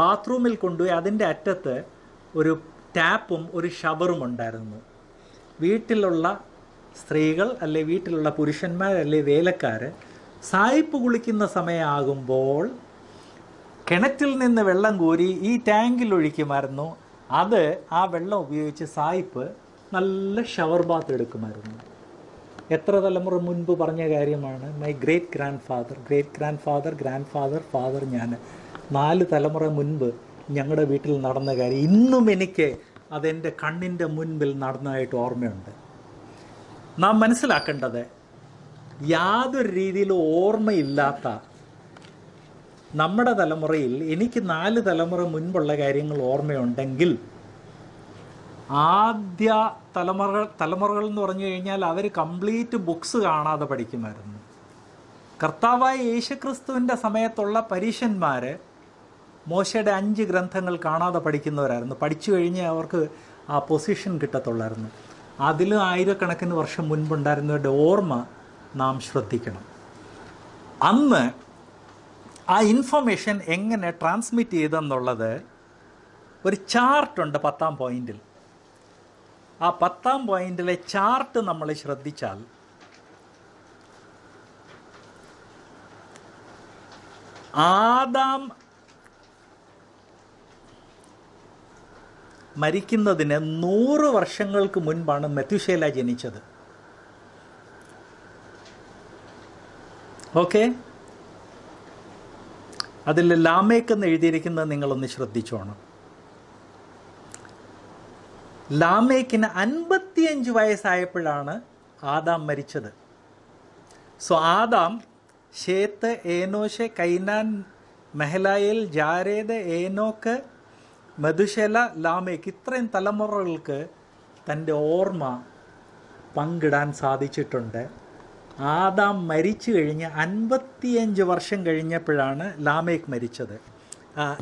ബാത്റൂമിൽ കൊണ്ടുപോയി അതിൻ്റെ അറ്റത്ത് ഒരു ടാപ്പും ഒരു ഷവറും ഉണ്ടായിരുന്നു. വീട്ടിലുള്ള സ്ത്രീകൾ അല്ലെ വീട്ടിലുള്ള പുരുഷന്മാർ അല്ലെ വേലക്കാർ സായിപ്പ് കുളിക്കുന്ന സമയമാകുമ്പോൾ കിണറ്റിൽ നിന്ന് വെള്ളം കോരി ഈ ടാങ്കിൽ ഒഴിക്കുമായിരുന്നു. അത് ആ വെള്ളം ഉപയോഗിച്ച് സായിപ്പ് നല്ല ഷവർ ബാത്ത് എടുക്കുമായിരുന്നു. എത്ര തലമുറ മുൻപ് പറഞ്ഞ കാര്യമാണ്. My great grand father, great grand father, grand father, father, ഞാൻ നാല് തലമുറ മുൻപ് ഞങ്ങളുടെ വീട്ടിൽ നടന്ന കാര്യം ഇന്നും എനിക്ക് അതെൻ്റെ കണ്ണിൻ്റെ മുൻപിൽ നടന്നതായിട്ട് ഓർമ്മയുണ്ട്. നാം മനസ്സിലാക്കേണ്ടത്, യാതൊരു രീതിയിലും ഓർമ്മയില്ലാത്ത നമ്മുടെ തലമുറയിൽ എനിക്ക് നാല് തലമുറ മുൻപുള്ള കാര്യങ്ങൾ ഓർമ്മയുണ്ടെങ്കിൽ, ആദ്യ തലമുറകൾ തലമുറകൾ എന്ന് പറഞ്ഞു കഴിഞ്ഞാൽ അവർ കംപ്ലീറ്റ് ബുക്സ് കാണാതെ പഠിക്കുമായിരുന്നു. കർത്താവായ യേശുക്രിസ്തുവിൻ്റെ സമയത്തുള്ള പരീശന്മാർ മോശയുടെ അഞ്ച് ഗ്രന്ഥങ്ങൾ കാണാതെ പഠിക്കുന്നവരായിരുന്നു. പഠിച്ചു കഴിഞ്ഞ് അവർക്ക് ആ പൊസിഷൻ കിട്ടത്തുള്ളായിരുന്നു. അതിൽ ആയിരക്കണക്കിന് വർഷം മുൻപുണ്ടായിരുന്നവരുടെ ഓർമ്മ നാം ശ്രദ്ധിക്കണം. അന്ന് ആ ഇൻഫർമേഷൻ എങ്ങനെ ട്രാൻസ്മിറ്റ് ചെയ്തെന്നുള്ളത് ഒരു ചാർട്ടുണ്ട്. പത്താം പോയിൻറ്റിൽ, ആ പത്താം പോയിൻറ്റിലെ ചാർട്ട് നമ്മൾ ശ്രദ്ധിച്ചാൽ ആദാം മരിക്കുന്നതിന് നൂറ് വർഷങ്ങൾക്ക് മുൻപാണ് മെഥുശേല ജനിച്ചത്. ഓക്കെ, അതിൽ ലാമേക്കെന്ന് എഴുതിയിരിക്കുന്നത് നിങ്ങളൊന്ന് ശ്രദ്ധിച്ചോണം. ലാമേക്കിന് അൻപത്തിയഞ്ച് വയസ്സായപ്പോഴാണ് ആദാം മരിച്ചത്. So Adam Seth, ഏനോഷ്, കൈനാൻ, മെഹലായേൽ, Jared, ഏനോക്ക്, മെഥുശേല, Lamech, ഇത്രയും തലമുറകൾക്ക് തൻ്റെ ഓർമ്മ പങ്കിടാൻ സാധിച്ചിട്ടുണ്ട്. ആദാം മരിച്ചു കഴിഞ്ഞ് അൻപത്തിയഞ്ച് വർഷം കഴിഞ്ഞപ്പോഴാണ് ലാമേക്ക് മരിച്ചത്.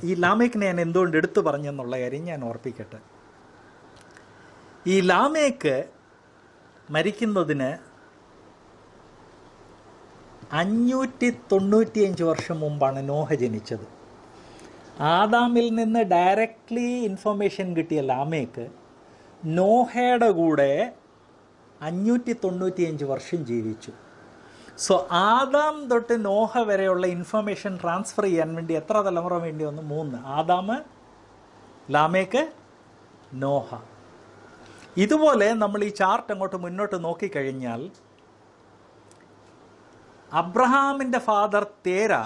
ഈ ലാമേക്കിനെ ഞാൻ എന്തുകൊണ്ട് എടുത്തു പറഞ്ഞെന്നുള്ള കാര്യം ഞാൻ ഓർപ്പിക്കട്ടെ. ഈ ലാമേക്ക് മരിക്കുന്നതിന് അഞ്ഞൂറ്റി തൊണ്ണൂറ്റിയഞ്ച് വർഷം മുമ്പാണ് നോഹ ജനിച്ചത്. ആദാമിൽ നിന്ന് ഡയറക്റ്റ്ലി ഇൻഫർമേഷൻ കിട്ടിയ ലാമേക്ക് നോഹയുടെ കൂടെ അഞ്ഞൂറ്റി തൊണ്ണൂറ്റിയഞ്ച് വർഷം ജീവിച്ചു. സോ ആദാം തൊട്ട് നോഹ വരെയുള്ള ഇൻഫർമേഷൻ ട്രാൻസ്ഫർ ചെയ്യാൻ വേണ്ടി എത്ര തലമുറ വേണ്ടി വന്നു? മൂന്ന്. Adam, Lamech, Noah. ഇതുപോലെ നമ്മൾ ഈ ചാർട്ട് അങ്ങോട്ട് മുന്നോട്ട് നോക്കിക്കഴിഞ്ഞാൽ അബ്രഹാമിൻ്റെ ഫാദർ തേരാ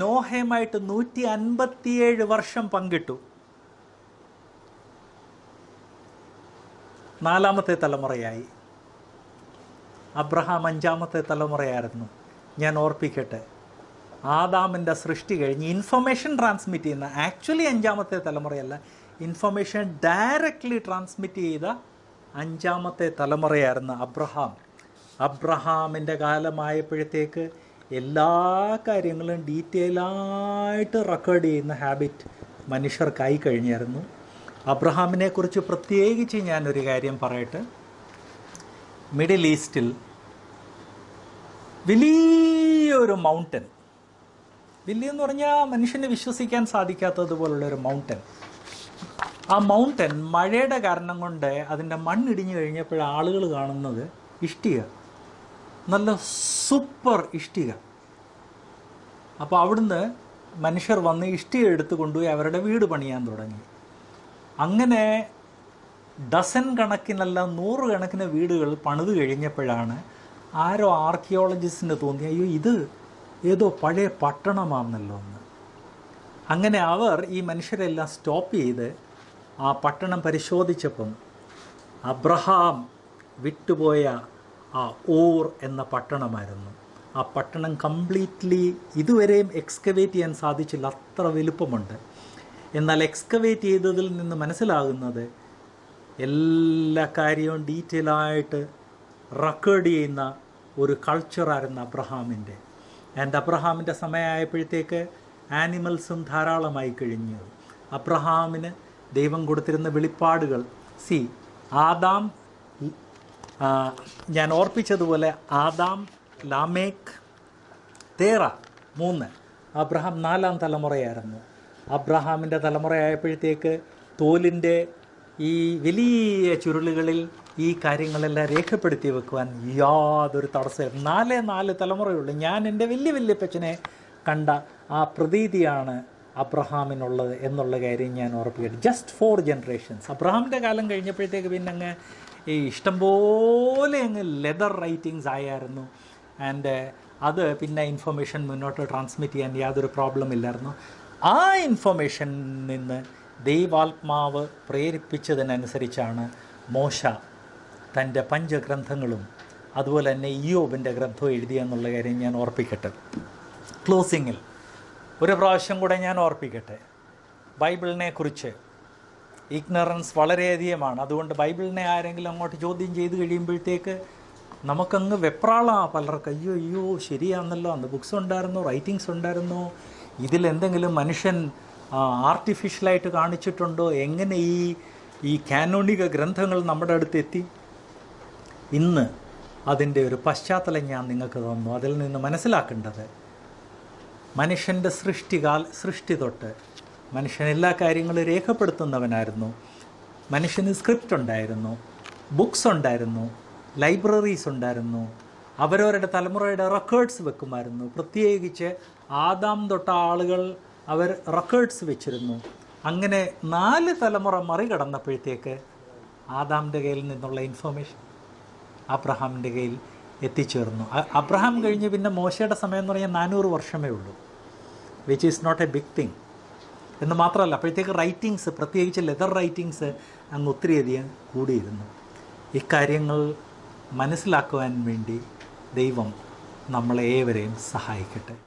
നോഹയുമായിട്ട് നൂറ്റി അൻപത്തിയേഴ് വർഷം പങ്കിട്ടു. നാലാമത്തെ തലമുറയായി. അബ്രഹാം അഞ്ചാമത്തെ തലമുറയായിരുന്നു. ഞാൻ ഓർപ്പിക്കട്ടെ, ആദാമിൻ്റെ സൃഷ്ടി കഴിഞ്ഞ് ഇൻഫർമേഷൻ ട്രാൻസ്മിറ്റ് ചെയ്യുന്ന, ആക്ച്വലി അഞ്ചാമത്തെ തലമുറയല്ല, ഇൻഫർമേഷൻ ഡയറക്റ്റ്ലി ട്രാൻസ്മിറ്റ് ചെയ്ത അഞ്ചാമത്തെ തലമുറയായിരുന്നു അബ്രഹാം. അബ്രഹാമിൻ്റെ കാലമായപ്പോഴത്തേക്ക് എല്ലാ കാര്യങ്ങളും ഡീറ്റെയിലായിട്ട് റെക്കോർഡ് ചെയ്യുന്ന ഹാബിറ്റ് മനുഷ്യർക്കായി കഴിഞ്ഞായിരുന്നു. അബ്രഹാമിനെക്കുറിച്ച് പ്രത്യേകിച്ച് ഞാനൊരു കാര്യം പറയട്ടെ. മിഡിൽ ഈസ്റ്റിൽ വലിയൊരു മൗണ്ടൻ, വലിയെന്ന് പറഞ്ഞാൽ മനുഷ്യന് വിശ്വസിക്കാൻ സാധിക്കാത്തതുപോലുള്ളൊരു മൗണ്ടൻ, ആ മൗണ്ടൻ മഴയുടെ കാരണം കൊണ്ട് അതിൻ്റെ മണ്ണിടിഞ്ഞു കഴിഞ്ഞപ്പോൾ ആളുകൾ കാണുന്നത് ഇഷ്ടിക, നല്ല സൂപ്പർ ഇഷ്ടിക. അപ്പോൾ അവിടുന്ന് മനുഷ്യർ വന്ന് ഇഷ്ടിക എടുത്തു കൊണ്ടുപോയി അവരുടെ വീട് പണിയാൻ തുടങ്ങി. അങ്ങനെ ഡസൻ കണക്കിനല്ല നൂറുകണക്കിന് വീടുകൾ പണിത് കഴിഞ്ഞപ്പോഴാണ് ആരോ ആർക്കിയോളജിസ്റ്റിന് തോന്നി, അയ്യോ ഇത് ഏതോ പഴയ പട്ടണമാണെന്നല്ലോ എന്ന്. അങ്ങനെ അവർ ഈ മനുഷ്യരെല്ലാം സ്റ്റോപ്പ് ചെയ്ത് ആ പട്ടണം പരിശോധിച്ചപ്പം അബ്രഹാം വിട്ടുപോയ ആ ഓർ എന്ന പട്ടണമായിരുന്നു. ആ പട്ടണം കംപ്ലീറ്റ്ലി ഇതുവരെയും എക്സ്കവേറ്റ് ചെയ്യാൻ സാധിച്ചില്ല, അത്ര വലുപ്പമുണ്ട്. എന്നാൽ എക്സ്കവേറ്റ് ചെയ്തതിൽ നിന്ന് മനസ്സിലാകുന്നത് എല്ലാ കാര്യവും ഡീറ്റെയിലായിട്ട് റെക്കോർഡ് ചെയ്യുന്ന ഒരു കൾച്ചറായിരുന്നു അബ്രഹാമിൻ്റെ. ആൻഡ് അബ്രഹാമിൻ്റെ സമയമായപ്പോഴത്തേക്ക് ആനിമൽസും ധാരാളമായി കഴിഞ്ഞു. അബ്രഹാമിന് ദൈവം കൊടുത്തിരുന്ന വെളിപ്പാടുകൾ, സി ആദാം, ഞാൻ ഓർപ്പിച്ചതുപോലെ ആദാം, ലാമേക്ക്, തേറ മൂന്ന്, അബ്രഹാം നാലാം തലമുറയായിരുന്നു. അബ്രഹാമിൻ്റെ തലമുറയായപ്പോഴത്തേക്ക് തോലിൻ്റെ ഈ വലിയ ചുരുളുകളിൽ ഈ കാര്യങ്ങളെല്ലാം രേഖപ്പെടുത്തി വെക്കുവാൻ യാതൊരു തടസ്സമില്ല. നാലേ നാല് തലമുറയുള്ളൂ. ഞാൻ എൻ്റെ വലിയ വലിയ അപ്പച്ചനെ കണ്ട ആ പ്രതീതിയാണ് അബ്രഹാമിനുള്ളത് എന്നുള്ള കാര്യം ഞാൻ ഓർപ്പിക്കട്ടെ. Just four generations. അബ്രഹാമിൻ്റെ കാലം കഴിഞ്ഞപ്പോഴത്തേക്ക് പിന്നെ അങ്ങ് ഈ ഇഷ്ടംപോലെ അങ്ങ് ലെതർ റൈറ്റിങ്സ് ആയിരുന്നു. ആൻഡ് അത് പിന്നെ ഇൻഫർമേഷൻ മുന്നോട്ട് ട്രാൻസ്മിറ്റ് ചെയ്യാൻ യാതൊരു പ്രോബ്ലം ഇല്ലായിരുന്നു. ആ ഇൻഫർമേഷനിൽ നിന്ന് ദൈവാത്മാവ് പ്രേരിപ്പിച്ചതിനനുസരിച്ചാണ് മോശ തൻ്റെ പഞ്ചഗ്രന്ഥങ്ങളും അതുപോലെ തന്നെ ഇയ്യോബിൻ്റെ ഗ്രന്ഥവും എഴുതിയെന്നുള്ള കാര്യം ഞാൻ ഓർപ്പിക്കട്ടെ. ക്ലോസിങ്ങിൽ ഒരു പ്രാവശ്യം കൂടെ ഞാൻ ഓർപ്പിക്കട്ടെ, ബൈബിളിനെ കുറിച്ച് ഇഗ്നറൻസ് വളരെയധികമാണ്. അതുകൊണ്ട് ബൈബിളിനെ ആരെങ്കിലും അങ്ങോട്ട് ചോദ്യം ചെയ്ത് കഴിയുമ്പോഴത്തേക്ക് നമുക്കങ്ങ് വെപ്രാളമാണ് പലർക്ക്. അയ്യോ അയ്യോ ശരിയാണെന്നല്ലോ, അന്ന് ബുക്സ് ഉണ്ടായിരുന്നു, റൈറ്റിങ്സ് ഉണ്ടായിരുന്നു, ഇതിലെന്തെങ്കിലും മനുഷ്യൻ ആർട്ടിഫിഷ്യലായിട്ട് കാണിച്ചിട്ടുണ്ടോ, എങ്ങനെ ഈ ഈ കാനോണിക ഗ്രന്ഥങ്ങൾ നമ്മുടെ അടുത്തെത്തി? ഇന്ന് അതിൻ്റെ ഒരു പശ്ചാത്തലം ഞാൻ നിങ്ങൾക്ക് തന്നു. അതിൽ നിന്ന് മനസ്സിലാക്കേണ്ടത് മനുഷ്യൻ്റെ സൃഷ്ടികാൽ സൃഷ്ടി തൊട്ട് മനുഷ്യൻ എല്ലാ കാര്യങ്ങളും രേഖപ്പെടുത്തുന്നവനായിരുന്നു. മനുഷ്യന് സ്ക്രിപ്റ്റ് ഉണ്ടായിരുന്നു, ബുക്സ് ഉണ്ടായിരുന്നു, ലൈബ്രറീസ് ഉണ്ടായിരുന്നു, അവരവരുടെ തലമുറയുടെ റെക്കേർഡ്സ് വെക്കുമായിരുന്നു. പ്രത്യേകിച്ച് ആദാം തൊട്ട ആളുകൾ അവർ റെക്കേർഡ്സ് വെച്ചിരുന്നു. അങ്ങനെ നാല് തലമുറ മറികടന്നപ്പോഴത്തേക്ക് ആദാമിൻ്റെ കയ്യിൽ നിന്നുള്ള ഇൻഫോർമേഷൻ അബ്രഹാമിൻ്റെ കയ്യിൽ എത്തിച്ചേർന്നു. അബ്രഹാം കഴിഞ്ഞ് പിന്നെ മോശയുടെ സമയം എന്ന് പറഞ്ഞാൽ നാനൂറ് വർഷമേ ഉള്ളൂ, which is not a big thing എന്ന് മാത്രമല്ല അപ്പോഴത്തേക്ക് റൈറ്റിങ്സ്, പ്രത്യേകിച്ച് ലെതർ റൈറ്റിങ്സ് അങ്ങ് ഒത്തിരിയധികം കൂടിയിരുന്നു. ഇക്കാര്യങ്ങൾ മനസ്സിലാക്കുവാൻ വേണ്ടി ദൈവം നമ്മളേവരെയും സഹായിക്കട്ടെ.